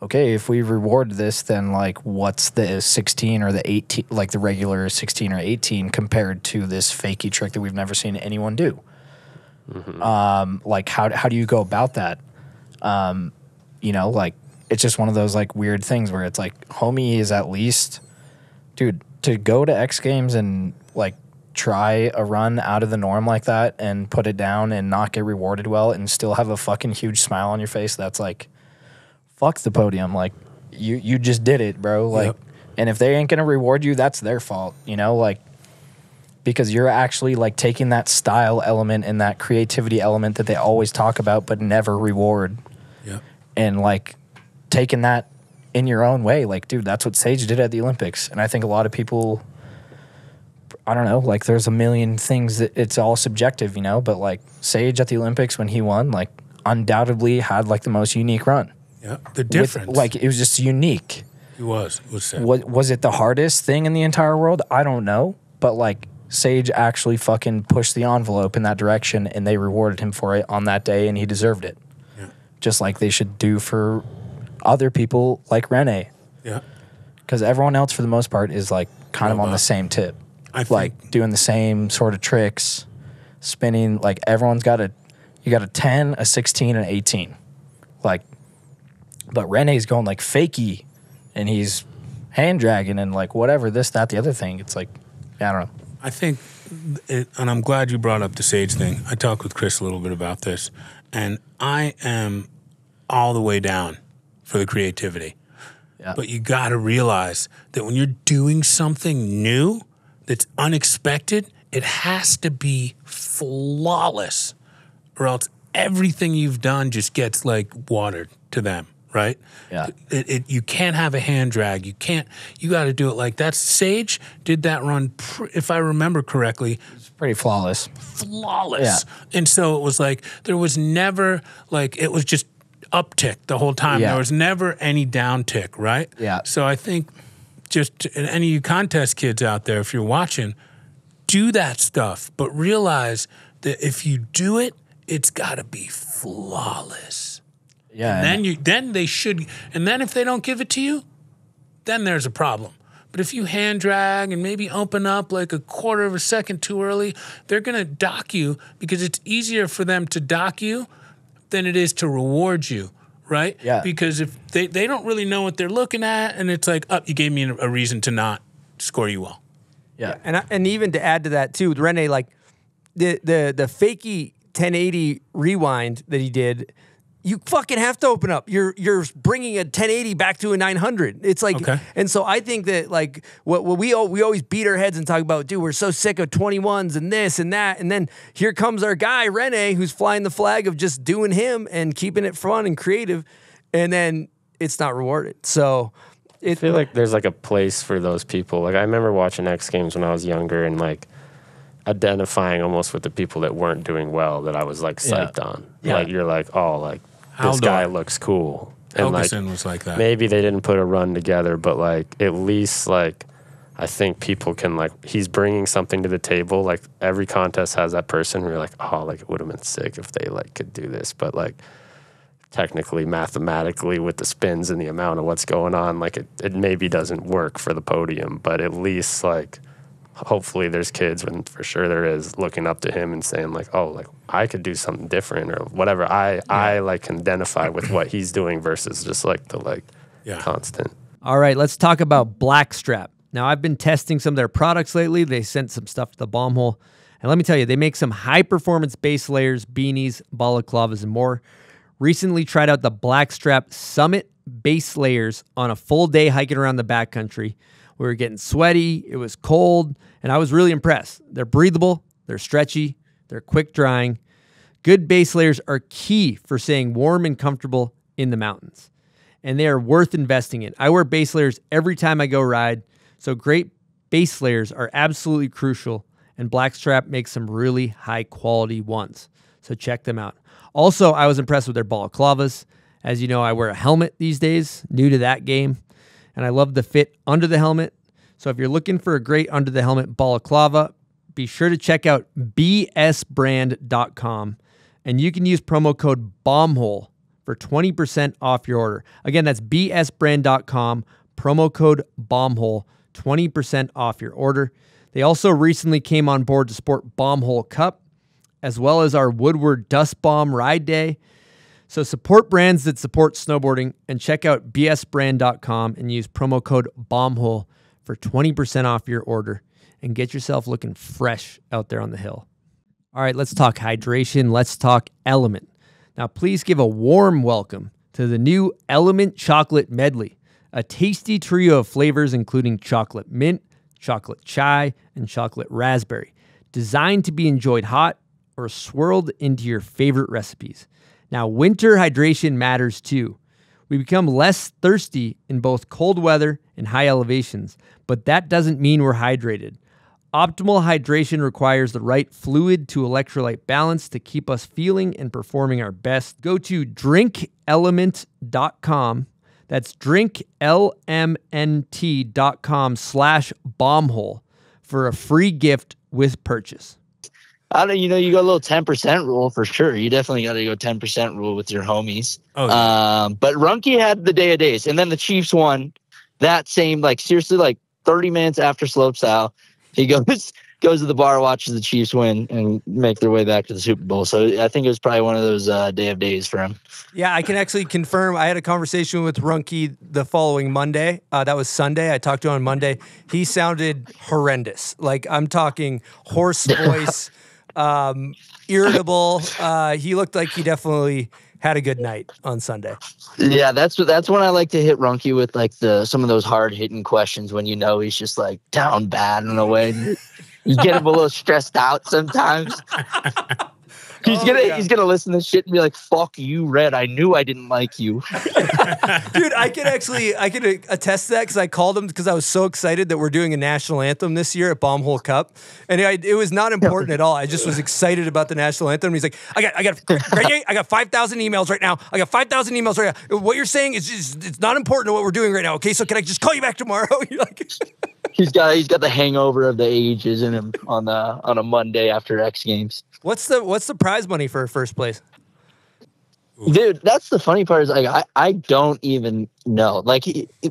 okay, if we reward this, then like what's the 16 or the 18, like the regular 16 or 18 compared to this fakey trick that we've never seen anyone do? Mm-hmm. Like how do you go about that? You know, like it's just one of those like weird things where it's like, homie is at least, dude, to go to X Games and like try a run out of the norm like that and put it down and not get rewarded well and still have a fucking huge smile on your face. That's like, fuck the podium. Like, you just did it, bro. Like, and if they ain't gonna reward you, that's their fault, you know? Like, because you're actually like taking that style element and that creativity element that they always talk about but never reward. Yeah. And like taking that in your own way. Like, dude, that's what Sage did at the Olympics. And I think a lot of people, I don't know, like there's a million things that it's all subjective, you know, but like Sage at the Olympics when he won, like undoubtedly had like the most unique run. Yeah, the difference. Like it was just unique. He was. It was sick. Was it the hardest thing in the entire world? I don't know, but like Sage actually fucking pushed the envelope in that direction, and they rewarded him for it on that day, and he deserved it. Yeah. Just like they should do for other people like Rene. Yeah. Because everyone else, for the most part, is like kind of on the same tip. Like doing the same sort of tricks, spinning. Like everyone's got a, you got a 10, a 16, and an 18. Like, but Rene's going like fakey, and he's hand dragging and like whatever, this, that, the other thing. It's like, I don't know. I think, and I'm glad you brought up the Sage thing. I talked with Chris a little bit about this, and I am all the way down for the creativity. Yeah. But you got to realize that when you're doing something new that's unexpected, it has to be flawless, or else everything you've done just gets like watered to them, right? Yeah. You can't have a hand drag. You can't. You got to do it like that. Sage did that run, if I remember correctly. It's pretty flawless. Flawless. Yeah. And so it was like there was never like it was just uptick the whole time. Yeah. There was never any downtick, right? Yeah. So I think just any of you contest kids out there, if you're watching, do that stuff, but realize that if you do it, it's got to be flawless. Yeah. And then they should, and then if they don't give it to you, then there's a problem. But if you hand drag and maybe open up like a quarter of a second too early, they're going to dock you, because it's easier for them to dock you than it is to reward you, right? Yeah. Because if they don't really know what they're looking at, and it's like, oh, you gave me a reason to not score you well. Yeah. Yeah. And even to add to that too, Rene, like the fakey 1080 rewind that he did, you fucking have to open up. You're bringing a 1080 back to a 900. It's like, okay. And so I think that like what we always beat our heads and talk about, dude, we're so sick of 21s and this and that. And then here comes our guy, Rene, who's flying the flag of just doing him and keeping it fun and creative. And then it's not rewarded. So I feel like there's like a place for those people. Like I remember watching X Games when I was younger and like identifying almost with the people that weren't doing well that I was like psyched on. Yeah. Like you're like, oh, like, this guy looks cool. And Helgeson was like that. Maybe they didn't put a run together, but like at least like I think people can like he's bringing something to the table. Like every contest has that person where you're like, oh, like it would have been sick if they like could do this. But like technically, mathematically, with the spins and the amount of what's going on, like it maybe doesn't work for the podium. But at least like hopefully there's kids, and for sure there is, looking up to him and saying like, oh, like I could do something different or whatever. I like can identify with what he's doing versus just like the constant. All right, let's talk about Blackstrap. Now I've been testing some of their products lately. They sent some stuff to the Bombhole. And let me tell you, they make some high performance base layers, beanies, balaclavas, and more. Recently tried out the Blackstrap Summit base layers on a full day hiking around the backcountry. We were getting sweaty, it was cold, and I was really impressed. They're breathable, they're stretchy, they're quick drying. Good base layers are key for staying warm and comfortable in the mountains, and they are worth investing in. I wear base layers every time I go ride, so great base layers are absolutely crucial, and Blackstrap makes some really high-quality ones, so check them out. Also, I was impressed with their balaclavas. As you know, I wear a helmet these days, new to that game. And I love the fit under the helmet. So if you're looking for a great under the helmet balaclava, be sure to check out bsbrand.com. And you can use promo code BOMBHOLE for 20% off your order. Again, that's bsbrand.com, promo code BOMBHOLE, 20% off your order. They also recently came on board to support Bombhole Cup, as well as our Woodward Dust Bomb Ride Day. So support brands that support snowboarding, and check out bsbrand.com and use promo code BOMBHOLE for 20% off your order and get yourself looking fresh out there on the hill. All right, let's talk hydration. Let's talk Element. Now, please give a warm welcome to the new Element Chocolate Medley, a tasty trio of flavors including chocolate mint, chocolate chai, and chocolate raspberry, designed to be enjoyed hot or swirled into your favorite recipes. Now, winter hydration matters too. We become less thirsty in both cold weather and high elevations, but that doesn't mean we're hydrated. Optimal hydration requires the right fluid to electrolyte balance to keep us feeling and performing our best. Go to drinkelement.com. That's drinklmnt.com/bombhole for a free gift with purchase. You got a little 10% rule for sure. You definitely got to go 10% rule with your homies. Oh, yeah. But Runke had the day of days, and then the Chiefs won that same, like, seriously, like 30 minutes after Slopestyle. He goes to the bar, watches the Chiefs win, and make their way back to the Super Bowl. So I think it was probably one of those day of days for him. Yeah, I can actually confirm. I had a conversation with Runke the following Monday. That was Sunday. I talked to him on Monday. He sounded horrendous. Like, I'm talking hoarse voice, irritable. He looked like he definitely had a good night on Sunday. Yeah, that's when I like to hit Runke with, like, some of those hard-hitting questions when you know he's just, like, down bad in a way. You get him a little stressed out sometimes. He's gonna listen to shit and be like, "Fuck you, Red. I knew I didn't like you." Dude, I can attest to that, because I called him because I was so excited that we're doing a national anthem this year at Bombhole Cup, and it was not important at all. I just was excited about the national anthem. He's like, "I got 5,000 emails right now. What you're saying is not important to what we're doing right now. Okay, so can I just call you back tomorrow?" You're like. He's got the hangover of the ages in him on a Monday after X Games. What's the prize money for first place? Dude, that's the funny part, is like I don't even know. Like,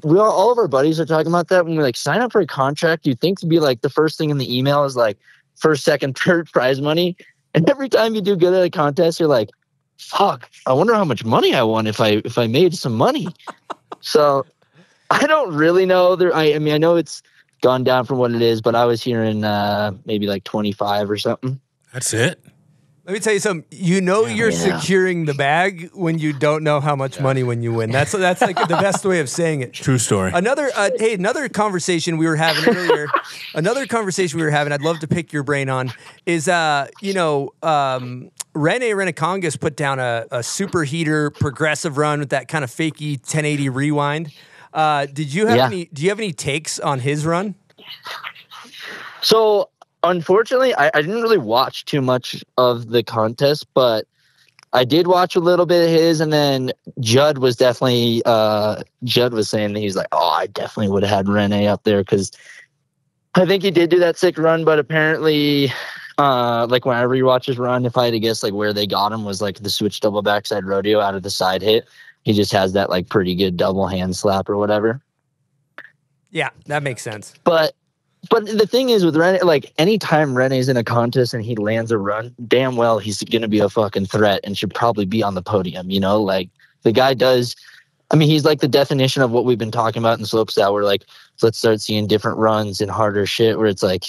all of our buddies are talking about that. When we, like, sign up for a contract, you'd think to be like the first thing in the email is like first, second, third prize money. And every time you do good at a contest, you're like, fuck, I wonder how much money I won if I made some money. So I don't really know. I know it's gone down from what it is, but I was hearing maybe like 25 or something. That's it. Let me tell you something. Securing the bag when you don't know how much money when you win. That's like the best way of saying it. True story. Another conversation we were having earlier. I'd love to pick your brain on is Rene Renakongas put down a superheater progressive run with that kind of fakey 1080 rewind. Do you have any takes on his run? So unfortunately, I didn't really watch too much of the contest, but I did watch a little bit of his. And then Judd was definitely, saying that he's like, oh, I definitely would have had Rene up there, because I think he did do that sick run. But apparently, like, when I rewatch his run, if I had to guess, like, where they got him was like the switch double backside rodeo out of the side hit. He just has that, like, pretty good double hand slap or whatever. Yeah, that makes sense. But the thing is with Rene, like, anytime Rene's in a contest and he lands a run, damn well he's going to be a fucking threat and should probably be on the podium, you know? Like, the guy does... I mean, he's, like, the definition of what we've been talking about in Slopestyle, where, like, let's start seeing different runs and harder shit where it's, like,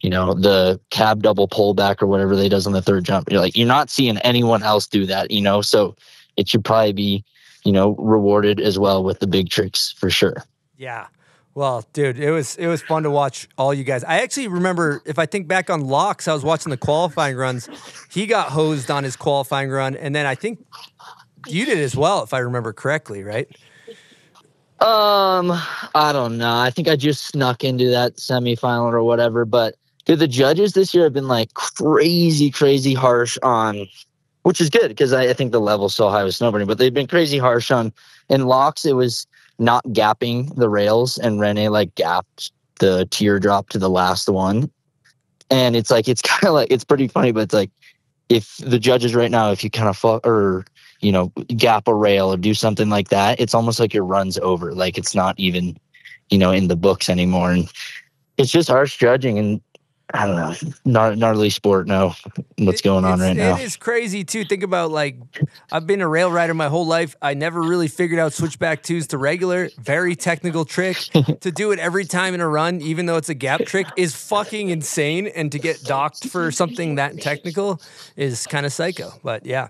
you know, the cab double pullback or whatever they does on the third jump. You're like, you're not seeing anyone else do that, you know? So it should probably be... you know, rewarded as well with the big tricks for sure. Yeah. Well, dude, it was fun to watch all you guys. I actually remember, if I think back on Locks, I was watching the qualifying runs. He got hosed on his qualifying run. And then I think you did as well, if I remember correctly, right? I don't know. I think I just snuck into that semifinal or whatever. But dude, the judges this year have been like crazy harsh on... which is good, because I think the level's so high with snowboarding, but they've been crazy harsh on... in Locks, it was not gapping the rails, and Rene, like, gapped the teardrop to the last one. And it's like, it's kind of like, it's pretty funny, but it's like, if the judges right now, if you kind of gap a rail or do something like that, it's almost like your run's over. Like, it's not even, you know, in the books anymore. And it's just harsh judging, and I don't know. Gnarly sport. No, what's going on right now? It is crazy too. Think about, like, I've been a rail rider my whole life. I never really figured out switchback twos to regular. Very technical trick. To do it every time in a run, even though it's a gap trick, is fucking insane. And to get docked for something that technical is kind of psycho. But yeah.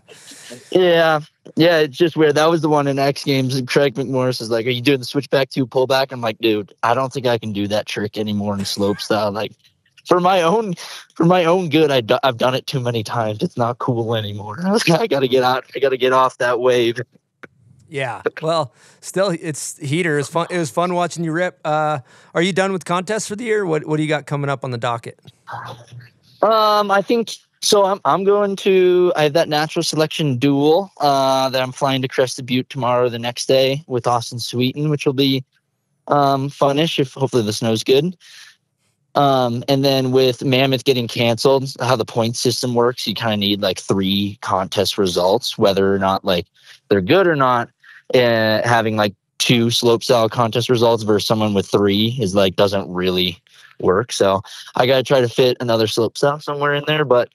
Yeah. Yeah, it's just weird. That was the one in X Games, and Craig McMorris is like, are you doing the switchback two pullback? I'm like, dude, I don't think I can do that trick anymore in slope style. Like, For my own good, I've done it too many times. It's not cool anymore. I got to get out. I got to get off that wave. Yeah. Well, still, it's heater. It's fun. It was fun watching you rip. Are you done with contests for the year? What do you got coming up on the docket? I think so. I'm going to. I have that natural selection duel that I'm flying to Crested Butte tomorrow, the next day, with Austin Sweeten, which will be funish if hopefully the snow's good. And then with Mammoth getting canceled, how the point system works, you kind of need like 3 contest results, whether or not like they're good or not. Having like 2 slope style contest results versus someone with 3 is like, doesn't really work. So I got to try to fit another slope style somewhere in there, but,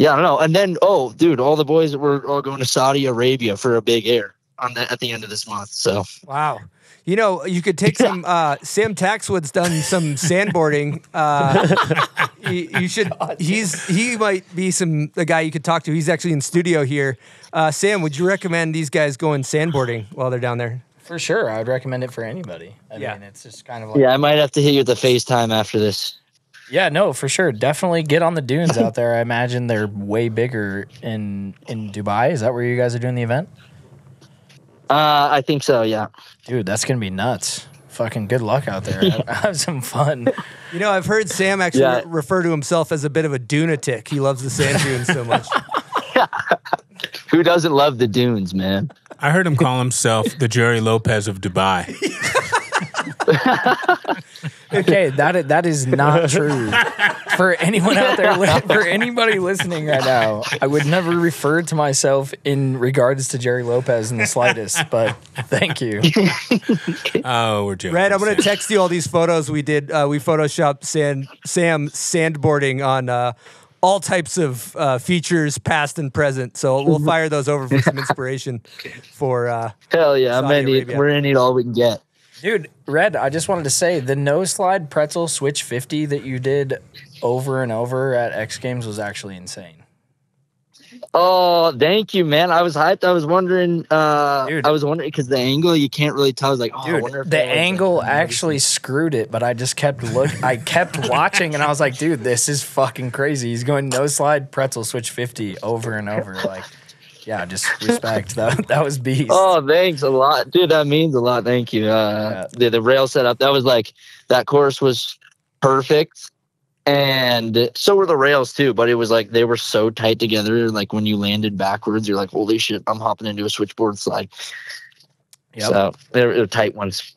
yeah, I don't know. And then, oh dude, all the boys were all going to Saudi Arabia for a big air on that at the end of this month. So, wow. You know, you could take some, Sam Taxwood's done some sandboarding. You should, he might be the guy you could talk to. He's actually in studio here. Sam, would you recommend these guys going sandboarding while they're down there? For sure. I would recommend it for anybody. I mean, it's just kind of like, yeah, I might have to hit you with a FaceTime after this. Yeah, no, for sure. Definitely get on the dunes out there. I imagine they're way bigger in Dubai. Is that where you guys are doing the event? I think so, yeah. Dude, that's going to be nuts. Fucking good luck out there. Have some fun. You know, I've heard Sam actually refer to himself as a bit of a dunatic. He loves the sand dunes so much. Who doesn't love the dunes, man? I heard him call himself the Jerry Lopez of Dubai. Okay, that is not true. For anyone out there, for anybody listening right now, I would never refer to myself in regards to Jerry Lopez in the slightest, but thank you. Oh, we're joking. Red, I'm going to text you all these photos we did. We photoshopped Sam sandboarding on all types of features, past and present. So we'll fire those over for some inspiration for hell yeah, we're going to need all we can get. Dude, Red, I just wanted to say the no slide pretzel switch 50 that you did over and over at X Games was actually insane. Oh, thank you, man. I was hyped. I was wondering, because the angle, you can't really tell. I was like, oh, dude, I wonder if the angle actually screwed it, but I just kept I kept watching and I was like, dude, this is fucking crazy. He's going no slide pretzel switch 50 over and over. Like, yeah, just respect. That was beast. Oh, thanks a lot. Dude, that means a lot. Thank you. The rail setup, that was like, that course was perfect. And so were the rails too, but it was like, they were so tight together. Like when you landed backwards, you're like, holy shit, I'm hopping into a switchboard slide. Yep. So they're tight ones.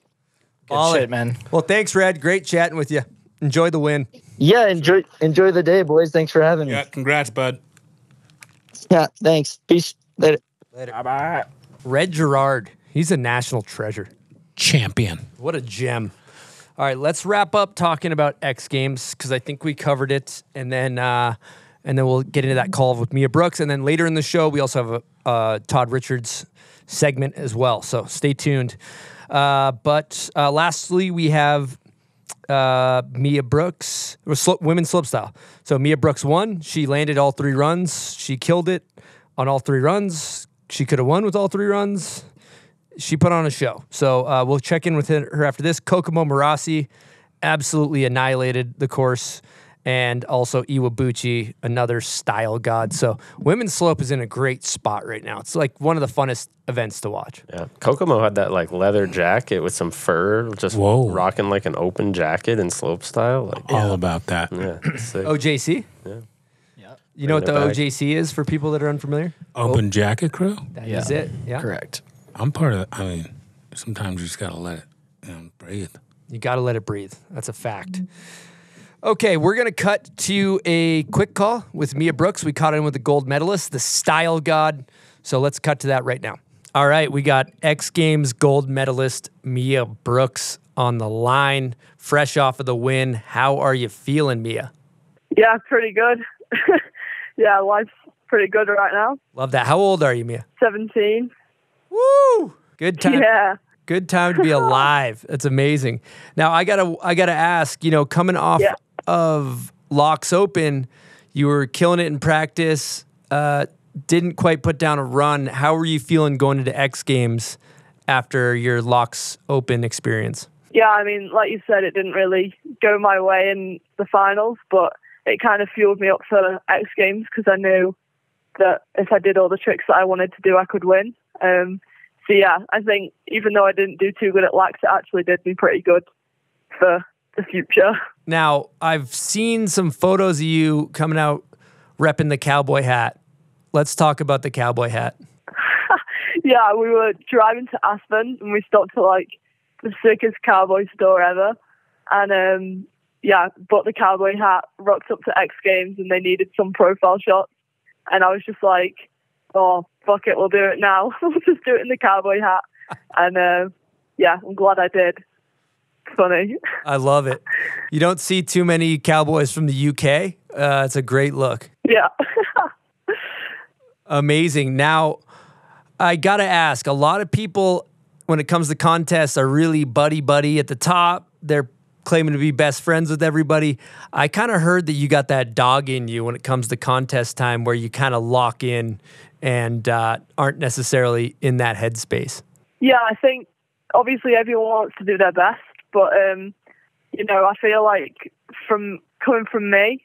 All shit, man. Well, thanks, Red. Great chatting with you. Enjoy the win. Yeah, enjoy the day, boys. Thanks for having me. Yeah, congrats, bud. Yeah, thanks. Peace. Later. Bye-bye. Red Gerard. He's a national treasure. Champion. What a gem. All right, let's wrap up talking about X Games because I think we covered it. And then we'll get into that call with Mia Brookes. And then later in the show, we also have a Todd Richards segment as well. So stay tuned. But lastly, we have Mia Brookes, women's slopestyle. So Mia Brookes won. She landed all 3 runs. She killed it on all 3 runs. She could have won with all 3 runs. She put on a show. So we'll check in with her after this. Kokomo Murase absolutely annihilated the course. And also Iwabuchi, another style god. So women's slope is in a great spot right now. It's like one of the funnest events to watch. Yeah, Kokomo had that like leather jacket with some fur, just rocking like an open jacket in slope style. Like, all about that. Yeah, OJC. Yeah. You know what the OJC is for people that are unfamiliar? Open jacket crew. That is it. Yeah, correct. I'm part of it. I mean, sometimes you just gotta let it breathe. You gotta let it breathe. That's a fact. Okay, we're going to cut to a quick call with Mia Brookes. We caught in with the gold medalist, the style god. So let's cut to that right now. All right, we got X Games gold medalist Mia Brookes on the line, fresh off of the win. How are you feeling, Mia? Yeah, pretty good. Yeah, life's pretty good right now. Love that. How old are you, Mia? 17. Woo! Good time. Yeah. Good time to be alive. That's amazing. Now, I gotta ask, you know, coming off... Yeah. of Locks Open, you were killing it in practice, didn't quite put down a run. How were you feeling going into X Games after your Locks Open experience? Yeah, I mean, like you said, it didn't really go my way in the finals, but it kind of fueled me up for X Games because I knew that if I did all the tricks that I wanted to do, I could win. So yeah, I think even though I didn't do too good at Locks, it actually did me pretty good for the future. Now, I've seen some photos of you coming out repping the cowboy hat. Let's talk about the cowboy hat. Yeah, we were driving to Aspen and we stopped at like the sickest cowboy store ever. and bought the cowboy hat, rocked up to X Games, and they needed some profile shots, and I was just like, oh, fuck it, we'll do it now. We'll just do it in the cowboy hat, and I'm glad I did. It's funny. I love it. You don't see too many cowboys from the UK. It's a great look. Yeah. Amazing. Now, I gotta ask, a lot of people, when it comes to contests, are really buddy-buddy at the top. They're claiming to be best friends with everybody. I kind of heard that you got that dog in you when it comes to contest time, where you kind of lock in and aren't necessarily in that headspace. Yeah, I think obviously everyone wants to do their best, but I feel like from coming from me,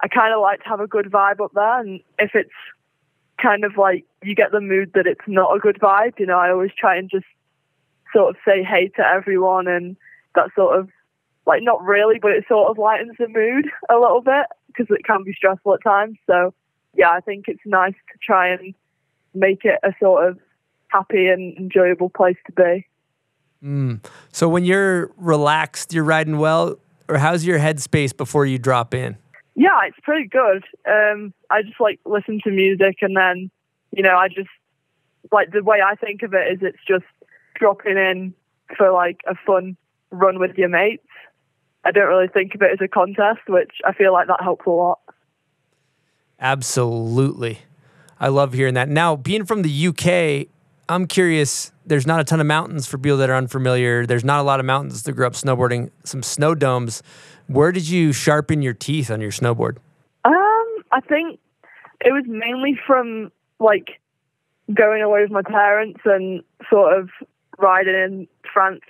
I kind of like to have a good vibe up there, and if it's kind of like you get the mood that it's not a good vibe, I always try and just sort of say hey to everyone, and that sort of, like, not really, but it sort of lightens the mood a little bit, because it can be stressful at times. So yeah, I think it's nice to try and make it a sort of happy and enjoyable place to be. So when you're relaxed, you're riding well, or how's your headspace before you drop in? Yeah, it's pretty good. I just like listen to music, and then, I just, like, the way I think of it is it's just dropping in for like a fun run with your mates. I don't really think of it as a contest, which I feel like that helps a lot. Absolutely. I love hearing that. Now, being from the UK, I'm curious, there's not a ton of mountains for people that are unfamiliar. There's not a lot of mountains that grew up snowboarding, some snow domes. Where did you sharpen your teeth on your snowboard? I think it was mainly from, like, going away with my parents and sort of riding in France.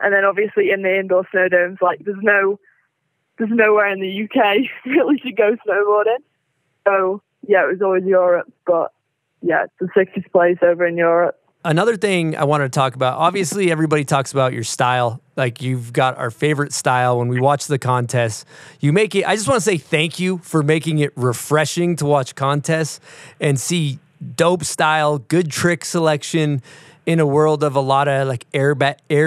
And then obviously in the indoor snow domes, like, there's nowhere in the UK really to go snowboarding. So yeah, it was always Europe, but yeah, it's the sickest place over in Europe. Another thing I wanted to talk about, obviously everybody talks about your style. Like, you've got our favorite style when we watch the contest. You make it, I just want to say thank you for making it refreshing to watch contests and see dope style, good trick selection, in a world of a lot of, like, air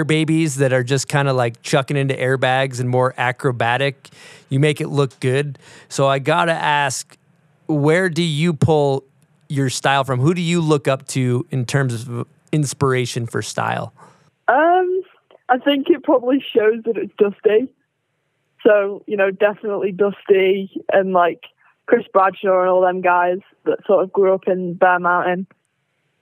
babies that are just kind of like chucking into airbags and more acrobatic. You make it look good. So I gotta ask, where do you pull your style from? Who do you look up to in terms of inspiration for style? I think it probably shows that it's Dusty. So, definitely Dusty and, like, Chris Bradshaw and all them guys that sort of grew up in Bear Mountain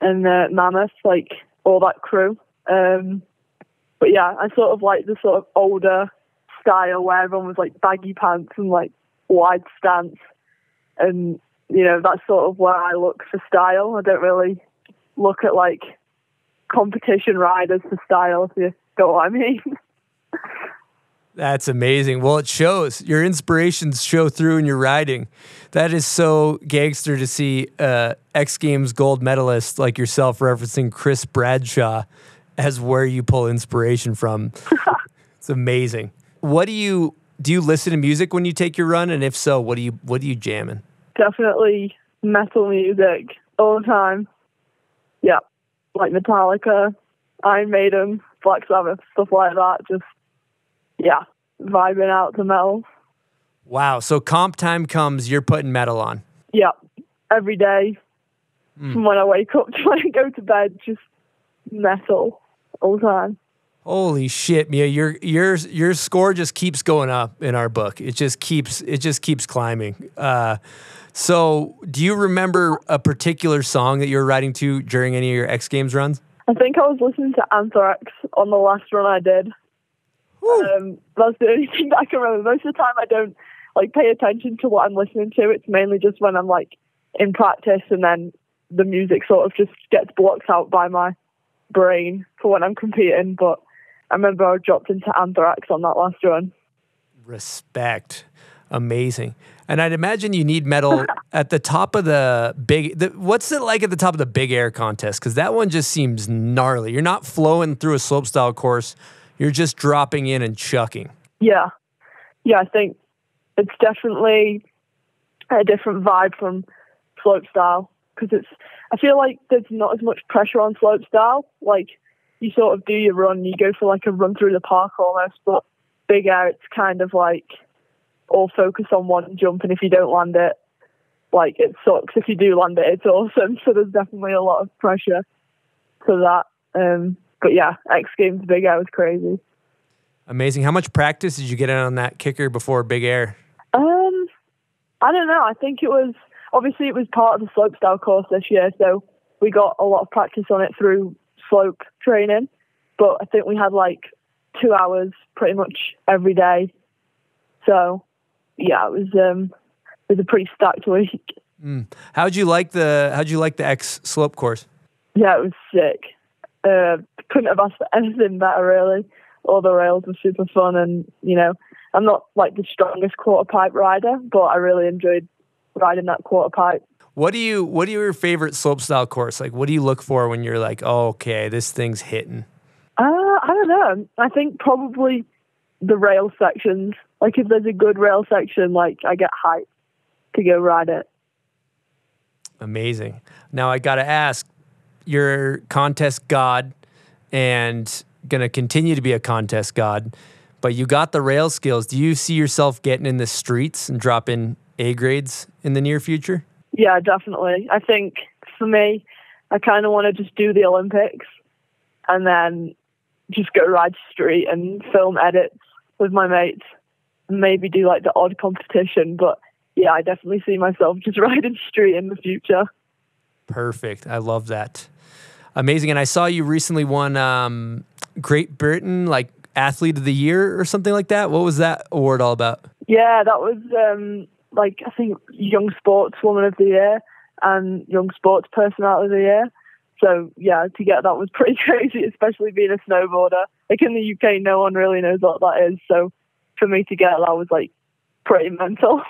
and Mammoth, like, all that crew. But yeah, I sort of like the sort of older style where everyone was like baggy pants and like wide stance, and that's sort of where I look for style. I don't really look at like competition riders for style, if you know what I mean. That's amazing. Well, it shows. Your inspirations show through in your riding. That is so gangster to see X Games gold medalist like yourself referencing Chris Bradshaw as where you pull inspiration from. It's amazing. What do you listen to music when you take your run? And if so, what do you jamming? Definitely metal music all the time. Yeah. Like Metallica, Iron Maiden, Black Sabbath, stuff like that. Just, yeah, vibing out to metal. Wow, so comp time comes, you're putting metal on. Yeah, every day. From when I wake up to when I go to bed, just metal all the time. Holy shit, Mia, your score just keeps going up in our book. It just keeps climbing. So do you remember a particular song that you were riding to during any of your X Games runs? I think I was listening to Anthrax on the last run I did. That's the only thing that I can remember. Most of the time I don't, like, pay attention to what I'm listening to. It's mainly just when I'm, like, in practice, and then the music sort of just gets blocked out by my brain for when I'm competing. But I remember I dropped into Anthrax on that last run. Respect. Amazing. And I'd imagine you need metal at the top of the big... what's it like at the top of the big air contest? Because that one just seems gnarly. You're not flowing through a slopestyle course. You're just dropping in and chucking. Yeah. Yeah, I think it's definitely a different vibe from slopestyle, because I feel like there's not as much pressure on slopestyle. Like, you sort of do your run, you go for like a run through the park almost, but big air, it's kind of like all focus on one jump, and if you don't land it, like, it sucks. If you do land it, it's awesome. So there's definitely a lot of pressure to that. But yeah, X Games big air was crazy. Amazing. How much practice did you get in on that kicker before big air? I don't know. I think it was, obviously it was part of the slopestyle course this year, so we got a lot of practice on it through slope training. But I think we had like 2 hours pretty much every day. So yeah, it was a pretty stacked week. Mm. How'd you like the X slope course? Yeah, it was sick. Couldn't have asked for anything better, really. All the rails were super fun, and you know, I'm not like the strongest quarter pipe rider, but I really enjoyed riding that quarter pipe. What are your favorite slopestyle course? Like, what do you look for when you're like, oh, okay, this thing's hitting? I don't know. I think probably the rail sections. Like, if there's a good rail section, like, I get hyped to go ride it. Amazing. Now I got to ask, you're contest god and going to continue to be a contest god, but you got the rail skills. Do you see yourself getting in the streets and dropping A grades in the near future? Yeah, definitely. I think for me, I kind of want to just do the Olympics and then just go ride street and film edits with my mates and maybe do like the odd competition. But yeah, I definitely see myself just riding street in the future. Perfect. I love that. Amazing. And I saw you recently won Great Britain, like, Athlete of the Year or something like that. What was that award all about? Yeah, that was like, I think Young Sportswoman of the Year and Young Sports Personality of the Year. So yeah, to get that was pretty crazy, especially being a snowboarder. Like, in the UK, no one really knows what that is. So for me to get that was like pretty mental.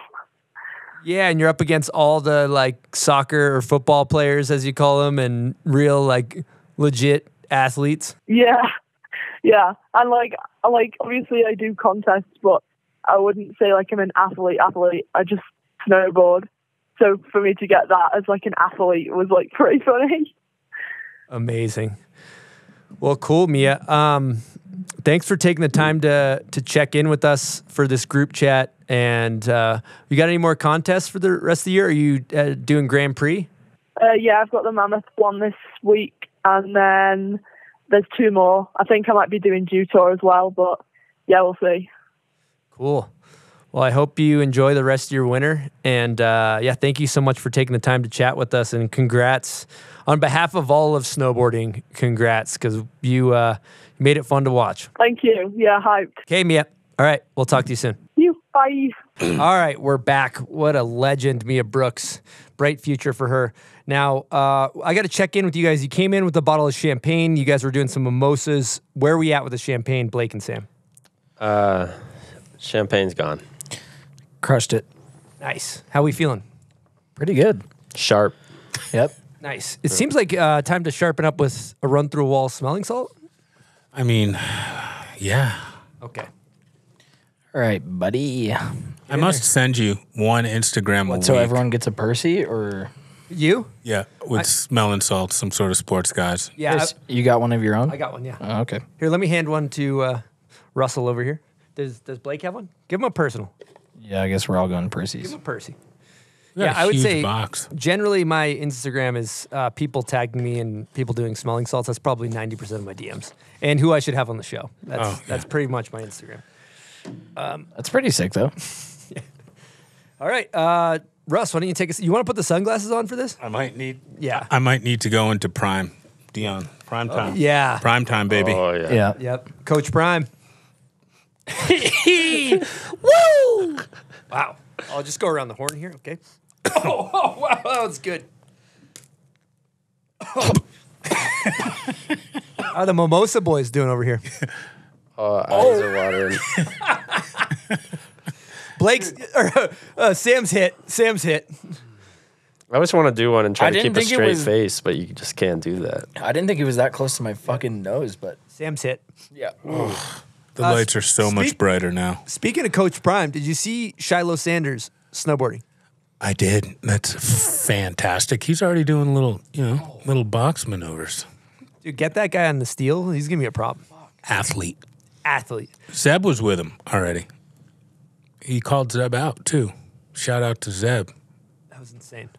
Yeah, and you're up against all the like soccer or football players, as you call them, and real like legit athletes. Yeah, and like obviously I do contests, but I wouldn't say like I'm an athlete. I just snowboard. So for me to get that as like an athlete was like pretty funny. Amazing. Well, cool, Mia. Thanks for taking the time to check in with us for this group chat. And you got any more contests for the rest of the year? Are you doing Grand Prix? Yeah, I've got the Mammoth one this week, and then there's 2 more. I think I might be doing Jutor as well, but yeah, we'll see. Cool. Well, I hope you enjoy the rest of your winter. And yeah, thank you so much for taking the time to chat with us. And congrats. On behalf of all of snowboarding, congrats, because you made it fun to watch. Thank you. Yeah, hyped. Okay, Mia. All right, we'll talk to you soon. Bye. All right, we're back. What a legend, Mia Brookes. Bright future for her. Now, I got to check in with you guys. You came in with a bottle of champagne. You guys were doing some mimosas. Where are we at with the champagne, Blake and Sam? Champagne's gone. Crushed it. Nice. How we feeling? Pretty good. Sharp. Yep. Nice. It seems like time to sharpen up with a run-through wall smelling salt. I mean, yeah. Okay. All right, buddy. I must send you one Instagram a week. So everyone gets a Percy, or you? Yeah, with smelling salt, some sort of sports guys. Yeah, you got one of your own? I got one, yeah. Oh, okay. Here, let me hand one to Russell over here. Does Blake have one? Give him a personal. Yeah, I guess we're all going Percy's. Give him a Percy. Yeah, I would say box. Generally my Instagram is people tagging me and people doing smelling salts. That's probably 90% of my DMs and who I should have on the show. That's pretty much my Instagram. That's pretty sick, though. Yeah. All right, Russ, why don't you take us? You want to put the sunglasses on for this? I might need to go into prime, Dion. Prime time. Yeah. Prime time, baby. Oh, yeah. Yeah. Yep. Coach Prime. Woo! Wow. I'll just go around the horn here, okay? Oh, wow, that was good. Oh. How are the mimosa boys doing over here? Eyes are watering. Blake's Sam's hit. I always want to do one and try to keep a straight face, but you just can't do that. I didn't think it was that close to my fucking nose, but Sam's hit. Yeah. The lights are so much brighter now. Speaking of Coach Prime, did you see Shiloh Sanders snowboarding? I did. That's fantastic. He's already doing little box maneuvers. Dude, get that guy on the steel. He's gonna be a problem. Athlete. athlete. Zeb was with him already. He called Zeb out, too. Shout out to Zeb. That was insane.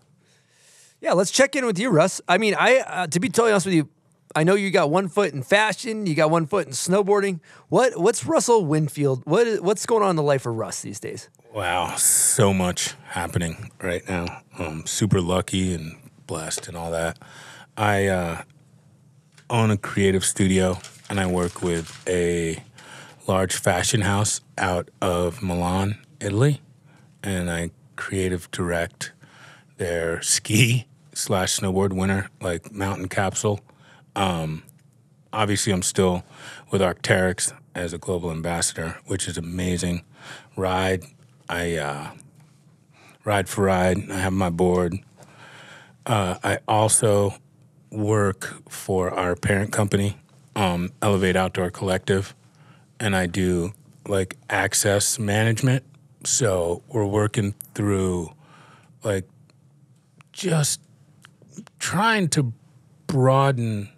Yeah, let's check in with you, Russ. I mean, to be totally honest with you, I know you got one foot in fashion. You got one foot in snowboarding. What's Russell Winfield? What's going on in the life of Russ these days? Wow, so much happening right now. I'm super lucky and blessed and all that. I own a creative studio, and I work with a large fashion house out of Milan, Italy, and I creative direct their ski/snowboard winter, like mountain capsule. Obviously, I'm still with Arc'teryx as a global ambassador, which is amazing. Ride, I ride for Ride. I have my board. I also work for our parent company, Elevate Outdoor Collective, and I do like access management. So we're working through like just trying to broaden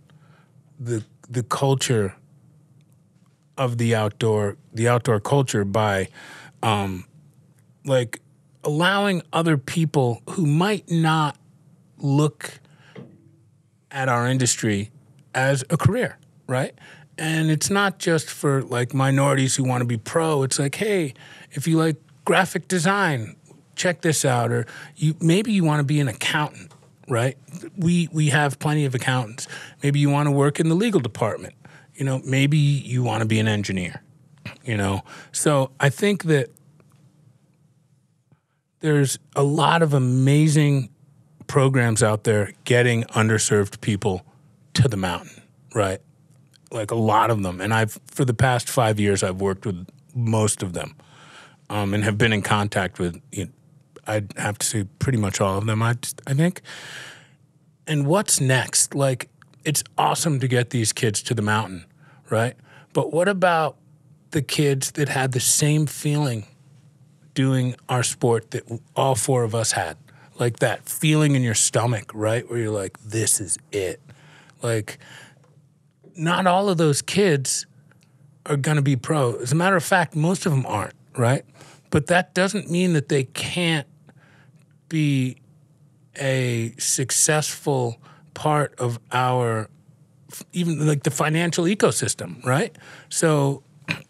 the culture of the outdoor culture by like allowing other people who might not look at our industry as a career, right? And it's not just for like minorities who want to be pro. It's like, hey, if you like graphic design, check this out. Or maybe you want to be an accountant, right? We have plenty of accountants. Maybe you want to work in the legal department. You know, maybe you want to be an engineer, you know? So I think that there's a lot of amazing programs out there getting underserved people to the mountain, right? Like a lot of them. And for the past 5 years, I've worked with most of them and have been in contact with, you know, I'd have to say pretty much all of them, I think. And what's next? Like, it's awesome to get these kids to the mountain, right? But what about the kids that had the same feeling doing our sport that all four of us had? Like that feeling in your stomach, right? Where you're like, this is it. Like, not all of those kids are going to be pro. As a matter of fact, most of them aren't, right? But that doesn't mean that they can't be a successful part of our, even like the financial ecosystem, right? So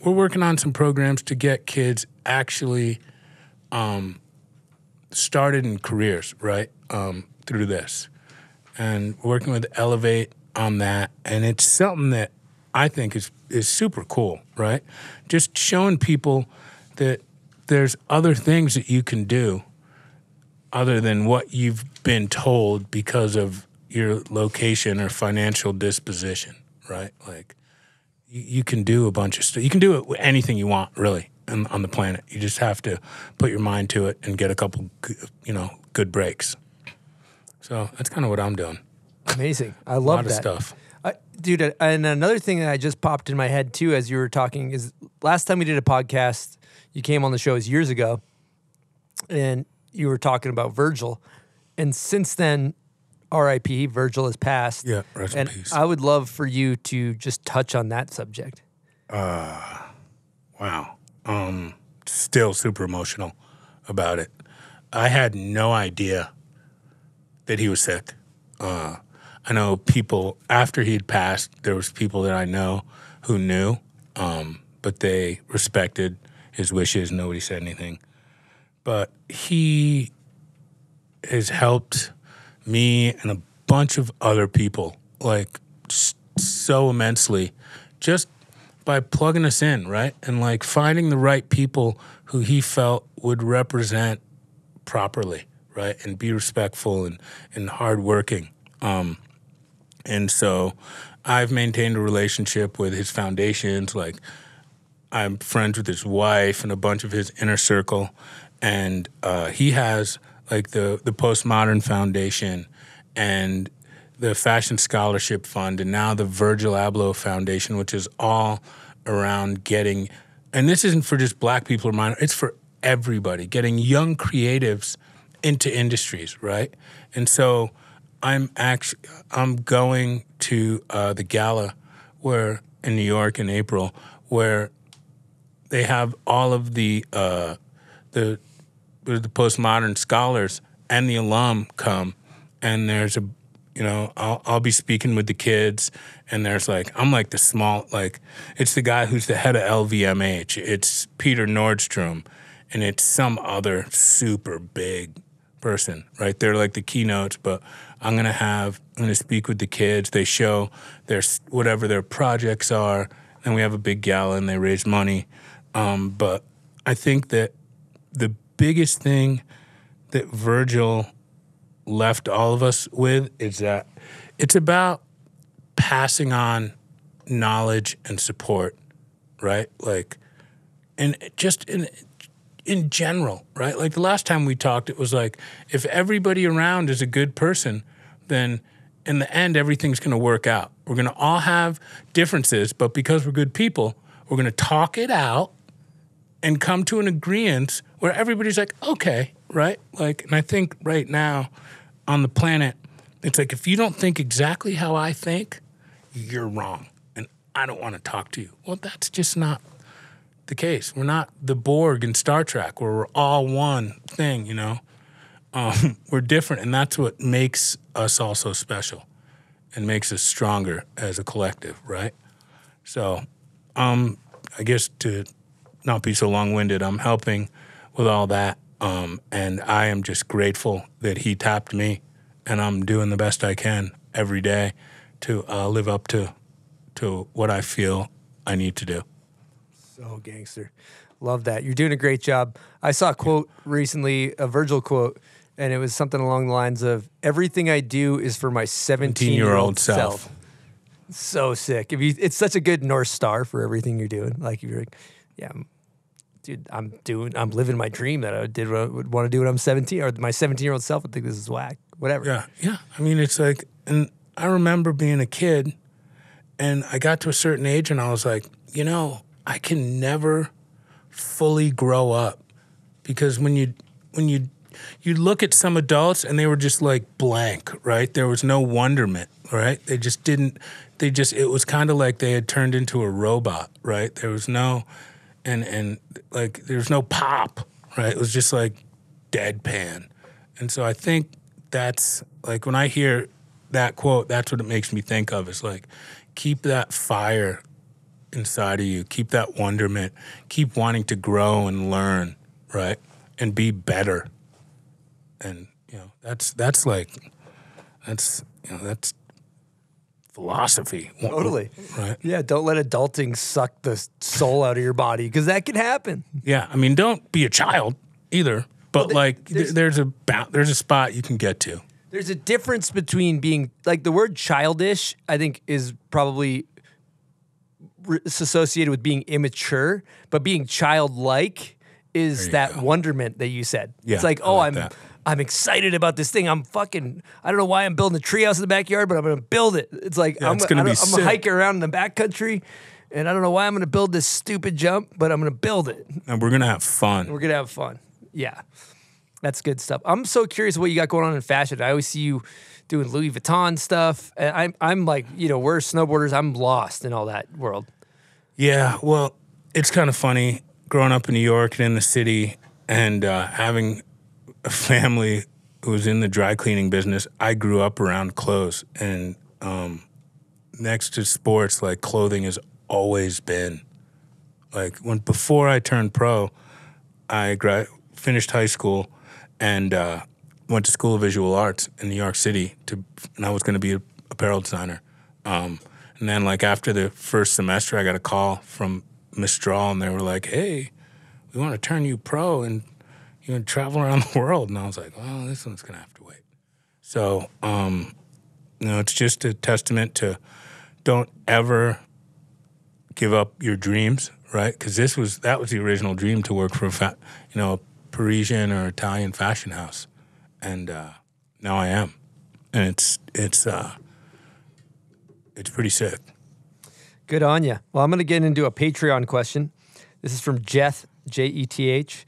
we're working on some programs to get kids actually started in careers, right, through this. And working with Elevate on that, and it's something that I think is super cool, right? Just showing people that there's other things that you can do other than what you've been told because of your location or financial disposition, right? Like, you can do a bunch of stuff. You can do it with anything you want, really, on the planet. You just have to put your mind to it and get a couple, you know, good breaks. So that's kind of what I'm doing. Amazing. I love that. A lot of stuff. Dude, and another thing that I just popped in my head, too, as you were talking is last time we did a podcast, you came on the show years ago, and you were talking about Virgil. And since then, R.I.P., Virgil has passed. Yeah, rest in peace. I would love for you to just touch on that subject. Wow. Still super emotional about it. I had no idea that he was sick. I know people, after he'd passed, there was people that I know who knew, but they respected his wishes. Nobody said anything. But he has helped me and a bunch of other people, like, so immensely, just by plugging us in, right? And, like, finding the right people who he felt would represent properly, right? And be respectful and hardworking. And so I've maintained a relationship with his foundations, like, I'm friends with his wife and a bunch of his inner circle, and he has like the Postmodern Foundation and the Fashion Scholarship Fund and now the Virgil Abloh Foundation, which is all around getting, and this isn't for just black people or minor, it's for everybody, getting young creatives into industries, right? And so I'm going to the gala in New York in April where they have all of the postmodern scholars and the alum come, and there's a, you know, I'll be speaking with the kids, and there's like, I'm like the small, like, it's the guy who's the head of LVMH. It's Peter Nordstrom, and it's some other super big person, right? They're like the keynotes, but I'm gonna speak with the kids. They show their, whatever their projects are, and we have a big gala, and they raise money. But I think that the biggest thing that Virgil left all of us with is that it's about passing on knowledge and support, right? Like, and just in general, right? Like the last time we talked, it was like, if everybody around is a good person, then in the end, everything's going to work out. We're going to all have differences, but because we're good people, we're going to talk it out and come to an agreement where everybody's like, okay, right? Like, and I think right now on the planet, it's like, if you don't think exactly how I think, you're wrong, and I don't want to talk to you. Well, that's just not the case. We're not the Borg in Star Trek where we're all one thing, you know? We're different, and that's what makes us all so special and makes us stronger as a collective, right? So I guess to not be so long-winded, I'm helping with all that, and I am just grateful that he tapped me, and I'm doing the best I can every day to live up to what I feel I need to do. Oh, gangster. Love that. You're doing a great job. I saw a quote recently, a Virgil quote, and it was something along the lines of, everything I do is for my 17-year-old self. So sick. It's such a good North Star for everything you're doing. Like, you're like, yeah, dude, I'm living my dream that I would want to do when I'm 17, or my 17-year-old self would think this is whack, whatever. Yeah, yeah. I mean, it's like, and I remember being a kid, and I got to a certain age, and I was like, you know, I can never fully grow up, because when you look at some adults and they were just like blank, right? There was no wonderment, right? It was kind of like they had turned into a robot, right? There was no, and like there was no pop, right? It was just like deadpan. And so I think that's like, when I hear that quote, that's what it makes me think of, is like, keep that fire inside of you, keep that wonderment, keep wanting to grow and learn, right, and be better. And you know, that's philosophy, totally, right? Yeah, don't let adulting suck the soul out of your body, because that can happen. Yeah, I mean, don't be a child either, but there's a spot you can get to. There's a difference between being like, the word childish, I think, is probably associated with being immature, but being childlike is that wonderment that you said. Yeah, it's like, oh, I'm excited about this thing. I don't know why I'm building a treehouse in the backyard, but I'm going to build it. It's like, yeah, I'm hiking around in the backcountry, and I don't know why I'm going to build this stupid jump, but I'm going to build it. And we're going to have fun. And we're going to have fun. Yeah. That's good stuff. I'm so curious what you got going on in fashion. I always see you doing Louis Vuitton stuff. And I'm like, you know, we're snowboarders. I'm lost in all that world. Yeah, well, it's kind of funny growing up in New York and in the city, and having a family who was in the dry cleaning business. I grew up around clothes, and next to sports, like, clothing has always been. Like, before I turned pro, I finished high school and went to School of Visual Arts in New York City, and I was going to be an apparel designer. And then, like, after the first semester, I got a call from Mistral, and they were like, hey, we want to turn you pro, and you know, travel around the world. And I was like, well, this one's going to have to wait. So, you know, it's just a testament to, don't ever give up your dreams, right? Because that was the original dream, to work for a Parisian or Italian fashion house. And now I am, and it's pretty sick. Good on you. Well, I'm going to get into a Patreon question. This is from Jeth, Jeth.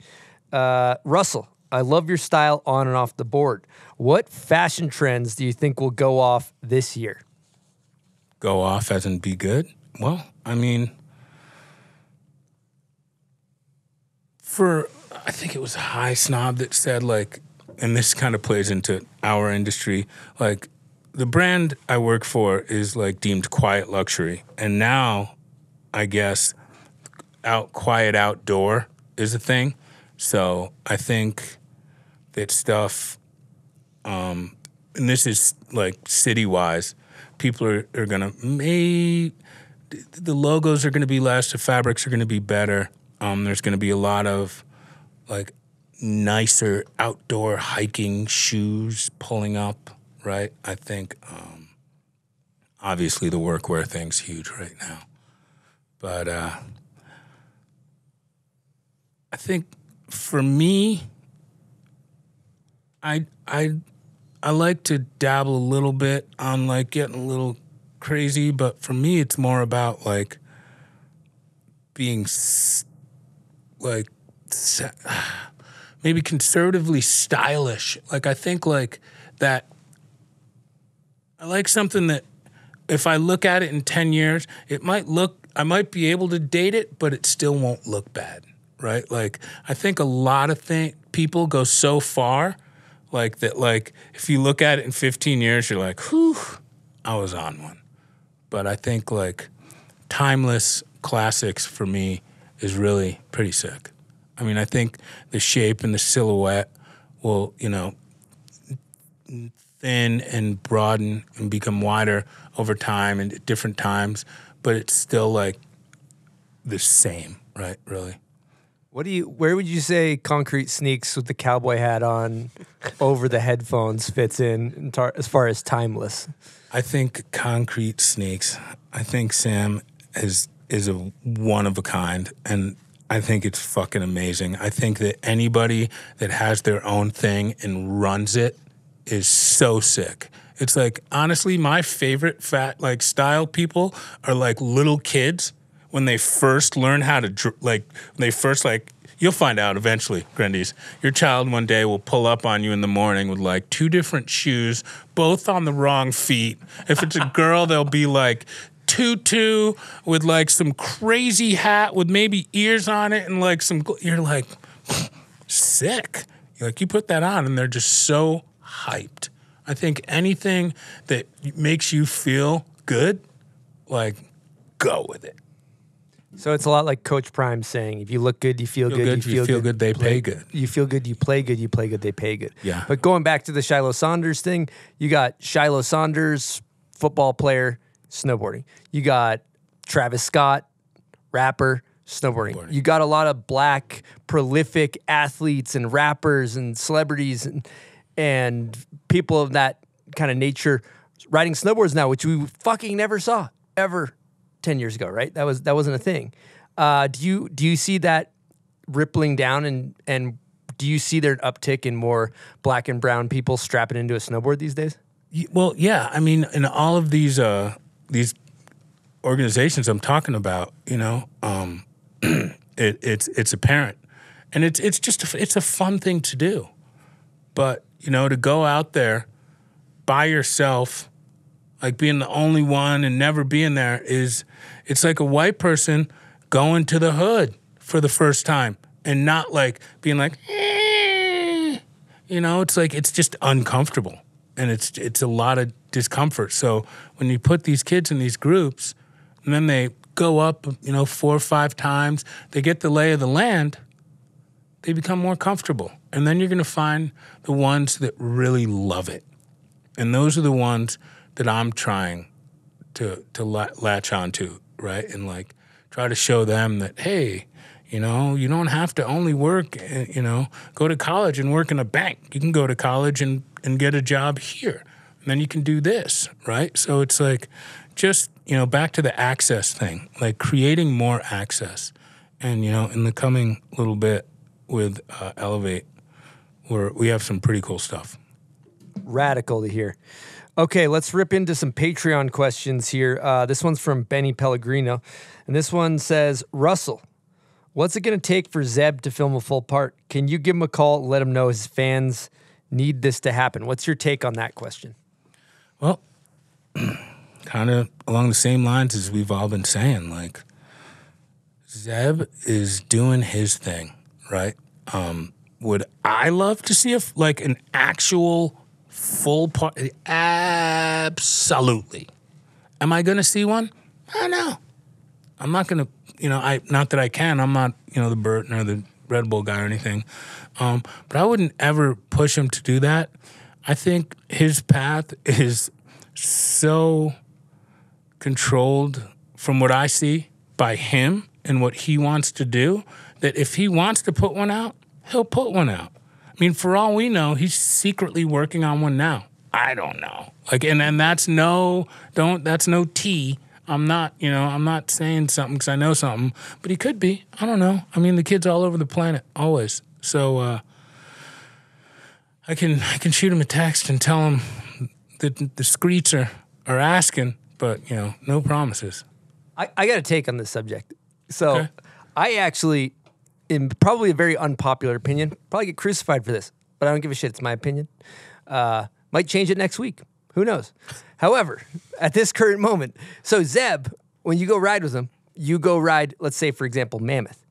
Russell, I love your style on and off the board. What fashion trends do you think will go off this year? Go off as in be good? Well, I mean, for, I think it was High Snob that said, like, and this kind of plays into our industry, like, the brand I work for is, like, deemed quiet luxury. And now, I guess, quiet outdoor is a thing. So I think that stuff, and this is, like, city-wise, people are going to the logos are going to be less, the fabrics are going to be better. There's going to be a lot of, like, nicer outdoor hiking shoes pulling up, right? I think, obviously, the workwear thing's huge right now. But I think for me, I like to dabble a little bit on, like, getting a little crazy, but for me it's more about, like, being, like, maybe conservatively stylish. Like, I think, like, that I like something that if I look at it in 10 years, it might look, I might be able to date it, but it still won't look bad, right? Like, I think a lot of people go so far, like, that, like, if you look at it in 15 years, you're like, whew, I was on one. But I think, like, timeless classics for me is really pretty sick. I mean, I think the shape and the silhouette will, you know, thin and broaden and become wider over time and at different times, but it's still, like, the same, right, really. Where would you say Concrete Sneaks with the cowboy hat on over the headphones fits in as far as timeless? I think Concrete Sneaks, I think Sam is a one of a kind, and I think it's fucking amazing. I think that anybody that has their own thing and runs it is so sick. It's like, honestly, my favorite like, style people are, like, little kids. When they first learn how to, like, when they first, like, you'll find out eventually, Grandies. Your child one day will pull up on you in the morning with, like, two different shoes, both on the wrong feet. If it's a girl, they'll be, like, tutu with, like, some crazy hat with maybe ears on it and, like, some, you're like, sick. You're like, you put that on and they're just so hyped. I think anything that makes you feel good, like, go with it. So it's a lot like Coach Prime saying, if you look good, you feel good, you feel good, they pay good. You feel good, you play good, you play good, they pay good. Yeah. But going back to the Shiloh Saunders thing, you got Shiloh Saunders, football player, snowboarding. You got Travis Scott, rapper, snowboarding. You got a lot of black, prolific athletes and rappers and celebrities and people of that kind of nature riding snowboards now, which we fucking never saw, ever. 10 years ago, right? That wasn't a thing. Do you see that rippling down, and do you see there an uptick in more black and brown people strapping into a snowboard these days? Well, yeah. I mean, in all of these organizations I'm talking about, you know, it's apparent, and it's just a fun thing to do. But, you know, to go out there by yourself, like being the only one and never being there it's like a white person going to the hood for the first time and not, like, being like, eh. You know, it's like, it's just uncomfortable, and it's a lot of discomfort. So when you put these kids in these groups and then they go up, you know, 4 or 5 times, they get the lay of the land, they become more comfortable. And then you're going to find the ones that really love it. And those are the ones that I'm trying to latch onto, right? And, like, try to show them that, hey, you know, you don't have to only work, you know, go to college and work in a bank. You can go to college and get a job here. And then you can do this, right? So it's like, just, you know, back to the access thing, like creating more access. And, you know, in the coming little bit with Elevate, we have some pretty cool stuff. Radical to hear. Okay, let's rip into some Patreon questions here. This one's from Benny Pellegrino, and this one says, Russell, what's it going to take for Zeb to film a full part? Can you give him a call and let him know his fans need this to happen? What's your take on that question? Well, kind of along the same lines as we've all been saying, like, Zeb is doing his thing, right? Would I love to see if like an actual full part? Absolutely. Am I going to see one? I don't know. I'm not going to, you know, not that I can. I'm not, you know, the Burton or the Red Bull guy or anything. But I wouldn't ever push him to do that. I think his path is so controlled from what I see by him and what he wants to do that if he wants to put one out, he'll put one out. I mean, for all we know, he's secretly working on one now. I don't know. Like, and that's no tea. I'm not saying something because I know something, but he could be. I don't know. I mean, the kid's all over the planet, always. So I can shoot him a text and tell him that the screets are asking, but, you know, no promises. I got a take on this subject. So okay. I actually, in probably a very unpopular opinion, probably get crucified for this, but I don't give a shit. It's my opinion. Might change it next week. Who knows? However, at this current moment, so Zeb, when you go ride with him, you go ride, let's say, for example, Mammoth.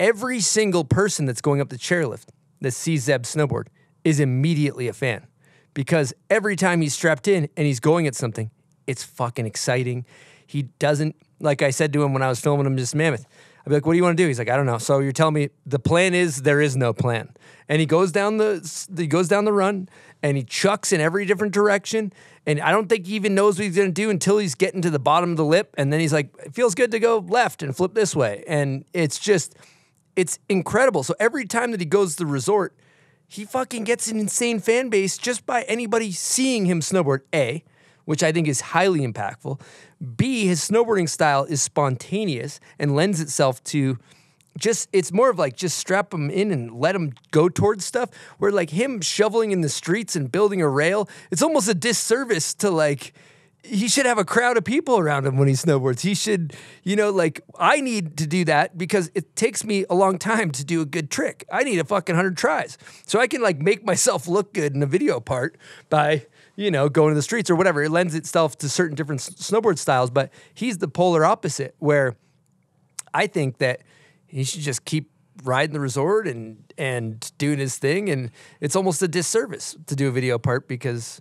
Every single person that's going up the chairlift that sees Zeb snowboard is immediately a fan because every time he's strapped in and he's going at something, it's fucking exciting. He doesn't, like I said to him when I was filming him just Mammoth, I'd be like, what do you want to do? He's like, I don't know. So you're telling me the plan is there is no plan. And he goes down the run and he chucks in every different direction. And I don't think he even knows what he's going to do until he's getting to the bottom of the lip. And then he's like, it feels good to go left and flip this way. And it's just, it's incredible. So every time that he goes to the resort, he fucking gets an insane fan base just by anybody seeing him snowboard, A, which I think is highly impactful. B, his snowboarding style is spontaneous and lends itself to just, it's more of like just strap him in and let him go towards stuff, where like him shoveling in the streets and building a rail, it's almost a disservice to like, he should have a crowd of people around him when he snowboards. He should, you know, like I need to do that because it takes me a long time to do a good trick. I need a fucking 100 tries. So I can like make myself look good in the video part by, you know, going to the streets or whatever. It lends itself to certain different snowboard styles, but he's the polar opposite, where I think that he should just keep riding the resort and doing his thing. And it's almost a disservice to do a video part because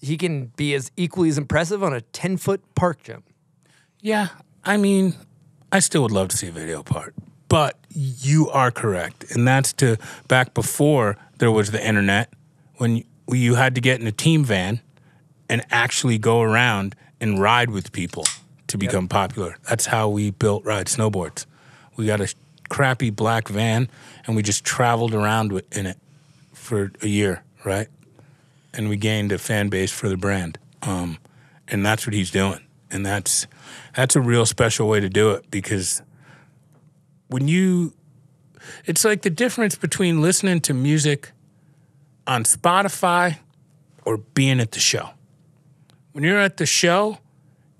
he can be as equally as impressive on a 10-foot park jump. Yeah, I mean, I still would love to see a video part, but you are correct. And that's to back before there was the internet, when you had to get in a team van and actually go around and ride with people to become popular. That's how we built Ride Snowboards. We got a crappy black van, and we just traveled around in it for a year, right? And we gained a fan base for the brand. And that's what he's doing. And that's a real special way to do it, because when you... It's like the difference between listening to music on Spotify or being at the show. When you're at the show,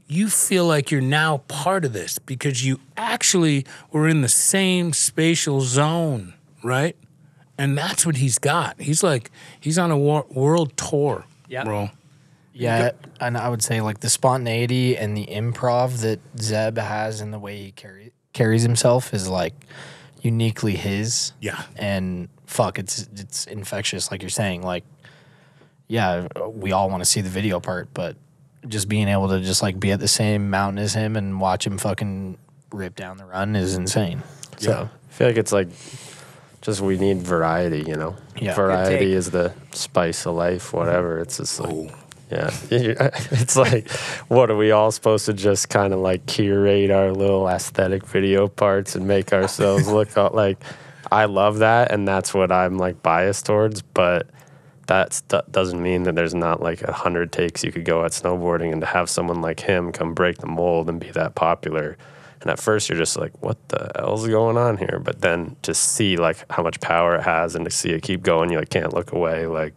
you feel like you're now part of this because you actually were in the same spatial zone, right? And that's what he's got. He's like, he's on a world tour, bro. Yeah, and I would say like the spontaneity and the improv that Zeb has and the way he carries himself is like uniquely his. Yeah. And fuck, it's infectious, like you're saying. Like, yeah, we all want to see the video part, but just being able to just like be at the same mountain as him and watch him fucking rip down the run is insane. Yeah. So I feel like it's like just we need variety, you know? Yeah. Variety is the spice of life, whatever. It's just like... Ooh. Yeah, it's like, what are we all supposed to just kind of like curate our little aesthetic video parts and make ourselves look like? I love that, and that's what I'm like biased towards, but that doesn't mean that there's not like 100 takes you could go at snowboarding, and to have someone like him come break the mold and be that popular. And at first you're just like, what the hell's going on here? But then to see like how much power it has and to see it keep going, you like can't look away. Like,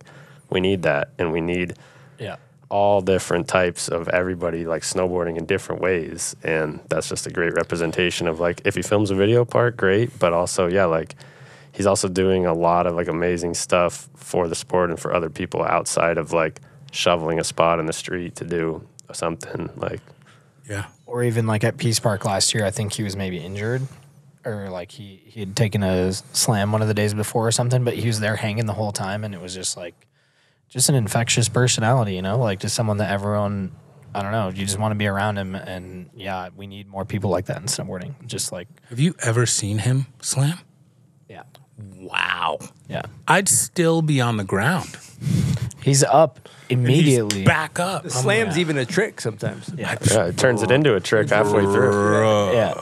we need that, and we need... Yeah. All different types of everybody like snowboarding in different ways, and that's just a great representation of like, if he films a video part, great, but also, yeah, like he's also doing a lot of like amazing stuff for the sport and for other people outside of like shoveling a spot in the street to do something like, yeah, or even like at Peace Park last year, I think he was maybe injured or like he had taken a slam one of the days before or something, but he was there hanging the whole time, and it was just like just an infectious personality, you know, like just someone that everyone, I don't know, you just want to be around him. And yeah, we need more people like that in snowboarding. Just like, have you ever seen him slam? Yeah. Wow. Yeah. I'd still be on the ground. He's up immediately. He's back up. The slam's even a trick sometimes. Yeah. Yeah, it turns it into a trick halfway through. Yeah.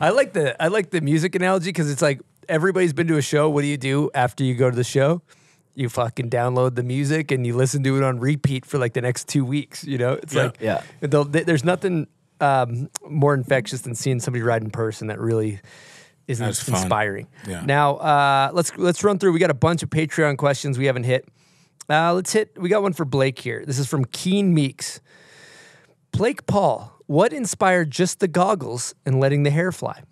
I like the music analogy because it's like everybody's been to a show. What do you do after you go to the show? You fucking download the music and you listen to it on repeat for like the next 2 weeks. You know, it's like there's nothing more infectious than seeing somebody ride in person that really isn't inspiring. Yeah. Now let's run through. We got a bunch of Patreon questions we haven't hit. We got one for Blake here. This is from Keen Meeks. Blake Paul, what inspired just the goggles and letting the hair fly?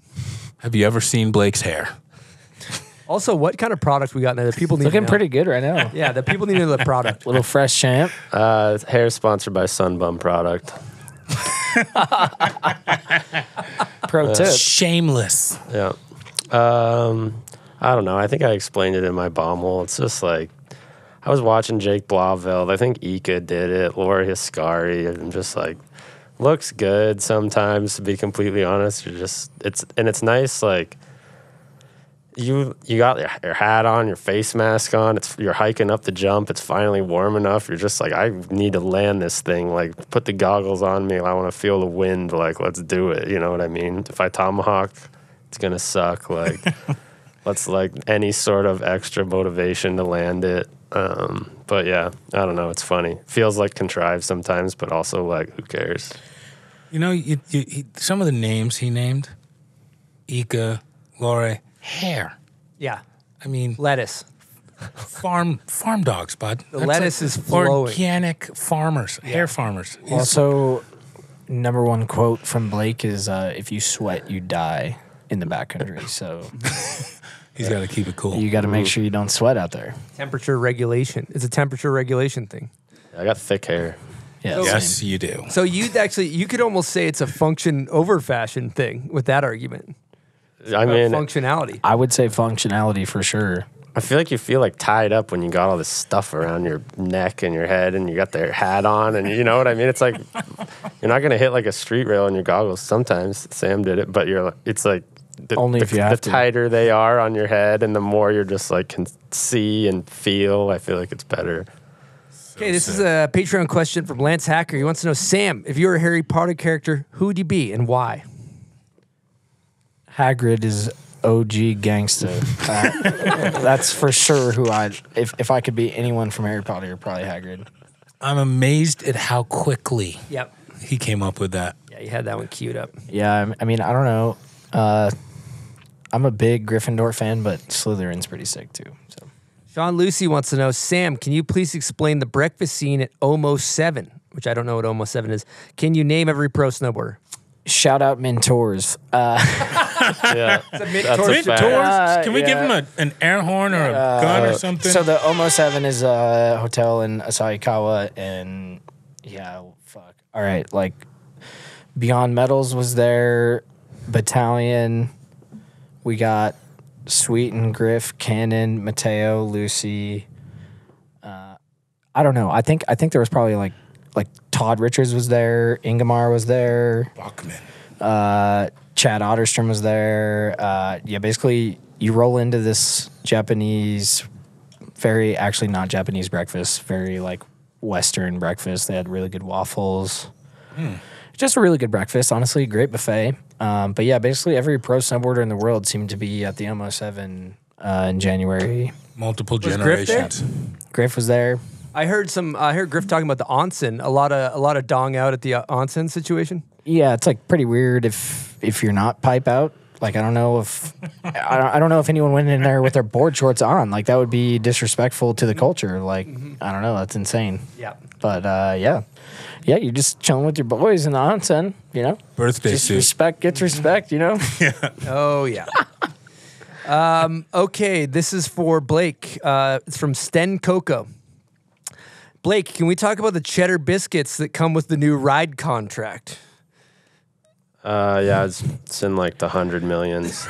Have you ever seen Blake's hair? Also, what kind of product we got in there? The people need looking to know. Pretty good right now. Yeah, the people need to know the product. Little fresh champ. Hair sponsored by Sunbum product. Pro tip. Shameless. Yeah. I don't know. I think I explained it in my Bombhole. It's just like, I was watching Jake Blauveld. I think Ika did it. Laura Hiscari. And just like, looks good sometimes, to be completely honest. You're just, it's nice, like, you got your hat on, your face mask on. You're hiking up the jump. It's finally warm enough. You're just like, I need to land this thing. Like, put the goggles on me. I want to feel the wind. Like, let's do it. You know what I mean? If I tomahawk, it's going to suck. Like, let's, like, any sort of extra motivation to land it. But yeah, I don't know. It's funny. Feels like contrived sometimes, but also like, who cares? You know, some of the names he named, Ika, Lore, hair. Yeah. I mean, lettuce. Farm dogs, bud. The lettuce is flowing. Organic farmers, hair farmers. Also, number one quote from Blake is, if you sweat, you die in the backcountry. So... He's got to keep it cool. You got to make sure you don't sweat out there. Temperature regulation. It's a temperature regulation thing. I got thick hair. Yeah, so, yes, you do. So you could almost say it's a function over fashion thing with that argument. I mean, functionality. I would say functionality for sure. I feel like you feel like tied up when you got all this stuff around your neck and your head and you got their hat on and you know what I mean? It's like you're not going to hit like a street rail in your goggles sometimes. Sam did it, but it's like, Only if you have to. The tighter they are on your head and the more you're just like can see and feel, I feel like it's better. Okay, this is a Patreon question from Lance Hacker. He wants to know, Sam, if you were a Harry Potter character, who would you be and why? Hagrid is OG gangster. That's for sure who if I could be anyone from Harry Potter, you're probably Hagrid. I'm amazed at how quickly he came up with that. Yeah, you had that one queued up. Yeah, I mean, I don't know. I'm a big Gryffindor fan, but Slytherin's pretty sick too. So, Sean Lucy wants to know, Sam, can you please explain the breakfast scene at Omo 7, which I don't know what Omo 7 is. Can you name every pro snowboarder? Shout out Mint Tours. Yeah, Mint Tours. Can we give him an air horn or a gun or something? So the Omo 7 is a hotel in Asahikawa, and all right, like Beyond Metals was there. Battalion, we got Sweet and Griff, Cannon, Mateo, Lucy. I don't know. I think there was probably like Todd Richards was there, Ingemar was there, Bachman, Chad Otterstrom was there. Basically you roll into this Japanese, very actually not Japanese breakfast, very like Western breakfast. They had really good waffles. Just a really good breakfast, honestly, great buffet. But yeah, basically every pro snowboarder in the world seemed to be at the Omo 7 in January. Multiple generations. Griff was there. I heard Griff talking about the onsen. A lot of dong out at the onsen situation. Yeah, it's like pretty weird if you're not pipe out. Like I don't know if anyone went in there with their board shorts on. Like that would be disrespectful to the culture. Like I don't know, that's insane. Yeah. But yeah, you're just chilling with your boys in the onsen, you know? Birthday just suit. Respect gets respect, you know? Yeah. Oh, yeah. Okay, this is for Blake. It's from Sten Coco. Blake, can we talk about the cheddar biscuits that come with the new ride contract? Yeah, it's in like the 100 millions.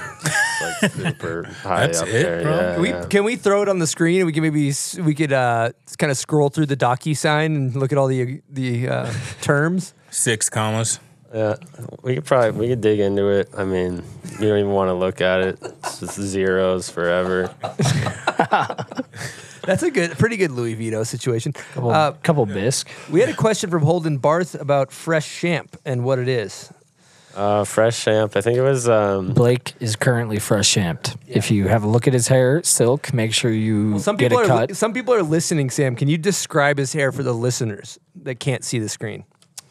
It's like super high. That's up it, there. Bro. Yeah, Can we throw it on the screen? We can maybe kind of scroll through the DocuSign and look at all the terms. 6 commas. Yeah, we could dig into it. I mean, you don't even want to look at it. It's just zeros forever. That's a pretty good Louis Vito situation. Couple bisque. We had a question from Holden Barth about Fresh Champ and what it is. Fresh Champ. I think it was... Blake is currently Fresh Champed. Yeah. If you have a look at his hair, Silk, make sure you get a cut. Some people are listening, Sam. Can you describe his hair for the listeners that can't see the screen?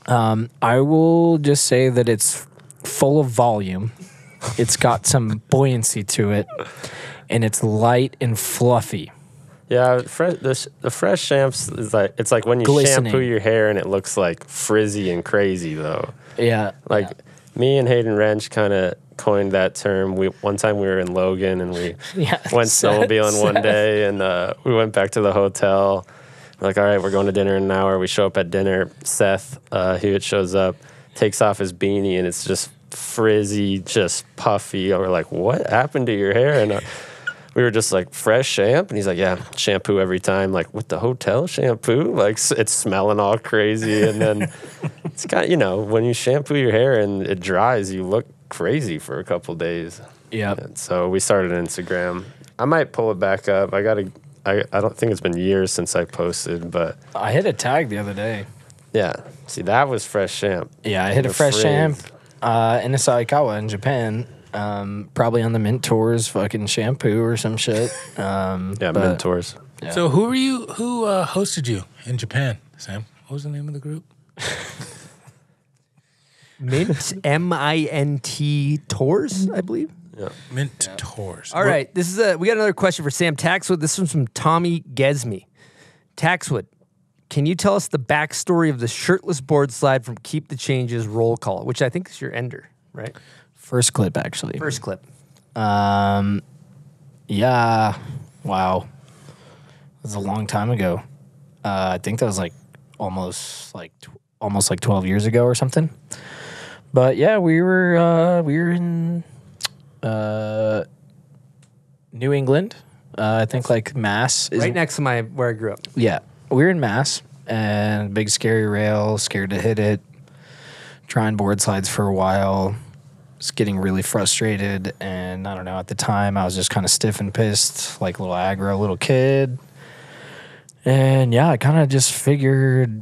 I will just say that it's full of volume. It's got some buoyancy to it, and it's light and fluffy. Yeah, the Fresh Champs is like, it's like when you shampoo your hair and it looks like frizzy and crazy though. Yeah. Like me and Hayden Wrench kind of coined that term. One time we were in Logan and we went snowmobiling one day and we went back to the hotel. We're like, all right, we're going to dinner in an hour. We show up at dinner. Seth Hewitt shows up, takes off his beanie, and it's just frizzy, just puffy. And we're like, what happened to your hair? And we were just like, Fresh Champ? And he's like, yeah, shampoo every time. Like, with the hotel shampoo? Like, it's smelling all crazy. And then it's got, you know, when you shampoo your hair and it dries, you look crazy for a couple days. Yeah. So we started an Instagram. I might pull it back up. I don't think it's been years since I posted, but... I hit a tag the other day. Yeah. See, that was Fresh Champ. Yeah, I hit a Fresh Champ in Asahikawa in Japan. Probably on the Mint Tours fucking shampoo or some shit. Yeah, Mint Tours. Yeah. So who hosted you in Japan, Sam? What was the name of the group? Mint, M-I-N-T Tours, I believe. Yeah. Mint Tours. All right, this is we got another question for Sam Taxwood. This one's from Tommy Gesme. Taxwood, can you tell us the backstory of the shirtless board slide from Keep the Changes roll call, which I think is your ender, right? First clip, actually. First clip. Yeah. Wow. It was a long time ago. I think that was like almost like 12 years ago or something. But yeah, we were in New England. I think like Mass is right next to where I grew up. Yeah, we were in Mass and big scary rail, scared to hit it. Trying board slides for a while. Was getting really frustrated, and I don't know, at the time I was just kind of stiff and pissed, like little aggro little kid. And yeah, I kind of just figured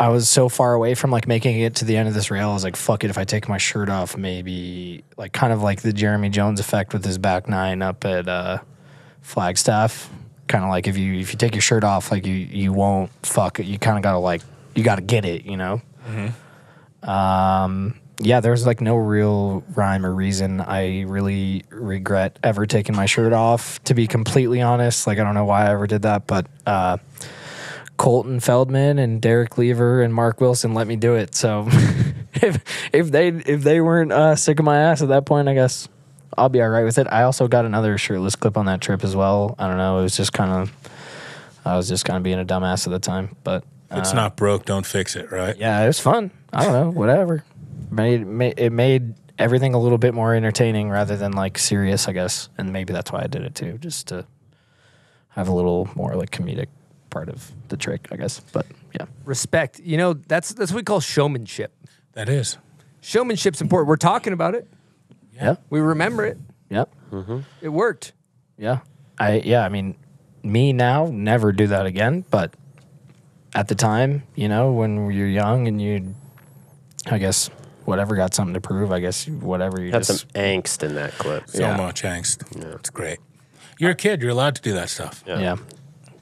I was so far away from like making it to the end of this rail. I was like, fuck it, if I take my shirt off, maybe like kind of like the Jeremy Jones effect with his back nine up at Flagstaff, kind of like if you take your shirt off, like you won't fuck it, you kind of gotta like you gotta get it, you know. Mm-hmm. Yeah, there's like no real rhyme or reason. I really regret ever taking my shirt off, to be completely honest. Like, I don't know why I ever did that, but Colton Feldman and Derek Lever and Mark Wilson let me do it. So if they weren't sick of my ass at that point, I guess I'll be all right with it. I also got another shirtless clip on that trip as well. I don't know. It was just I was just kind of being a dumbass at the time. But it's not broke, don't fix it, right? Yeah, it was fun. I don't know, whatever. It made everything a little bit more entertaining rather than like serious, I guess. And maybe that's why I did it too, just to have a little more like comedic part of the trick, I guess. But yeah, respect. You know, that's what we call showmanship. That is, showmanship's important. We're talking about it. Yeah, we remember it. Yep. Mm-hmm. It worked. Yeah, I mean, me now, never do that again. But at the time, you know, when you're young and you, I guess, whatever, got something to prove, I guess, whatever. You got just some angst in that clip. So much angst. Yeah. It's great. You're a kid. You're allowed to do that stuff. Yeah.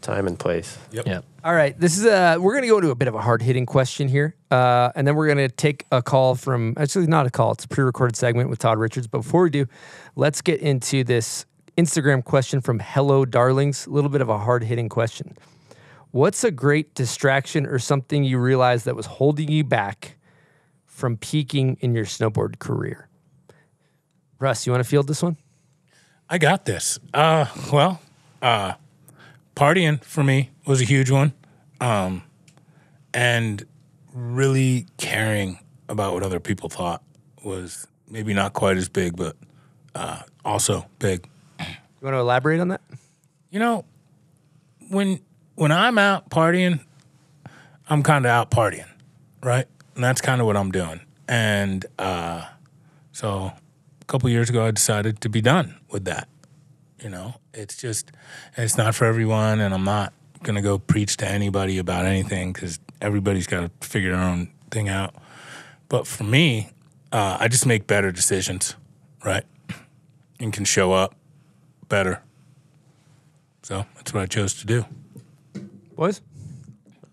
Time and place. Yep. All right. This is we're going to go into a bit of a hard-hitting question here, and then we're going to take a call from, actually not a call, it's a pre-recorded segment with Todd Richards. But before we do, let's get into this Instagram question from Hello Darlings, a little bit of a hard-hitting question. What's a great distraction or something you realized that was holding you back from peaking in your snowboard career? Russ, you want to field this one? I got this. Partying for me was a huge one. And really caring about what other people thought was maybe not quite as big, but also big. You want to elaborate on that? You know, when I'm out partying, I'm kind of out partying, right? And that's kind of what I'm doing. And so a couple years ago, I decided to be done with that. You know, it's just, it's not for everyone, and I'm not going to go preach to anybody about anything because everybody's got to figure their own thing out. But for me, I just make better decisions, right? And can show up better. So that's what I chose to do. Boys?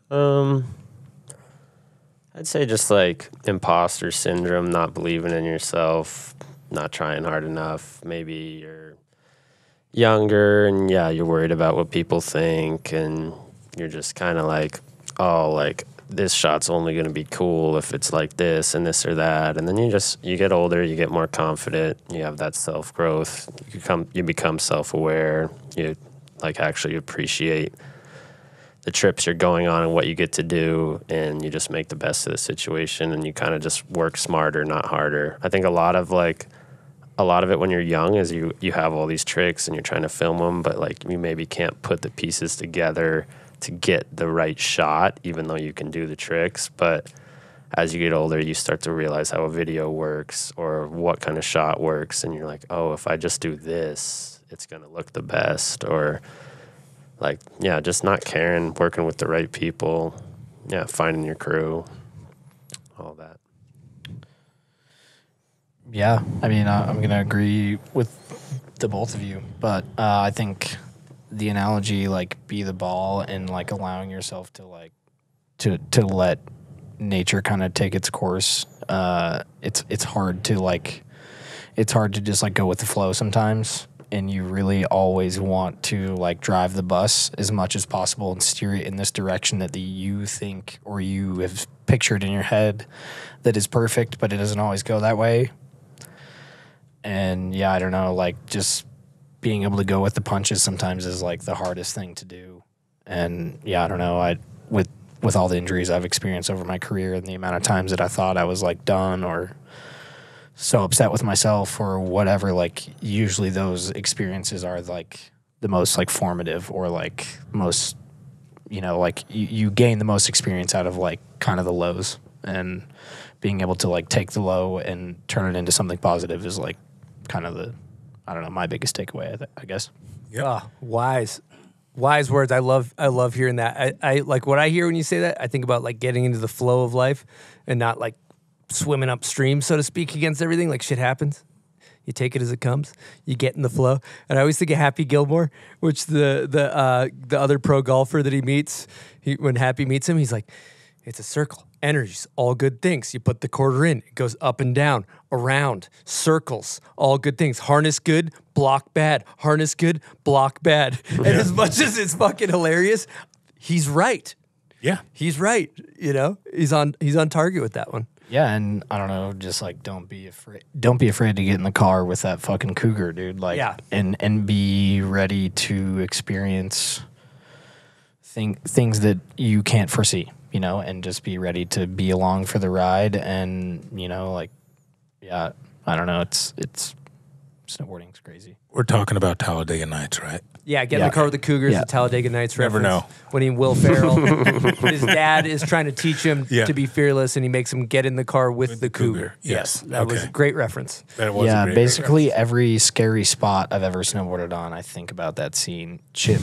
I'd say just like imposter syndrome, not believing in yourself, not trying hard enough. Maybe you're younger and yeah, you're worried about what people think, and you're just kind of like, oh, like this shot's only going to be cool if it's like this and this or that. And then you get older, you get more confident, you have that self-growth, you become self-aware, you like actually appreciate the trips you're going on and what you get to do, and you just make the best of the situation, and you kind of just work smarter, not harder. I think a lot of it when you're young is you have all these tricks and you're trying to film them, but like you maybe can't put the pieces together to get the right shot, even though you can do the tricks. But as you get older, you start to realize how a video works or what kind of shot works, and you're like, oh, if I just do this, it's gonna look the best. Or like, yeah, just not caring, working with the right people, yeah, finding your crew, all that. Yeah, I mean, I'm going to agree with the both of you, but I think the analogy, like, be the ball and, like, allowing yourself to, like, to let nature kind of take its course, it's hard to, like, it's hard to just, like, go with the flow sometimes. And you really always want to, like, drive the bus as much as possible and steer it in this direction that you think or you have pictured in your head that is perfect, but it doesn't always go that way. And, yeah, I don't know, like, just being able to go with the punches sometimes is, like, the hardest thing to do. And, yeah, I don't know, with all the injuries I've experienced over my career and the amount of times that I thought I was, like, done or so upset with myself or whatever, like, usually those experiences are, like, the most, like, formative or, like, most, you know, like, you gain the most experience out of, like, kind of the lows. And being able to, like, take the low and turn it into something positive is, like, kind of the, I don't know, my biggest takeaway, I guess. Yeah. Oh, wise words. I love hearing that. I like, what I hear when you say that, I think about, like, getting into the flow of life and not, like, swimming upstream, so to speak, against everything. Like, shit happens, you take it as it comes, you get in the flow. And I always think of Happy Gilmore, which the other pro golfer that he meets, when Happy meets him, he's like, it's a circle, energies, all good things. You put the quarter in, it goes up and down, around, circles, all good things. Harness good, block bad, harness good, block bad. Yeah. And as much as it's fucking hilarious, he's right. Yeah, he's right. You know, he's on target with that one. Yeah, and I don't know, just, like, don't be afraid to get in the car with that fucking cougar, dude. Like, yeah. And be ready to experience things that you can't foresee, you know, and just be ready to be along for the ride. And, you know, like, yeah, I don't know, it's snowboarding's crazy. We're talking about Talladega Nights, right? Yeah, get in the car with the Cougars at Talladega Nights. Never know. When he Will Ferrell, his dad is trying to teach him to be fearless, and he makes him get in the car with the cougar. Yes. That was a great reference. That was a great basically reference. Every scary spot I've ever snowboarded on, I think about that scene. Chip,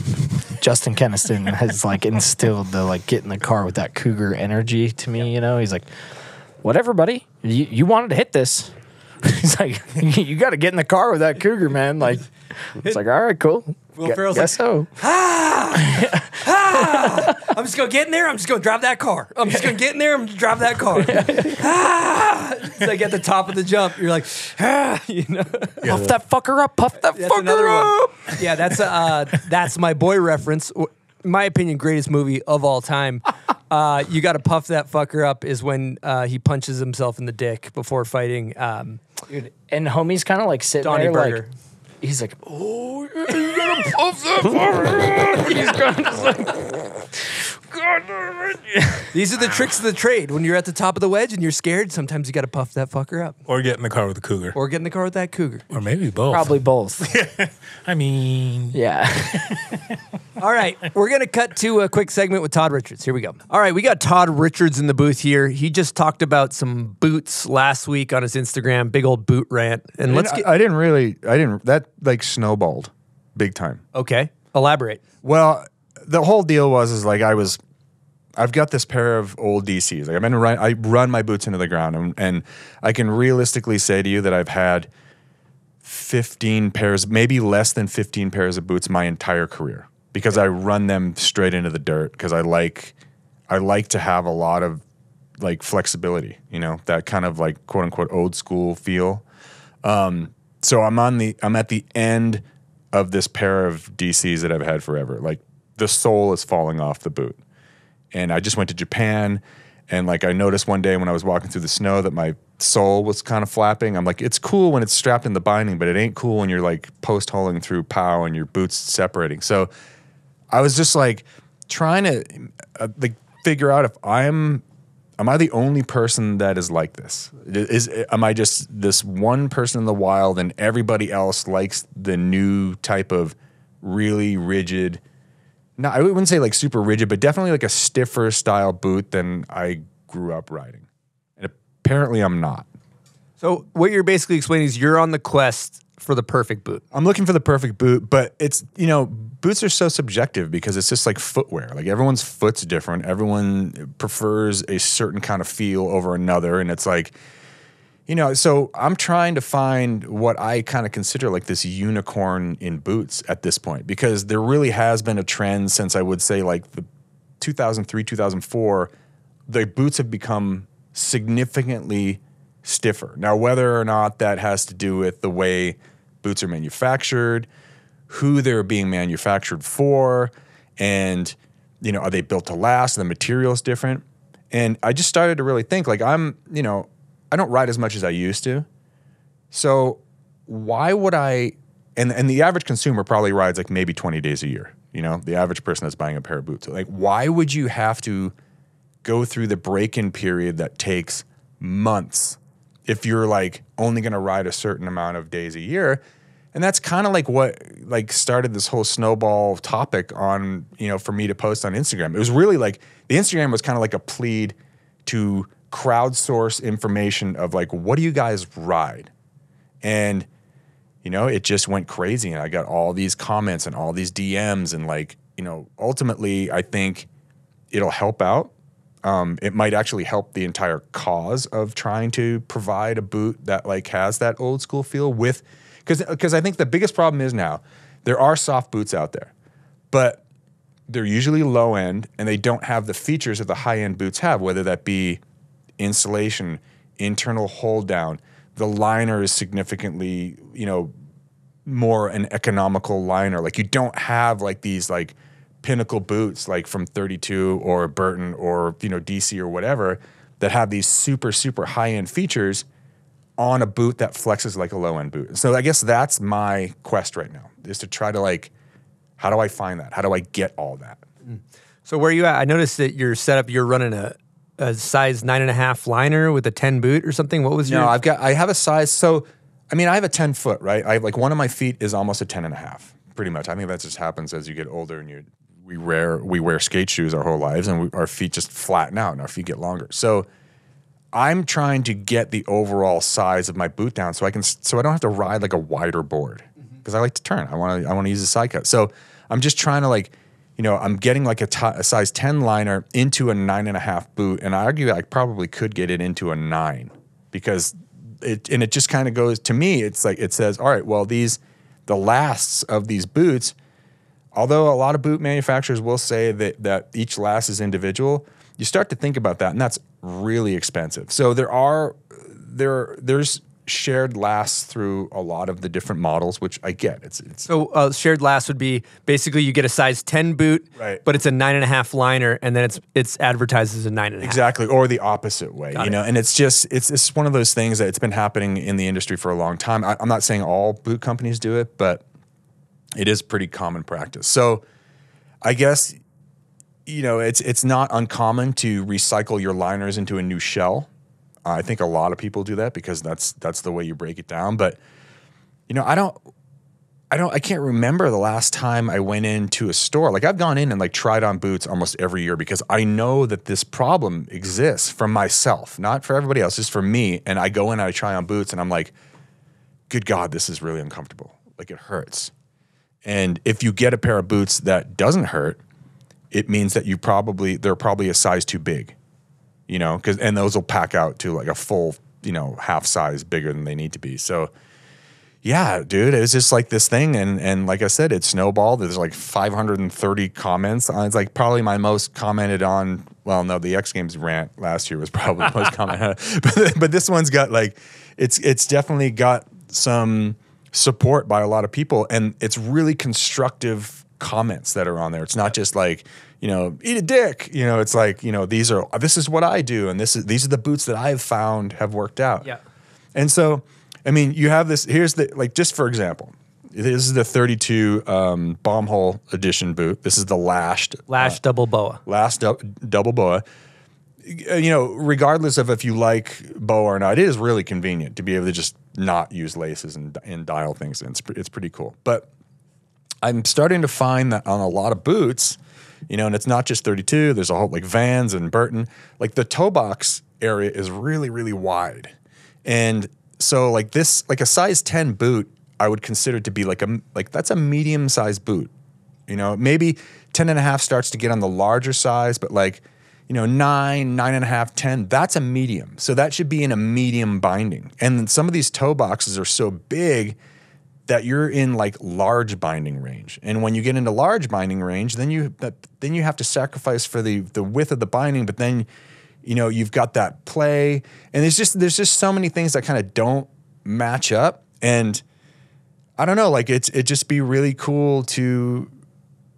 Justin Keniston has, like, instilled the, like, get in the car with that cougar energy to me, you know? He's like, whatever, buddy. You wanted to hit this. He's like, you got to get in the car with that cougar, man. Like, it's like, all right, cool. Will Ferrell's like, so. I'm just going to get in there. I'm just going to drive that car. I'm just going to get in there. I'm going to drive that car. It's like at the top of the jump, you're like, you know, puff that fucker up, puff that fucker up. Yeah, that's my boy reference. My opinion, greatest movie of all time. You got to puff that fucker up is when he punches himself in the dick before fighting. Dude, and homie's kind of like sitting Donnie there Burger. Like, he's like, oh, you're going to puff that fucker up. He's kind of like, God These are the tricks of the trade. When you're at the top of the wedge and you're scared, sometimes you got to puff that fucker up. Or get in the car with a cougar. Or get in the car with that cougar. Or maybe both. Probably both. I mean... yeah. All right. We're going to cut to a quick segment with Todd Richards. Here we go. All right. We got Todd Richards in the booth here. He just talked about some boots last week on his Instagram. Big old boot rant. And let's get... I didn't really... That, like, snowballed big time. Okay. Elaborate. Well... the whole deal was I've got this pair of old DCs. Like I run my boots into the ground, and I can realistically say to you that I've had 15 pairs, maybe less than 15 pairs of boots my entire career because I run them straight into the dirt because I like to have a lot of like flexibility, you know, that kind of like quote unquote old school feel. So I'm at the end of this pair of DCs that I've had forever, like. The sole is falling off the boot. And I just went to Japan, and like I noticed one day when I was walking through the snow that my sole was kind of flapping. I'm like, it's cool when it's strapped in the binding, but it ain't cool when you're like post-holing through POW and your boots separating. So I was just like trying to like figure out if am I the only person that is like this? Am I just this one person in the wild and everybody else likes the new type of really rigid... no, I wouldn't say like super rigid, but definitely like a stiffer style boot than I grew up riding. And apparently I'm not. So what you're basically explaining is you're on the quest for the perfect boot. I'm looking for the perfect boot, but it's, you know, boots are so subjective because it's just like footwear. Like everyone's foot's different. Everyone prefers a certain kind of feel over another. And it's like, you know, so I'm trying to find what I kind of consider like this unicorn in boots at this point, because there really has been a trend since I would say like the 2003, 2004, the boots have become significantly stiffer. Now, whether or not that has to do with the way boots are manufactured, who they're being manufactured for, and, you know, are they built to last? The material's different. And I just started to really think like I don't ride as much as I used to. So why would I, and the average consumer probably rides like maybe 20 days a year, you know, the average person that's buying a pair of boots. Like, why would you have to go through the break-in period that takes months if you're like only going to ride a certain amount of days a year? And that's kind of like what like started this whole snowball topic on, you know, for me to post on Instagram. It was really like, the Instagram was kind of like a plead to crowdsource information of like, what do you guys ride? And, you know, it just went crazy. And I got all these comments and all these DMs. And like, you know, ultimately, I think it'll help out. It might actually help the entire cause of trying to provide a boot that like has that old school feel with, because I think the biggest problem is now there are soft boots out there, but they're usually low end and they don't have the features that the high end boots have, whether that be insulation, internal hold down. The liner is significantly, you know, more an economical liner. Like you don't have like these like pinnacle boots like from 32 or Burton or, you know, DC or whatever that have these super, super high-end features on a boot that flexes like a low-end boot. So I guess that's my quest right now, is to try to like, how do I find that? How do I get all that? So where are you at? I noticed that your setup, you're running a size 9.5 liner with a 10 boot or something. What was your? No, I have a size. So, I mean, I have a 10 foot, right? I have like one of my feet is almost a 10.5, pretty much. I think that just happens as you get older and we wear skate shoes our whole lives and our feet just flatten out and our feet get longer. So I'm trying to get the overall size of my boot down so I don't have to ride like a wider board because I like to turn. I want to use a side cut. So I'm just trying to like, you know, I'm getting like a size 10 liner into a 9.5 boot, and I argue I probably could get it into a 9 because it just kind of goes to me. It's like it says, all right, well, the lasts of these boots, although a lot of boot manufacturers will say that each last is individual, you start to think about that, and that's really expensive. So there's shared lasts through a lot of the different models, which I get. So shared lasts would be basically you get a size 10 boot, right, but it's a 9.5 liner, and then it's advertised as a 9.5. Exactly, or the opposite way, you know. And it's just one of those things that it's been happening in the industry for a long time. I'm not saying all boot companies do it, but it is pretty common practice. So I guess you know, it's not uncommon to recycle your liners into a new shell. I think a lot of people do that because that's the way you break it down. But you know, I can't remember the last time I went into a store. Like, I've gone in and like tried on boots almost every year because I know that this problem exists for myself, not for everybody else, just for me. And I go in and I try on boots and I'm like, good God, this is really uncomfortable. Like, it hurts. And if you get a pair of boots that doesn't hurt, it means that they're probably a size too big, you know, and those will pack out to like a full, you know, half size bigger than they need to be. So yeah, dude, it was just like this thing. And like I said, it snowballed. There's like 530 comments. It's like probably my most commented on, well, no, the X Games rant last year was probably the most commented on. But this one's got like, it's definitely got some support by a lot of people. And it's really constructive comments that are on there. It's not just like, you know, eat a dick. You know, it's like, you know, this is what I do. And these are the boots that I've found have worked out. Yeah. And so, I mean, you have this, here's the, like, just for example, this is the 32 Bombhole edition boot. This is the Lashed double boa. Lashed double boa. You know, regardless of if you like boa or not, it is really convenient to be able to just not use laces and dial things in. It's pretty cool. But I'm starting to find that on a lot of boots, you know, and it's not just 32. There's a whole, like, Vans and Burton. Like, the toe box area is really, really wide. And so like this, like a size 10 boot, I would consider to be like that's a medium sized boot, you know, maybe 10.5 starts to get on the larger size, but like, you know, 9, 9.5, 10, that's a medium. So that should be in a medium binding. And then some of these toe boxes are so big that you're in like large binding range. And when you get into large binding range, then you have to sacrifice for the width of the binding, but then, you know, you've got that play, and there's just so many things that kind of don't match up. And I don't know, like it'd just be really cool to,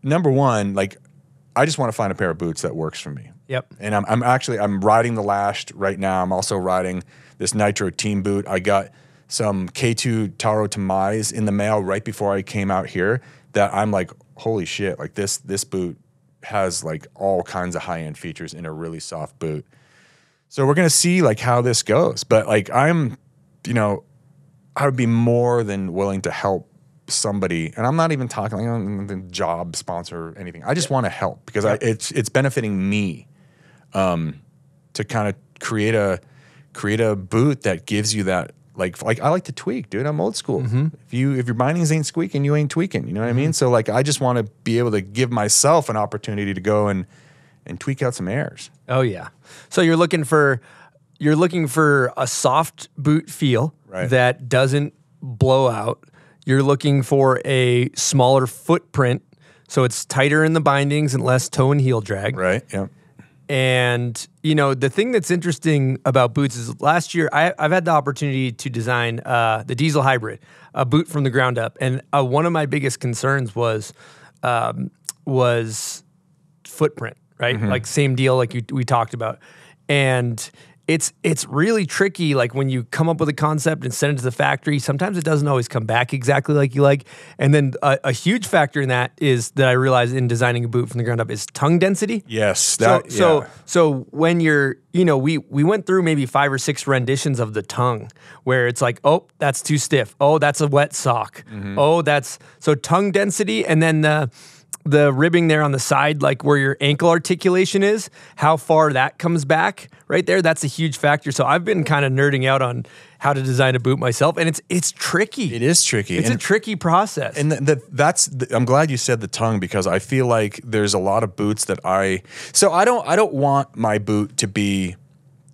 number one, like I just want to find a pair of boots that works for me. Yep. And I'm riding the Lashed right now. I'm also riding this Nitro team boot. I got some K2 Taro Tamais in the mail right before I came out here. That I'm like, holy shit! Like this boot has like all kinds of high-end features in a really soft boot. So we're going to see like how this goes. But like I'm, you know, I would be more than willing to help somebody. And I'm not even talking like, job, sponsor, or anything. I just want to help because it's benefiting me to kind of create a boot that gives you that like I like to tweak, dude. I'm old school. Mm-hmm. If your bindings ain't squeaking, you ain't tweaking. You know what I mean? So like, I just want to be able to give myself an opportunity to go and tweak out some errors. Oh yeah. So you're looking for a soft boot feel, right, that doesn't blow out. You're looking for a smaller footprint, so it's tighter in the bindings and less toe and heel drag. Right. Yeah. And, you know, the thing that's interesting about boots is last year I've had the opportunity to design the Diesel Hybrid, a boot from the ground up. And one of my biggest concerns was footprint, right? Mm-hmm. Like same deal like we talked about. And it's really tricky, like when you come up with a concept and send it to the factory, sometimes it doesn't always come back exactly like you like. And then a huge factor in that is that I realized in designing a boot from the ground up is tongue density. Yes. So when you're, you know, we went through maybe 5 or 6 renditions of the tongue where it's like, oh, that's too stiff. Oh, that's a wet sock. Mm-hmm. Oh, that's, so tongue density. And then the ribbing there on the side, like where your ankle articulation is, how far that comes back right there, that's a huge factor. So I've been kind of nerding out on how to design a boot myself, and it's tricky. It is tricky. It's a tricky process. And I'm glad you said the tongue, because I feel like there's a lot of boots that I don't want my boot to be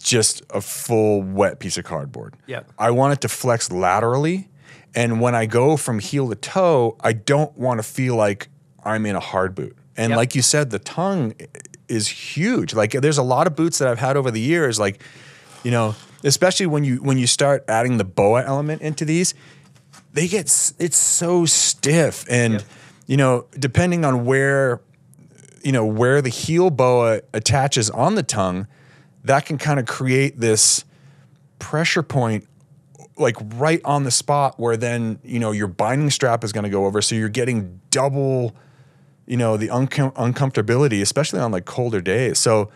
just a full wet piece of cardboard. Yeah. I want it to flex laterally, and when I go from heel to toe, I don't want to feel like I'm in a hard boot. And like you said, the tongue is huge. Like there's a lot of boots that I've had over the years, like, you know, especially when you start adding the boa element into these, it's so stiff. And, you know, depending on where the heel boa attaches on the tongue, that can kind of create this pressure point like right on the spot where then, you know, your binding strap is going to go over. So you're getting double, you know, the uncomfortability, especially on like colder days. So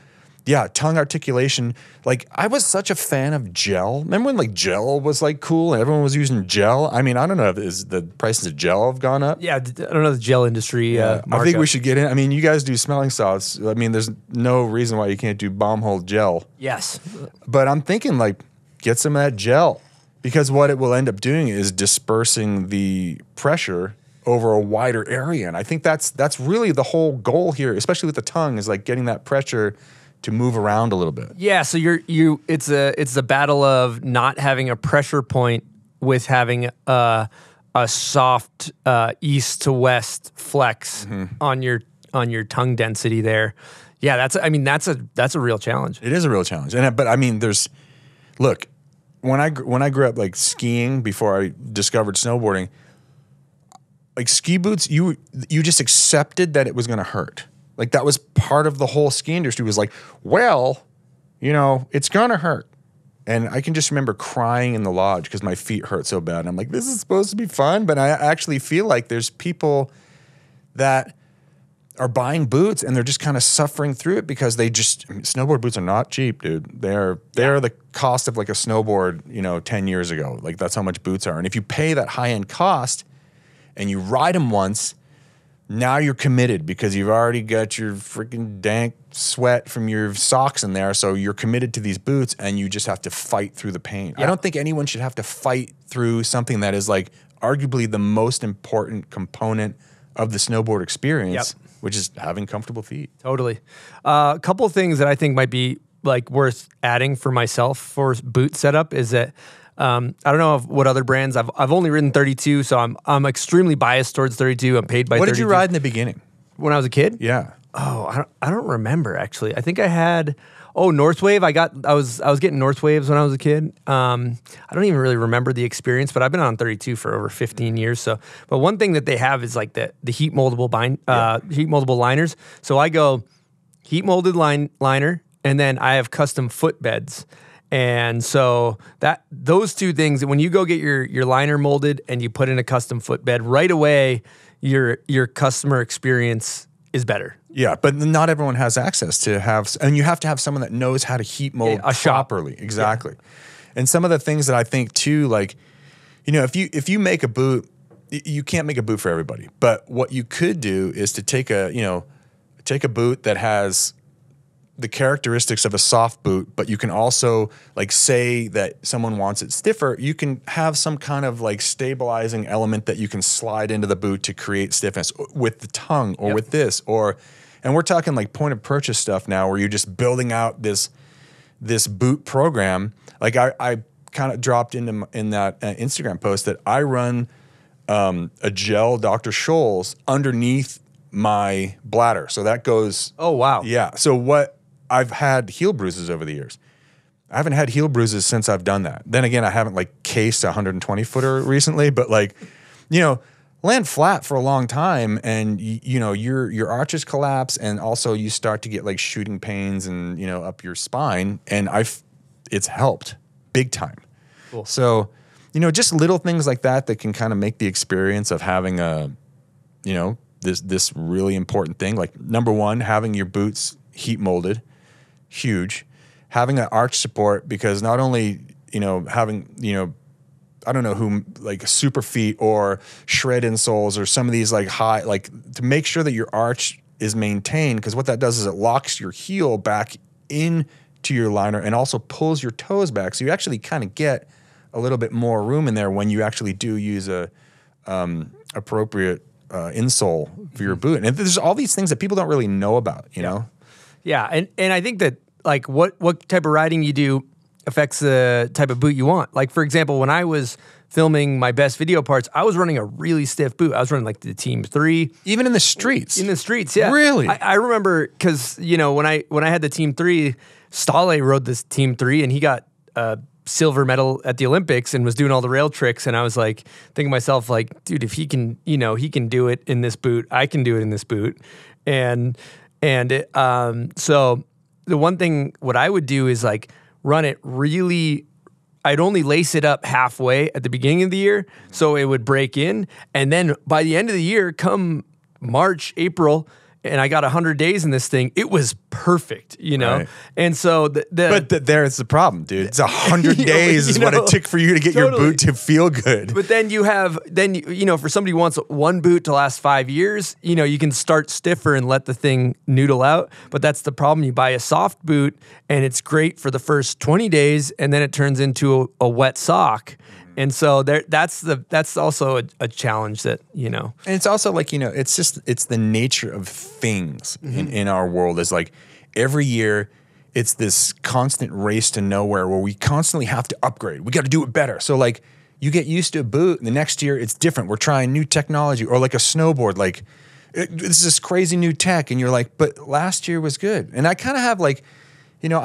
yeah, tongue articulation. Like I was such a fan of gel. Remember when like gel was like cool and everyone was using gel? I mean, I don't know if the prices of gel have gone up. Yeah, I don't know the gel industry. Yeah. I think we should get in. I mean, you guys do smelling salts. I mean, there's no reason why you can't do Bombhole gel. Yes. But I'm thinking like get some of that gel, because what it will end up doing is dispersing the pressure over a wider area. And I think that's really the whole goal here, especially with the tongue, is like getting that pressure to move around a little bit. Yeah, so it's a battle of not having a pressure point with having a soft east to west flex on your tongue density there. Yeah, that's a real challenge. It is a real challenge. And but I mean, there's, look, when I grew up like skiing before I discovered snowboarding, like ski boots, you just accepted that it was going to hurt. Like that was part of the whole ski industry, was like, well, you know, it's going to hurt. And I can just remember crying in the lodge because my feet hurt so bad. And I'm like, this is supposed to be fun. But I actually feel like there's people that are buying boots and they're just kind of suffering through it, because they just, I mean, snowboard boots are not cheap, dude. They're the cost of like a snowboard, you know, 10 years ago. Like that's how much boots are. And if you pay that high-end cost and you ride them once, now you're committed, because you've already got your freaking dank sweat from your socks in there. So you're committed to these boots and you just have to fight through the pain. Yeah. I don't think anyone should have to fight through something that is like arguably the most important component of the snowboard experience, which is having comfortable feet. Totally. A couple of things that I think might be like worth adding for myself for boot setup is that I don't know what other brands. I've only ridden 32, so I'm extremely biased towards 32. I'm paid by 32. What did you ride in the beginning? When I was a kid? Yeah. Oh, I don't remember actually. I think I had Northwave. I was getting Northwaves when I was a kid. I don't even really remember the experience, but I've been on 32 for over 15 years. So, but one thing that they have is like the heat moldable heat moldable liners. So I go heat molded liner, and then I have custom footbeds. And so that those two things, when you go get your liner molded and you put in a custom footbed, right away your customer experience is better. Yeah, but not everyone has access to have, and you have to have someone that knows how to heat mold properly. Exactly. Yeah. And some of the things that I think too, like, you know, if you make a boot, you can't make a boot for everybody. But what you could do is to take a boot that has the characteristics of a soft boot, but you can also like say that someone wants it stiffer. You can have some kind of like stabilizing element that you can slide into the boot to create stiffness with the tongue, or with this, or, and we're talking like point of purchase stuff now, where you're just building out this boot program. Like I kind of dropped in that Instagram post that I run a gel Dr. Scholl's underneath my bladder. So that goes. Oh wow. Yeah. So what, I've had heel bruises over the years. I haven't had heel bruises since I've done that. Then again, I haven't like cased a 120-footer recently, but like, you know, land flat for a long time and you know, your arches collapse, and also you start to get like shooting pains and, you know, up your spine, and it's helped big time. Cool. So, you know, just little things like that can kind of make the experience of having a, you know, this really important thing. Like number one, having your boots heat molded. Huge. Having an arch support, because not only, you know, having, you know, I don't know who, like Super Feet or Shred Insoles or some of these like high, like to make sure that your arch is maintained, because what that does is it locks your heel back into your liner and also pulls your toes back. So you actually kind of get a little bit more room in there when you actually do use a appropriate insole for your boot. And there's all these things that people don't really know about, you know? Yeah, and I think that like what type of riding you do affects the type of boot you want. Like for example, when I was filming my best video parts, I was running a really stiff boot. I was running like the Team 3. Even in the streets? In the streets, yeah. Really? I remember, because you know, when I had the Team 3, Ståle rode this Team 3 and he got silver medal at the Olympics and was doing all the rail tricks, and I was like thinking to myself like, dude, if he can, you know, he can do it in this boot, I can do it in this boot. And so the one thing, what I would do is like run it really, I'd only lace it up halfway at the beginning of the year so it would break in. And then by the end of the year, come March, April, and I got 100 days in this thing, it was perfect, you know? Right. And so... But there's the problem, dude. It's 100 days is what it took for you to get your boot to feel good. But then you have... Then, you know, for somebody who wants one boot to last 5 years, you know, you can start stiffer and let the thing noodle out. But that's the problem. You buy a soft boot, and it's great for the first 20 days, and then it turns into a wet sock. And so that's also a challenge that, you know. And it's also like, you know, it's just, it's the nature of things in our world is like every year it's this constant race to nowhere where we constantly have to upgrade. We got to do it better. So like you get used to a boot and the next year it's different. We're trying new technology or like a snowboard, like this is this crazy new tech. And you're like, but last year was good. And I kind of have like, you know,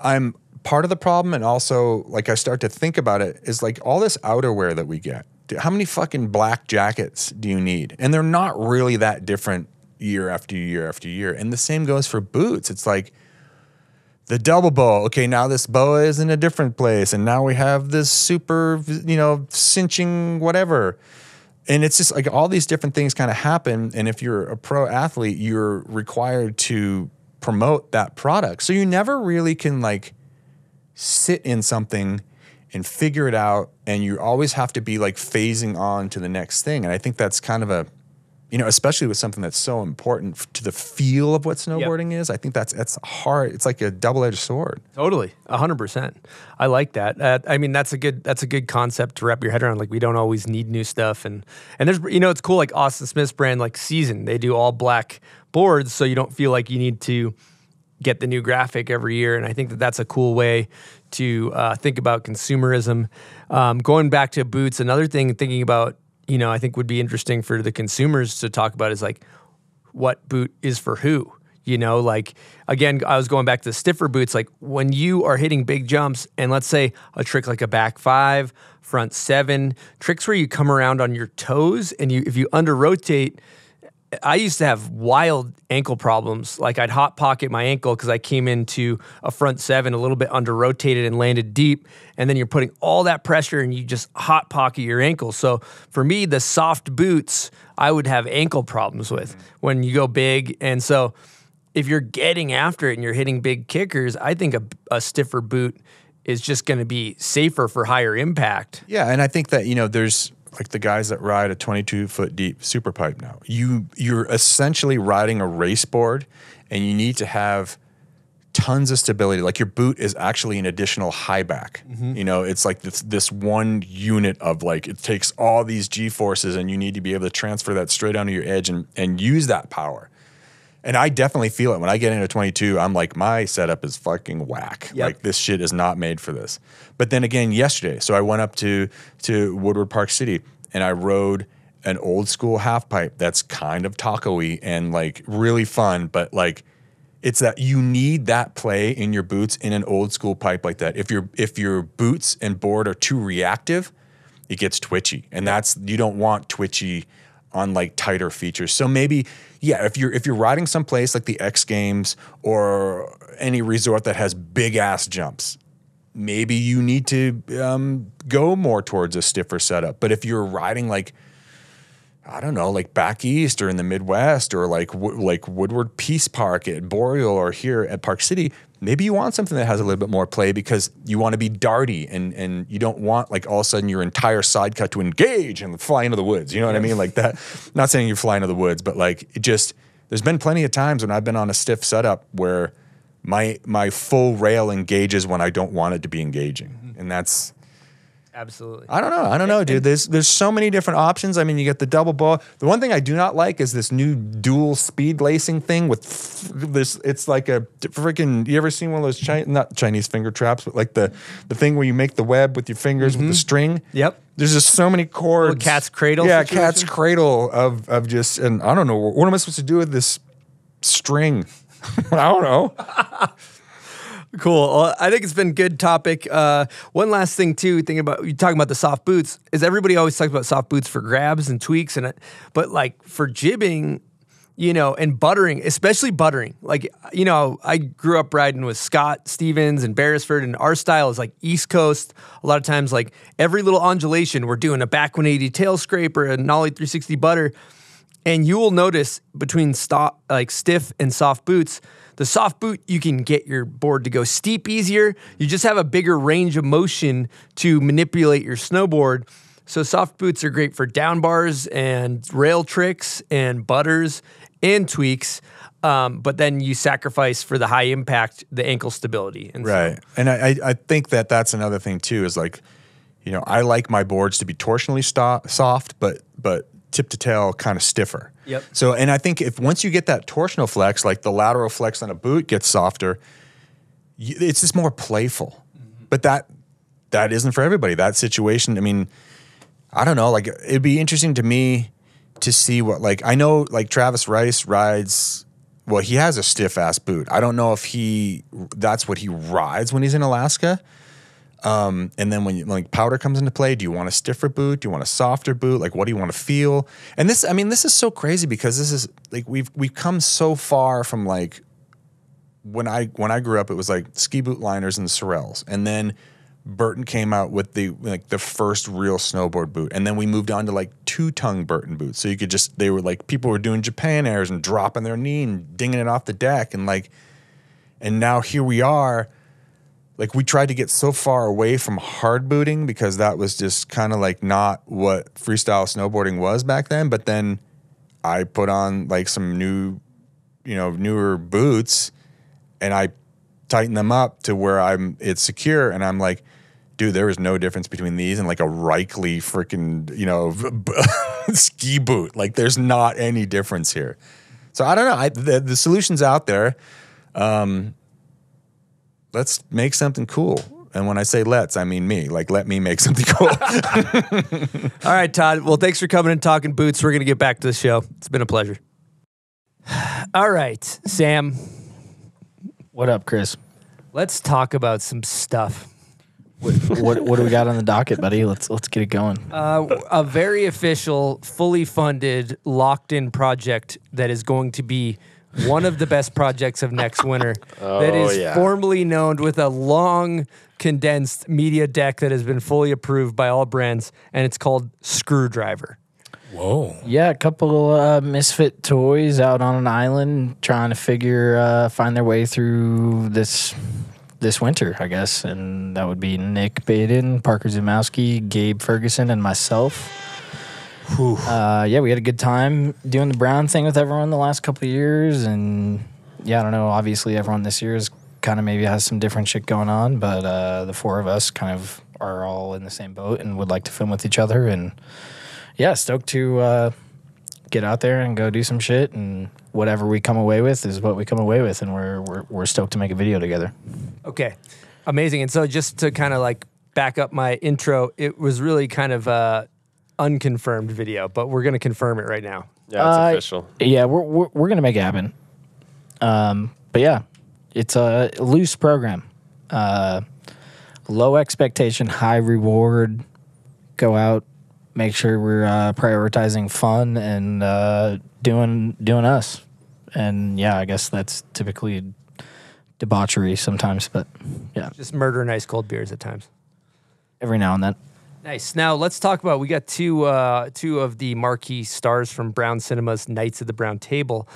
I'm part of the problem, and also like I start to think about it, is like all this outerwear that we get. Dude, how many fucking black jackets do you need? And they're not really that different year after year after year. And the same goes for boots. It's like the double bow. Okay, now this boa is in a different place, and now we have this super, you know, cinching whatever. And it's just like all these different things kind of happen. And if you're a pro athlete, you're required to promote that product. So you never really can like sit in something and figure it out, and you always have to be like phasing on to the next thing. And I think that's kind of a, you know, especially with something that's so important to the feel of what snowboarding is, I think that's hard. It's like a double-edged sword. Totally, 100%. I like that. I mean, that's a good concept to wrap your head around. Like, we don't always need new stuff, and there's, you know, it's cool. Like Austin Smith's brand, like Season, they do all black boards, so you don't feel like you need to get the new graphic every year. And I think that that's a cool way to think about consumerism. Going back to boots, another thing thinking about, you know, I think would be interesting for the consumers to talk about is like what boot is for who, you know, like, again, I was going back to the stiffer boots. Like when you are hitting big jumps and let's say a trick like a back five, front seven, tricks where you come around on your toes and you, if you under rotate, I used to have wild ankle problems. Like I'd hot pocket my ankle because I came into a front seven a little bit under rotated and landed deep. And then you're putting all that pressure and you just hot pocket your ankle. So for me, the soft boots, I would have ankle problems with when you go big. And so if you're getting after it and you're hitting big kickers, I think a stiffer boot is just going to be safer for higher impact. Yeah. And I think that, you know, there's like the guys that ride a 22-foot deep super pipe now. You're essentially riding a race board, and you need to have tons of stability. Like your boot is actually an additional high back. You know, it's like this one unit of like, it takes all these G-forces, and you need to be able to transfer that straight onto your edge and use that power. And I definitely feel it. When I get into 22, I'm like, my setup is fucking whack. Yep. Like, this shit is not made for this. But then again, yesterday, so I went up to Woodward Park City, and I rode an old school half pipe that's kind of taco-y and, like, really fun. But, like, it's that you need that play in your boots in an old school pipe like that. If your boots and board are too reactive, it gets twitchy. And that's, you don't want twitchy on like tighter features. So maybe, yeah, if you're riding someplace like the X Games or any resort that has big ass jumps, maybe you need to go more towards a stiffer setup. But if you're riding like, I don't know, like back east or in the Midwest or like Woodward Peace Park at Boreal or here at Park City, maybe you want something that has a little bit more play because you want to be darty and you don't want like all of a sudden your entire side cut to engage and fly into the woods. You know what I mean? Like that, not saying you're flying into the woods, but like it just, there's been plenty of times when I've been on a stiff setup where my full rail engages when I don't want it to be engaging. And that's... Absolutely. I don't know, dude. There's so many different options. I mean, you get the double bow. The one thing I do not like is this new dual speed lacing thing with this. It's like a freaking, you ever seen one of those, not Chinese finger traps, but like the thing where you make the web with your fingers with the string? Yep. There's just so many chords. Little cat's cradle. Yeah, situation. Cat's cradle of just, and I don't know, what am I supposed to do with this string? I don't know. Cool. Well, I think it's been a good topic. One last thing too, thinking about, you're talking about the soft boots, is everybody always talks about soft boots for grabs and tweaks, and but like for jibbing, you know, and buttering, especially buttering. Like, you know, I grew up riding with Scott Stevens and Beresford, and our style is like East Coast. A lot of times, like every little undulation, we're doing a back 180 tail scrape or a nollie 360 butter. And you will notice between stiff and soft boots, the soft boot, you can get your board to go steep easier. You just have a bigger range of motion to manipulate your snowboard. So soft boots are great for down bars and rail tricks and butters and tweaks. But then you sacrifice for the high impact, the ankle stability. And right. So. And I think that that's another thing too, is like, you know, I like my boards to be torsionally soft, but tip to tail kind of stiffer. Yep. So, and I think if once you get that torsional flex, like the lateral flex on a boot gets softer, it's just more playful. Mm-hmm. But that isn't for everybody. That situation, I mean, I don't know. Like, it'd be interesting to me to see what, like, I know, like, Travis Rice rides, well, he has a stiff-ass boot. I don't know if that's what he rides when he's in Alaska. And then when powder comes into play, do you want a stiffer boot? Do you want a softer boot? Like, what do you want to feel? And this, I mean, this is so crazy because this is like, we've come so far from like, when I grew up, it was like ski boot liners and Sorels. And then Burton came out with the first real snowboard boot. And then we moved on to like two-tongue Burton boots. So you could just, they were like, people were doing Japan airs and dropping their knee and dinging it off the deck. And like, and now here we are. Like, we tried to get so far away from hard booting because that was just kind of like not what freestyle snowboarding was back then. But then I put on like some newer boots and I tighten them up to where it's secure. And I'm like, dude, there is no difference between these and like a Reichley freaking, ski boot. Like, there's not any difference here. So I don't know. The solution's out there. Let's make something cool. And when I say let's, I mean me. Like, let me make something cool. All right, Todd. Well, thanks for coming and talking boots. We're going to get back to the show. It's been a pleasure. All right, Sam. What up, Chris? Let's talk about some stuff. What do we got on the docket, buddy? Let's get it going. A very official, fully funded, locked-in project that is going to be one of the best projects of next winter that is formally known with a long, condensed media deck that has been fully approved by all brands, and it's called Screwdriver. Whoa. Yeah, a couple misfit toys out on an island trying to find their way through this winter, I guess. And that would be Nick Baden, Parker Zumowski, Gabe Ferguson, and myself. Yeah, we had a good time doing the Brown thing with everyone the last couple of years. And yeah, I don't know. Obviously, everyone this year is kind of maybe has some different shit going on. But the four of us kind of are all in the same boat and would like to film with each other. And yeah, stoked to get out there and go do some shit, and whatever we come away with is what we come away with, and we're stoked to make a video together. Okay, amazing. And so just to kind of like back up my intro, it was really kind of unconfirmed video, but we're gonna confirm it right now. Yeah, it's official. Yeah, we're gonna make it happen. But yeah, it's a loose program, low expectation, high reward. Go out. Make sure we're prioritizing fun and doing us. And yeah, I guess that's typically debauchery sometimes, but yeah. Just murdering ice cold beers at times. Every now and then. Nice. Now let's talk about, we got two of the marquee stars from Brown Cinema's Knights of the Brown Table.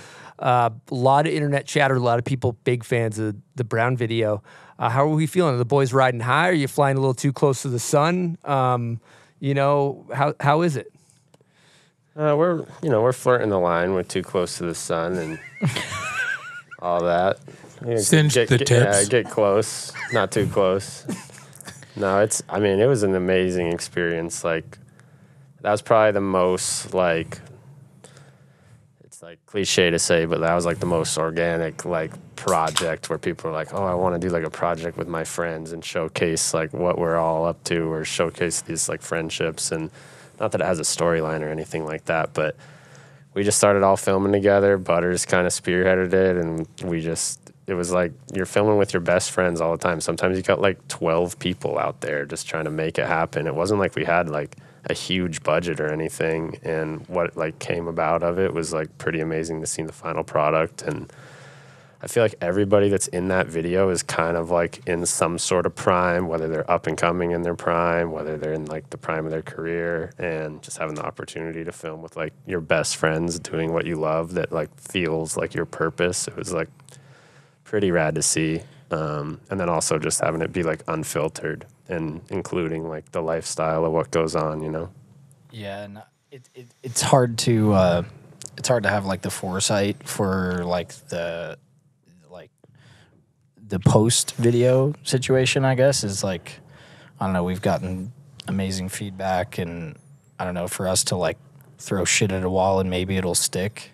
A lot of internet chatter, a lot of people, big fans of the Brown video. How are we feeling? Are the boys riding high? Are you flying a little too close to the sun? You know, how is it? We're flirting the line. We're too close to the sun and all that. Singe the tips. Yeah, get close, not too close. No, it's. I mean, it was an amazing experience. Like, that was probably the most like. It's like cliche to say, but that was like the most organic like project where people are like, oh, I want to do like a project with my friends and showcase like what we're all up to, or showcase these like friendships. And not that it has a storyline or anything like that, but we just started all filming together. Butters kind of spearheaded it, and it was like you're filming with your best friends all the time. Sometimes you got like 12 people out there just trying to make it happen. It wasn't like we had like a huge budget or anything, and what like came about of it was like pretty amazing to see the final product. And I feel like everybody that's in that video is kind of like in some sort of prime, whether they're up and coming in their prime, whether they're in like the prime of their career, and just having the opportunity to film with like your best friends doing what you love that like feels like your purpose. It was like pretty rad to see. And then also just having it be like unfiltered and including like the lifestyle of what goes on, you know? Yeah. And it's hard to, it's hard to have like the foresight for like the post video situation, I guess, is like, I don't know, we've gotten amazing feedback, and I don't know, for us to like throw shit at a wall and maybe it'll stick,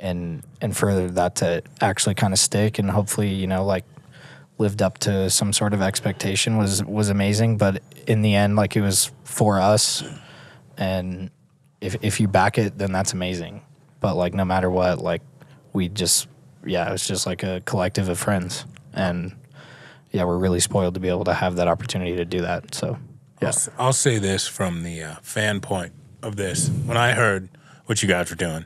and further that to actually kind of stick and hopefully, you know, like lived up to some sort of expectation was amazing. But in the end, like, it was for us, and if you back it, then that's amazing. But like, no matter what, like, we just, yeah, it was just like a collective of friends, and yeah, we're really spoiled to be able to have that opportunity to do that. So yeah, I'll say this from the fan point of this: when I heard what you guys were doing,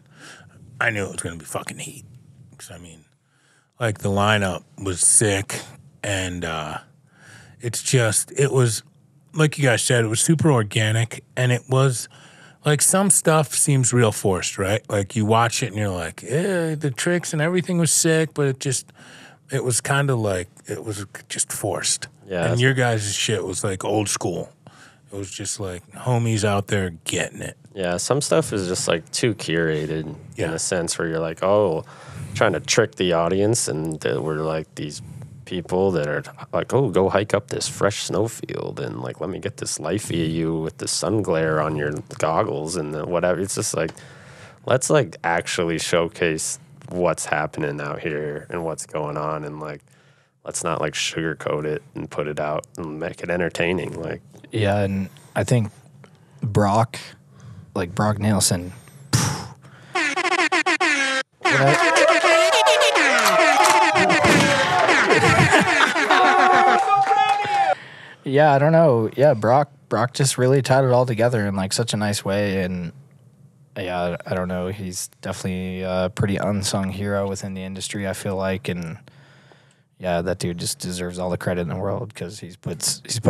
I knew it was going to be fucking heat. Because, I mean, like, the lineup was sick, and it's just, it was, like you guys said, it was super organic, and it was, like, some stuff seems real forced, right? Like, you watch it, and you're like, eh, the tricks and everything was sick, but it just, it was kind of like, it was just forced. Yeah, and your guys' shit was, like, old school. It was just, like, homies out there getting it. Yeah, some stuff is just, like, too curated, yeah, in a sense where you're like, oh, trying to trick the audience, and we're, like, these people that are, like, oh, go hike up this fresh snowfield, and, like, let me get this lifey of you with the sun glare on your goggles and the whatever. It's just, like, let's, like, actually showcase what's happening out here and what's going on, and, like, let's not, like, sugarcoat it and put it out and make it entertaining. Like, yeah, and I think Brock... like Brock Nelson. Yeah, I don't know. Yeah, Brock just really tied it all together in like such a nice way, and yeah, I don't know. He's definitely a pretty unsung hero within the industry, I feel like, and yeah, that dude just deserves all the credit in the world, because he's put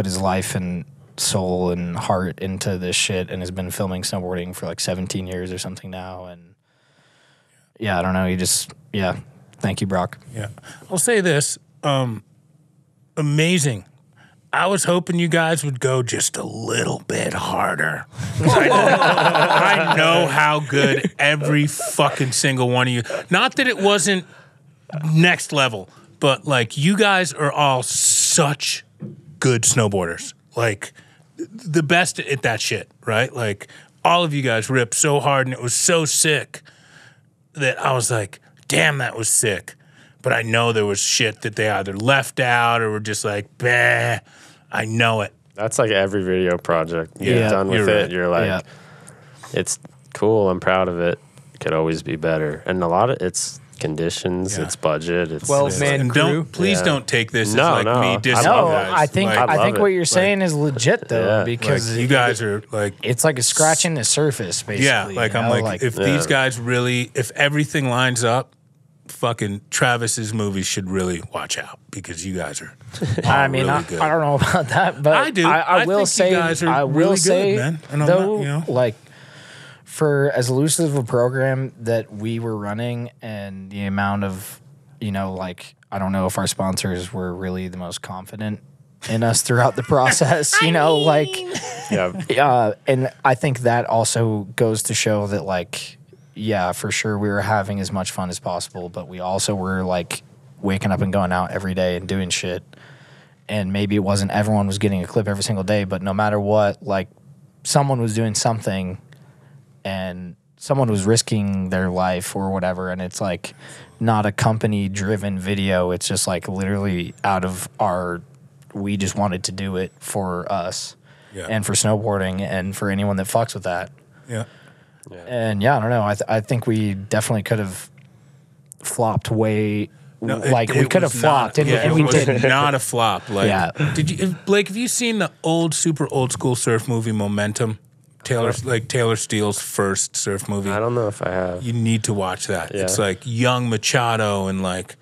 his life and soul and heart into this shit, and has been filming snowboarding for like 17 years or something now. And yeah, I don't know, you just, yeah, thank you, Brock. Yeah, I'll say this, amazing. I was hoping you guys would go just a little bit harder. I know how good every fucking single one of you, not that it wasn't next level, but like, you guys are all such good snowboarders, like the best at that shit, right? Like, all of you guys ripped so hard, and it was so sick that I was like, damn, that was sick. But I know there was shit that they either left out or were just like, bah, I know it. That's like every video project. You're done with it. Right. You're like, yeah, it's cool. I'm proud of it. It could always be better. And a lot of it's conditions, yeah, it's budget, it's 12-man crew. Please don't take this as like me dissing you guys. I think what you're saying is legit though, yeah, because like, you guys are like, it's like a scratching the surface basically. Yeah, like, you know? I'm like if these guys really, if everything lines up, fucking Travis's movies should really watch out, because you guys are. I mean, really good. I don't know about that, but I do. I will say, you guys are really good, man. And though, you know, like, for as elusive a program that we were running, and the amount of, you know, like, I don't know if our sponsors were really the most confident in us throughout the process, you know, and I think that also goes to show that, like, yeah, for sure, we were having as much fun as possible, but we also were, like, waking up and going out every day and doing shit, and maybe it wasn't everyone was getting a clip every single day, but no matter what, like, someone was doing something, and someone was risking their life or whatever, and it's like not a company-driven video. It's just like literally out of our, we just wanted to do it for us, yeah, and for snowboarding, and for anyone that fucks with that. Yeah, yeah. And yeah, I don't know. I think we definitely could have flopped way. No, like it, we could have flopped, and we did not a flop. Like, yeah. Did you, Blake? Have you seen the old, super old school surf movie Momentum? Taylor Steele's first surf movie. I don't know if I have. You need to watch that. Yeah. It's like young Machado and like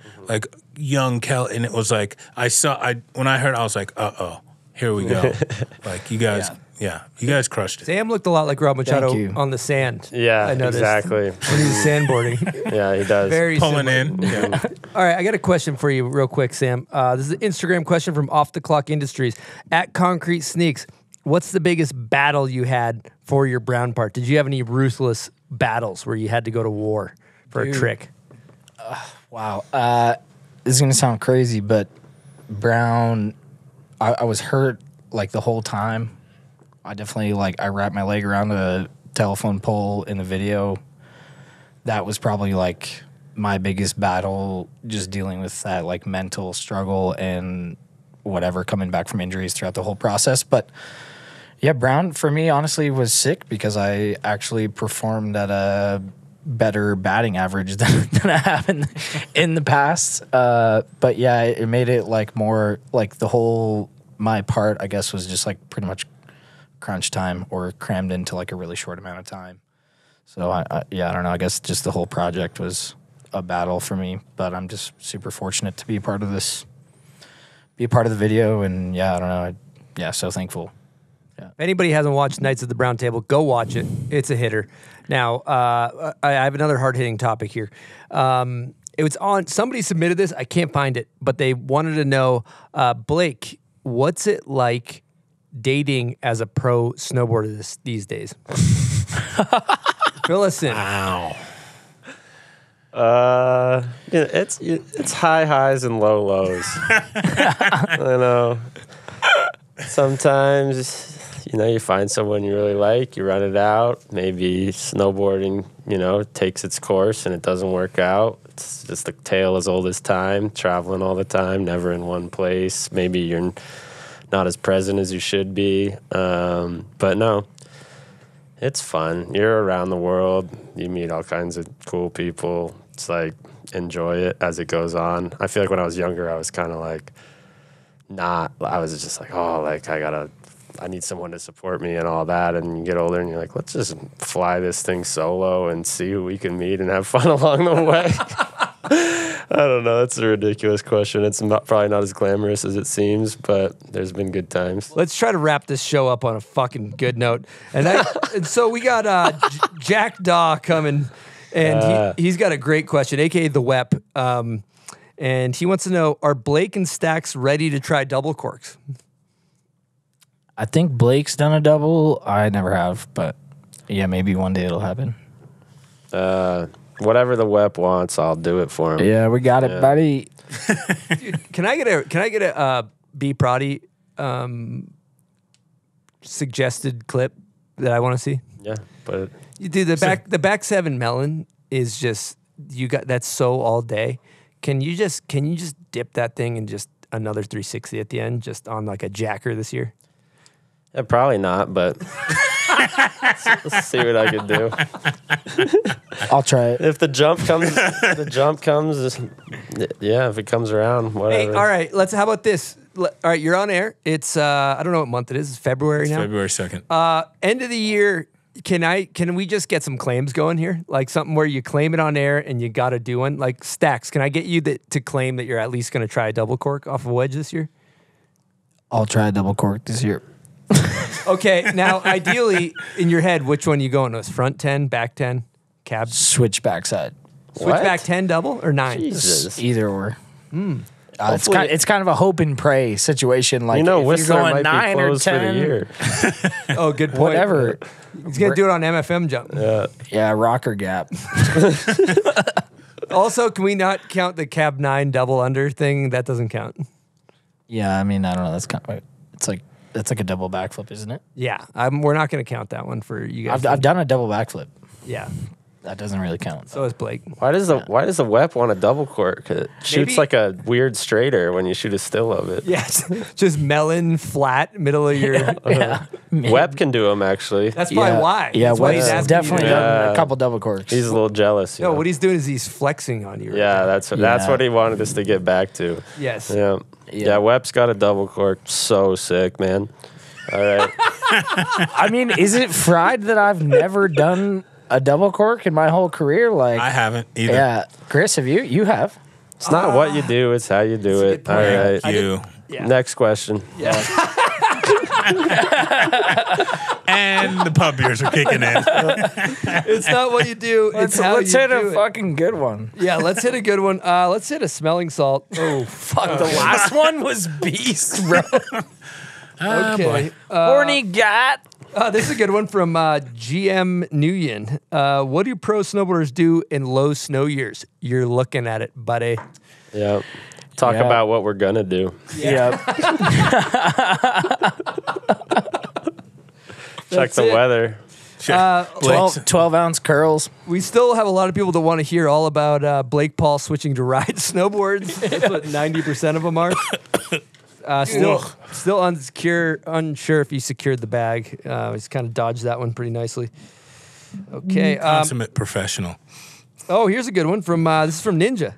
young Kelly, and it was like when I heard, I was like, oh, here we go. Like you guys, you guys crushed it. Sam looked a lot like Rob Machado on the sand. Yeah, I noticed. Exactly. When he was sandboarding. Yeah, he does. Very pulling similar. In. Yeah. All right, I got a question for you, real quick, Sam. This is an Instagram question from Off the Clock Industries at Concrete Sneaks. What's the biggest battle you had for your brown part? Did you have any ruthless battles where you had to go to war for a trick? Wow. This is going to sound crazy, but brown, I was hurt like the whole time. I definitely I wrapped my leg around a telephone pole in the video. That was probably my biggest battle, just dealing with that mental struggle and whatever, coming back from injuries throughout the whole process. But yeah, brown for me honestly was sick because I actually performed at a better batting average than I have in the past. But yeah, it made it more the whole, my part I guess was just pretty much crunch time or crammed into a really short amount of time. So I don't know. I guess just the whole project was a battle for me, but I'm just super fortunate to be a part of this. Be a part of the video, and yeah, I don't know. Yeah, so thankful. Yeah. If anybody hasn't watched Knights at the Brown Table, go watch it. It's a hitter. Now, I have another hard-hitting topic here. It was on, somebody submitted this. I can't find it, but they wanted to know, Blake, what's it like dating as a pro snowboarder these days? Fill us in. Wow. It's high highs and low lows. I know. Sometimes, you find someone you really like, you run it out. Maybe snowboarding, takes its course and it doesn't work out. It's just the tale as old as time, traveling all the time, never in one place. Maybe you're not as present as you should be. But no. It's fun. You're around the world. You meet all kinds of cool people. It's enjoy it as it goes on. I feel when I was younger, I was kind of I was just I need someone to support me and all that. And you get older and you're like, let's just fly this thing solo and see who we can meet and have fun along the way. I don't know. That's a ridiculous question. It's probably not as glamorous as it seems, but there's been good times. Let's try to wrap this show up on a fucking good note. And so we got Jack Daw coming, and he's got a great question, a.k.a. The Wep. And he wants to know, are Blake and Stax ready to try double corks? I think Blake's done a double. I never have, but yeah, maybe one day it'll happen. Whatever the Wep wants, I'll do it for him. Yeah, we got it, buddy. Dude, can I get a B Proddy suggested clip that I want to see? Yeah, but you do the back seven melon is just, you got that's so all day. Can you just dip that thing in just another 360 at the end, just on a jacker this year? Yeah, probably not, but. Let's see what I can do. I'll try it. If the jump comes, yeah, if it comes around, whatever. Hey, all right, how about this? All right, you're on air. It's, I don't know what month it is. It's February now. It's February 2nd. End of the year, can we just get some claims going here? Something where you claim it on air and you got to do one. Stax, can I get you to claim that you're at least going to try a double cork off a wedge this year? I'll try a double cork this year. Okay, now ideally in your head, which one are you going with? Front 10, back 10, cab? Switch back side. Switch back 10 double or 9? Jesus. Either or. Mm. It's kind of a hope and pray situation. If you're going 9 or 10. For the year. Oh, good point. Whatever. He's going to do it on MFM jump. Yeah, rocker gap. Also, can we not count the cab 9 double under thing? That doesn't count. Yeah, I mean, I don't know. That's kind of, that's like a double backflip, isn't it? Yeah. We're not going to count that one for you guys. I've done a double backflip. Yeah. That doesn't really count. So is Blake. Why does the Wep want a double cork? It shoots like a weird straighter when you shoot a still of it. Yeah. Just melon, flat, middle of your... Yeah. Wep can do them, actually. That's probably why. Yeah, Wep's definitely done a couple double corks. He's a little jealous. No, what he's doing is he's flexing on you. Right now. That's what he wanted us to get back to. Yes. Yeah. Yeah, Wep's got a double cork. So sick, man. All right. I mean, is it fried that I've never done a double cork in my whole career? Like, I haven't either. Yeah, Chris, have you? You have. It's not what you do; it's how you do it. All right. Thank you. Yeah. Next question. Yeah. And the pub beers are kicking in. It's not what you do. It's how you do it. Let's hit a fucking good one. Yeah, let's hit a good one. Let's hit a smelling salt. Oh, fuck. The last one was beast, bro. Okay. Horny got. This is a good one from GM Nguyen. What do pro snowboarders do in low snow years? You're looking at it, buddy. Yep. Talk about what we're going to do. Yep. Check the weather. Sure. 12-ounce curls. We still have a lot of people that want to hear all about Blake Paul switching to ride snowboards. That's what 90% of them are. Still unsure if he secured the bag. He's kind of dodged that one pretty nicely. Okay. Consummate professional. Oh, here's a good one from this is from Ninja.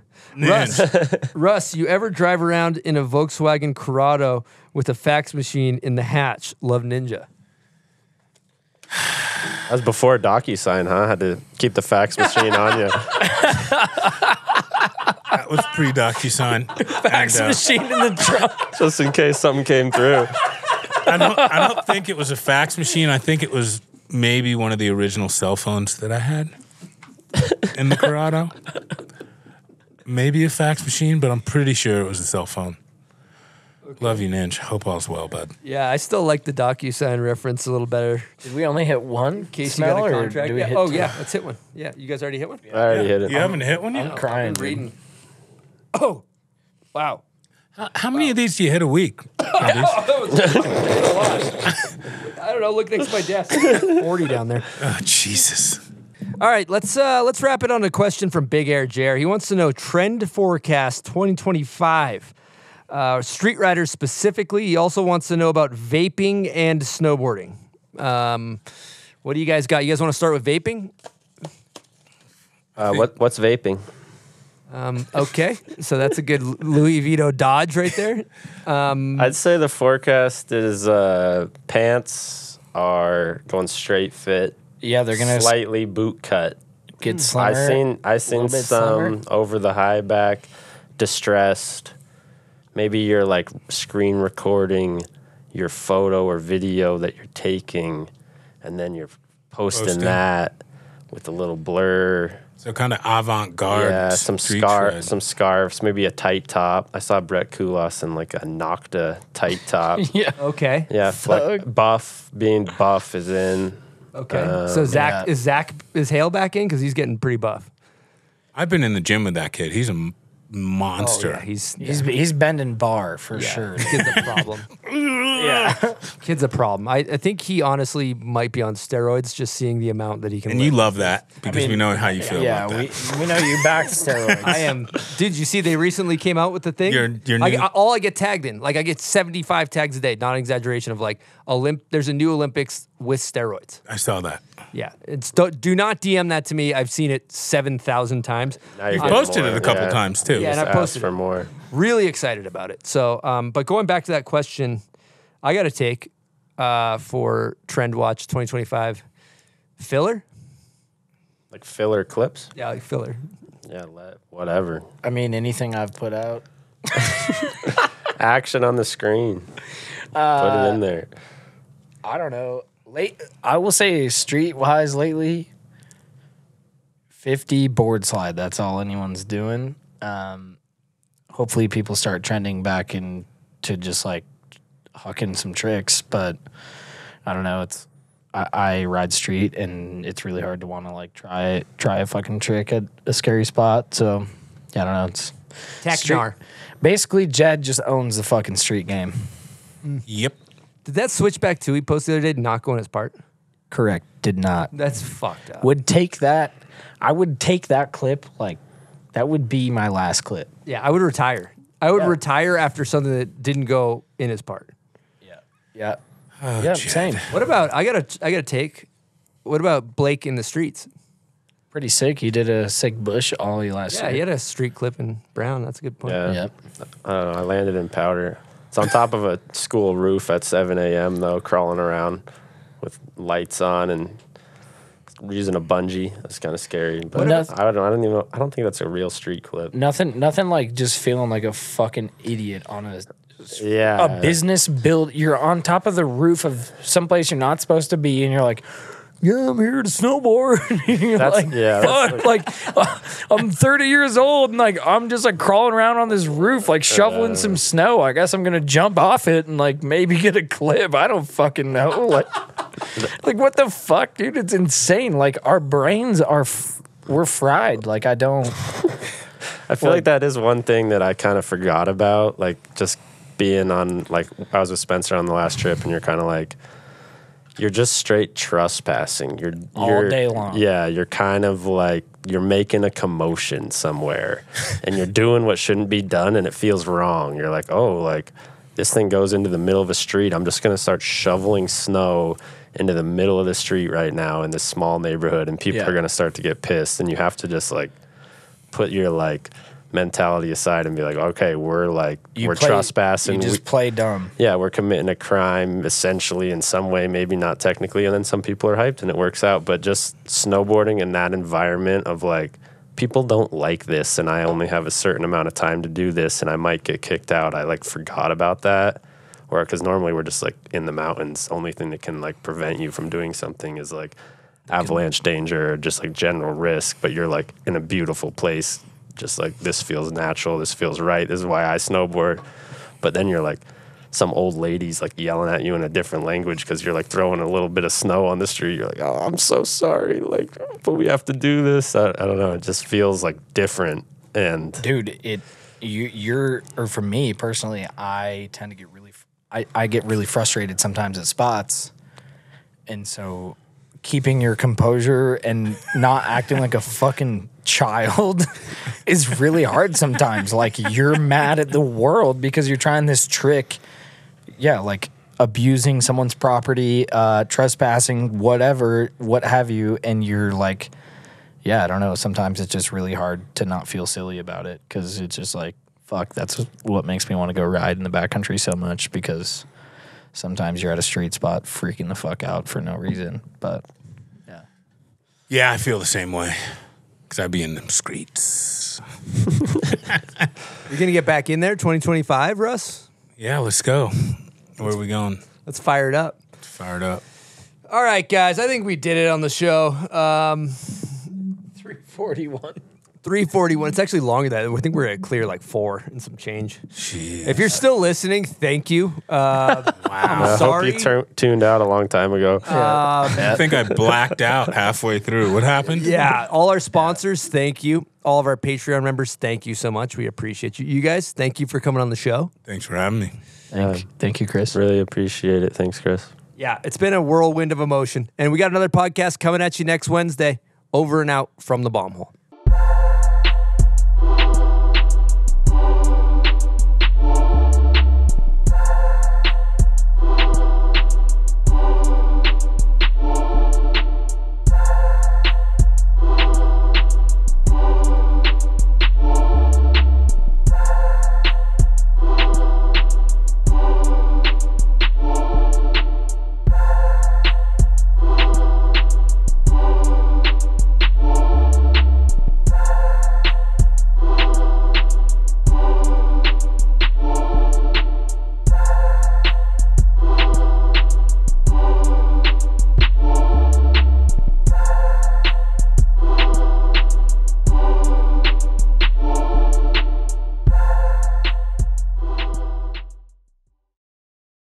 Russ, you ever drive around in a Volkswagen Corrado with a fax machine in the hatch? Love Ninja. That was before DocuSign, huh? Had to keep the fax machine on you. That was pre-DocuSign. Fax machine in the trunk. Just in case something came through. I don't think it was a fax machine. I think it was maybe one of the original cell phones that I had in the Corrado. Maybe a fax machine, but I'm pretty sure it was a cell phone. Okay. Love you, Ninja. Hope all's well, bud. Yeah, I still like the DocuSign reference a little better. Did we only hit one? In case you got a contract? Yeah. Let's hit one. Yeah, you guys already hit one? I already hit it. You haven't hit one yet? I'm crying. I've been reading. Oh, wow. How many of these do you hit a week? I don't know. Look next to my desk. 40 down there. Oh, Jesus. All right, let's wrap it on a question from Big Air Jer. He wants to know trend forecast 2025. Street riders specifically. He also wants to know about vaping and snowboarding. What do you guys got? You guys want to start with vaping? What's vaping? Okay, so that's a good Louis Vito dodge right there. I'd say the forecast is pants are going straight fit. Yeah, they're gonna slightly boot cut. Get slimmer. I seen some slimmer. Over the high back, distressed. Maybe you're like screen recording your photo or video that you're taking, and then you're posting that with a little blur. So kind of avant-garde. Yeah, some scarves, maybe a tight top. I saw Brett Kulas in like a Nocta tight top. Yeah. Okay. Yeah, being buff is in. Okay, so Zach is Hale back in because he's getting pretty buff. I've been in the gym with that kid. He's a monster. Oh, yeah. He's bending bar for sure. Kid's a problem. Yeah, kid's a problem. I think he honestly might be on steroids. Just seeing the amount that he can. And you love that because we know how you feel. Yeah, about that. we know you back steroids. I am. Dude, you see they recently came out with the thing. All I get tagged in. Like I get 75 tags a day. Not an exaggeration of like there's a new Olympics with steroids. I saw that. Yeah. Do not DM that to me. I've seen it 7,000 times. I posted it a couple times, too. Yeah, and I posted for more. Really excited about it. So, but going back to that question, I got to take for Trend Watch 2025 filler. Like filler clips? Yeah, like filler. Yeah, whatever. I mean, anything I've put out. Action on the screen. Put it in there. I don't know. I will say street-wise lately, 50 board slide. That's all anyone's doing. Hopefully people start trending back into just, like, hucking some tricks. But I don't know. It's I ride street, and it's really hard to want to, like, try a fucking trick at a scary spot. So, yeah, I don't know. It's Tech jar. Basically, Jed just owns the fucking street game. Yep. Did that switchback two he posted the other day not go in his part? Correct. Did not. That's fucked up. I would take that clip, like, that would be my last clip. Yeah, I would retire. I would retire after something that didn't go in his part. Yeah. Yeah. Oh, yeah, same. What about, I gotta take, what about Blake in the streets? Pretty sick. He did a sick bush ollie last year. Yeah, he had a street clip in Brown. That's a good point. Yeah. Yep. I landed in powder. It's on top of a school roof at 7 a.m., though, crawling around. with lights on and using a bungee. That's kind of scary. But I don't think that's a real street clip. Nothing like just feeling like a fucking idiot on a business build. You're on top of the roof of someplace you're not supposed to be, and you're like, yeah, I'm here to snowboard. You're fuck, like I'm 30 years old, and like I'm just like crawling around on this roof, like shoveling some snow. I guess I'm gonna jump off it and like maybe get a clip. I don't fucking know. Like what the fuck, dude? It's insane. Like our brains are, we're fried. Like I don't. I feel like that is one thing that I kind of forgot about. Like just being on, like I was with Spencer on the last trip, and you're kind of like, you're just straight trespassing. You're all day long. Yeah, you're kind of like, you're making a commotion somewhere, and you're doing what shouldn't be done, and it feels wrong. You're like, oh, like this thing goes into the middle of a street. I'm just gonna start shoveling snow into the middle of the street right now in this small neighborhood, and people are gonna start to get pissed. And you have to just like put your like mentality aside and be like, okay, we're trespassing. You just play dumb. Yeah, we're committing a crime essentially in some way, maybe not technically, and then some people are hyped and it works out. But just snowboarding in that environment of like, people don't like this, and I only have a certain amount of time to do this, and I might get kicked out. I like forgot about that. Or because normally we're just like in the mountains, only thing that can like prevent you from doing something is like avalanche danger or just like general risk. But you're like in a beautiful place, just like, this feels natural, this feels right, this is why I snowboard. But then you're like, some old lady's like yelling at you in a different language because you're like throwing a little bit of snow on the street. You're like, oh, I'm so sorry, like, but we have to do this. I don't know, it just feels like different. And dude, or for me personally, I tend to get really, I get really frustrated sometimes at spots. And so keeping your composure and not acting like a fucking child is really hard sometimes. Like, you're mad at the world because you're trying this trick. Yeah, like abusing someone's property, trespassing, whatever, what have you. And you're like, yeah, I don't know. Sometimes it's just really hard to not feel silly about it, because it's just like, fuck, that's what makes me want to go ride in the backcountry so much, because sometimes you're at a street spot freaking the fuck out for no reason. But yeah. Yeah, I feel the same way, because I'd be in them streets. You're going to get back in there 2025, Russ? Yeah, let's go. Where are we going? Let's fire it up. Let's fire it up. All right, guys. I think we did it on the show. 3:41. 3:41. It's actually longer than that. I think we're at clear like 4 and some change. Jeez. If you're still listening, thank you. Wow. I'm sorry. I hope you tuned out a long time ago. I think I blacked out halfway through. What happened? Yeah. All our sponsors, thank you. All of our Patreon members, thank you so much. We appreciate you. You guys, thank you for coming on the show. Thanks for having me. Thank you, Chris. Really appreciate it. Thanks, Chris. Yeah. It's been a whirlwind of emotion. And we got another podcast coming at you next Wednesday. Over and out from the Bombhole.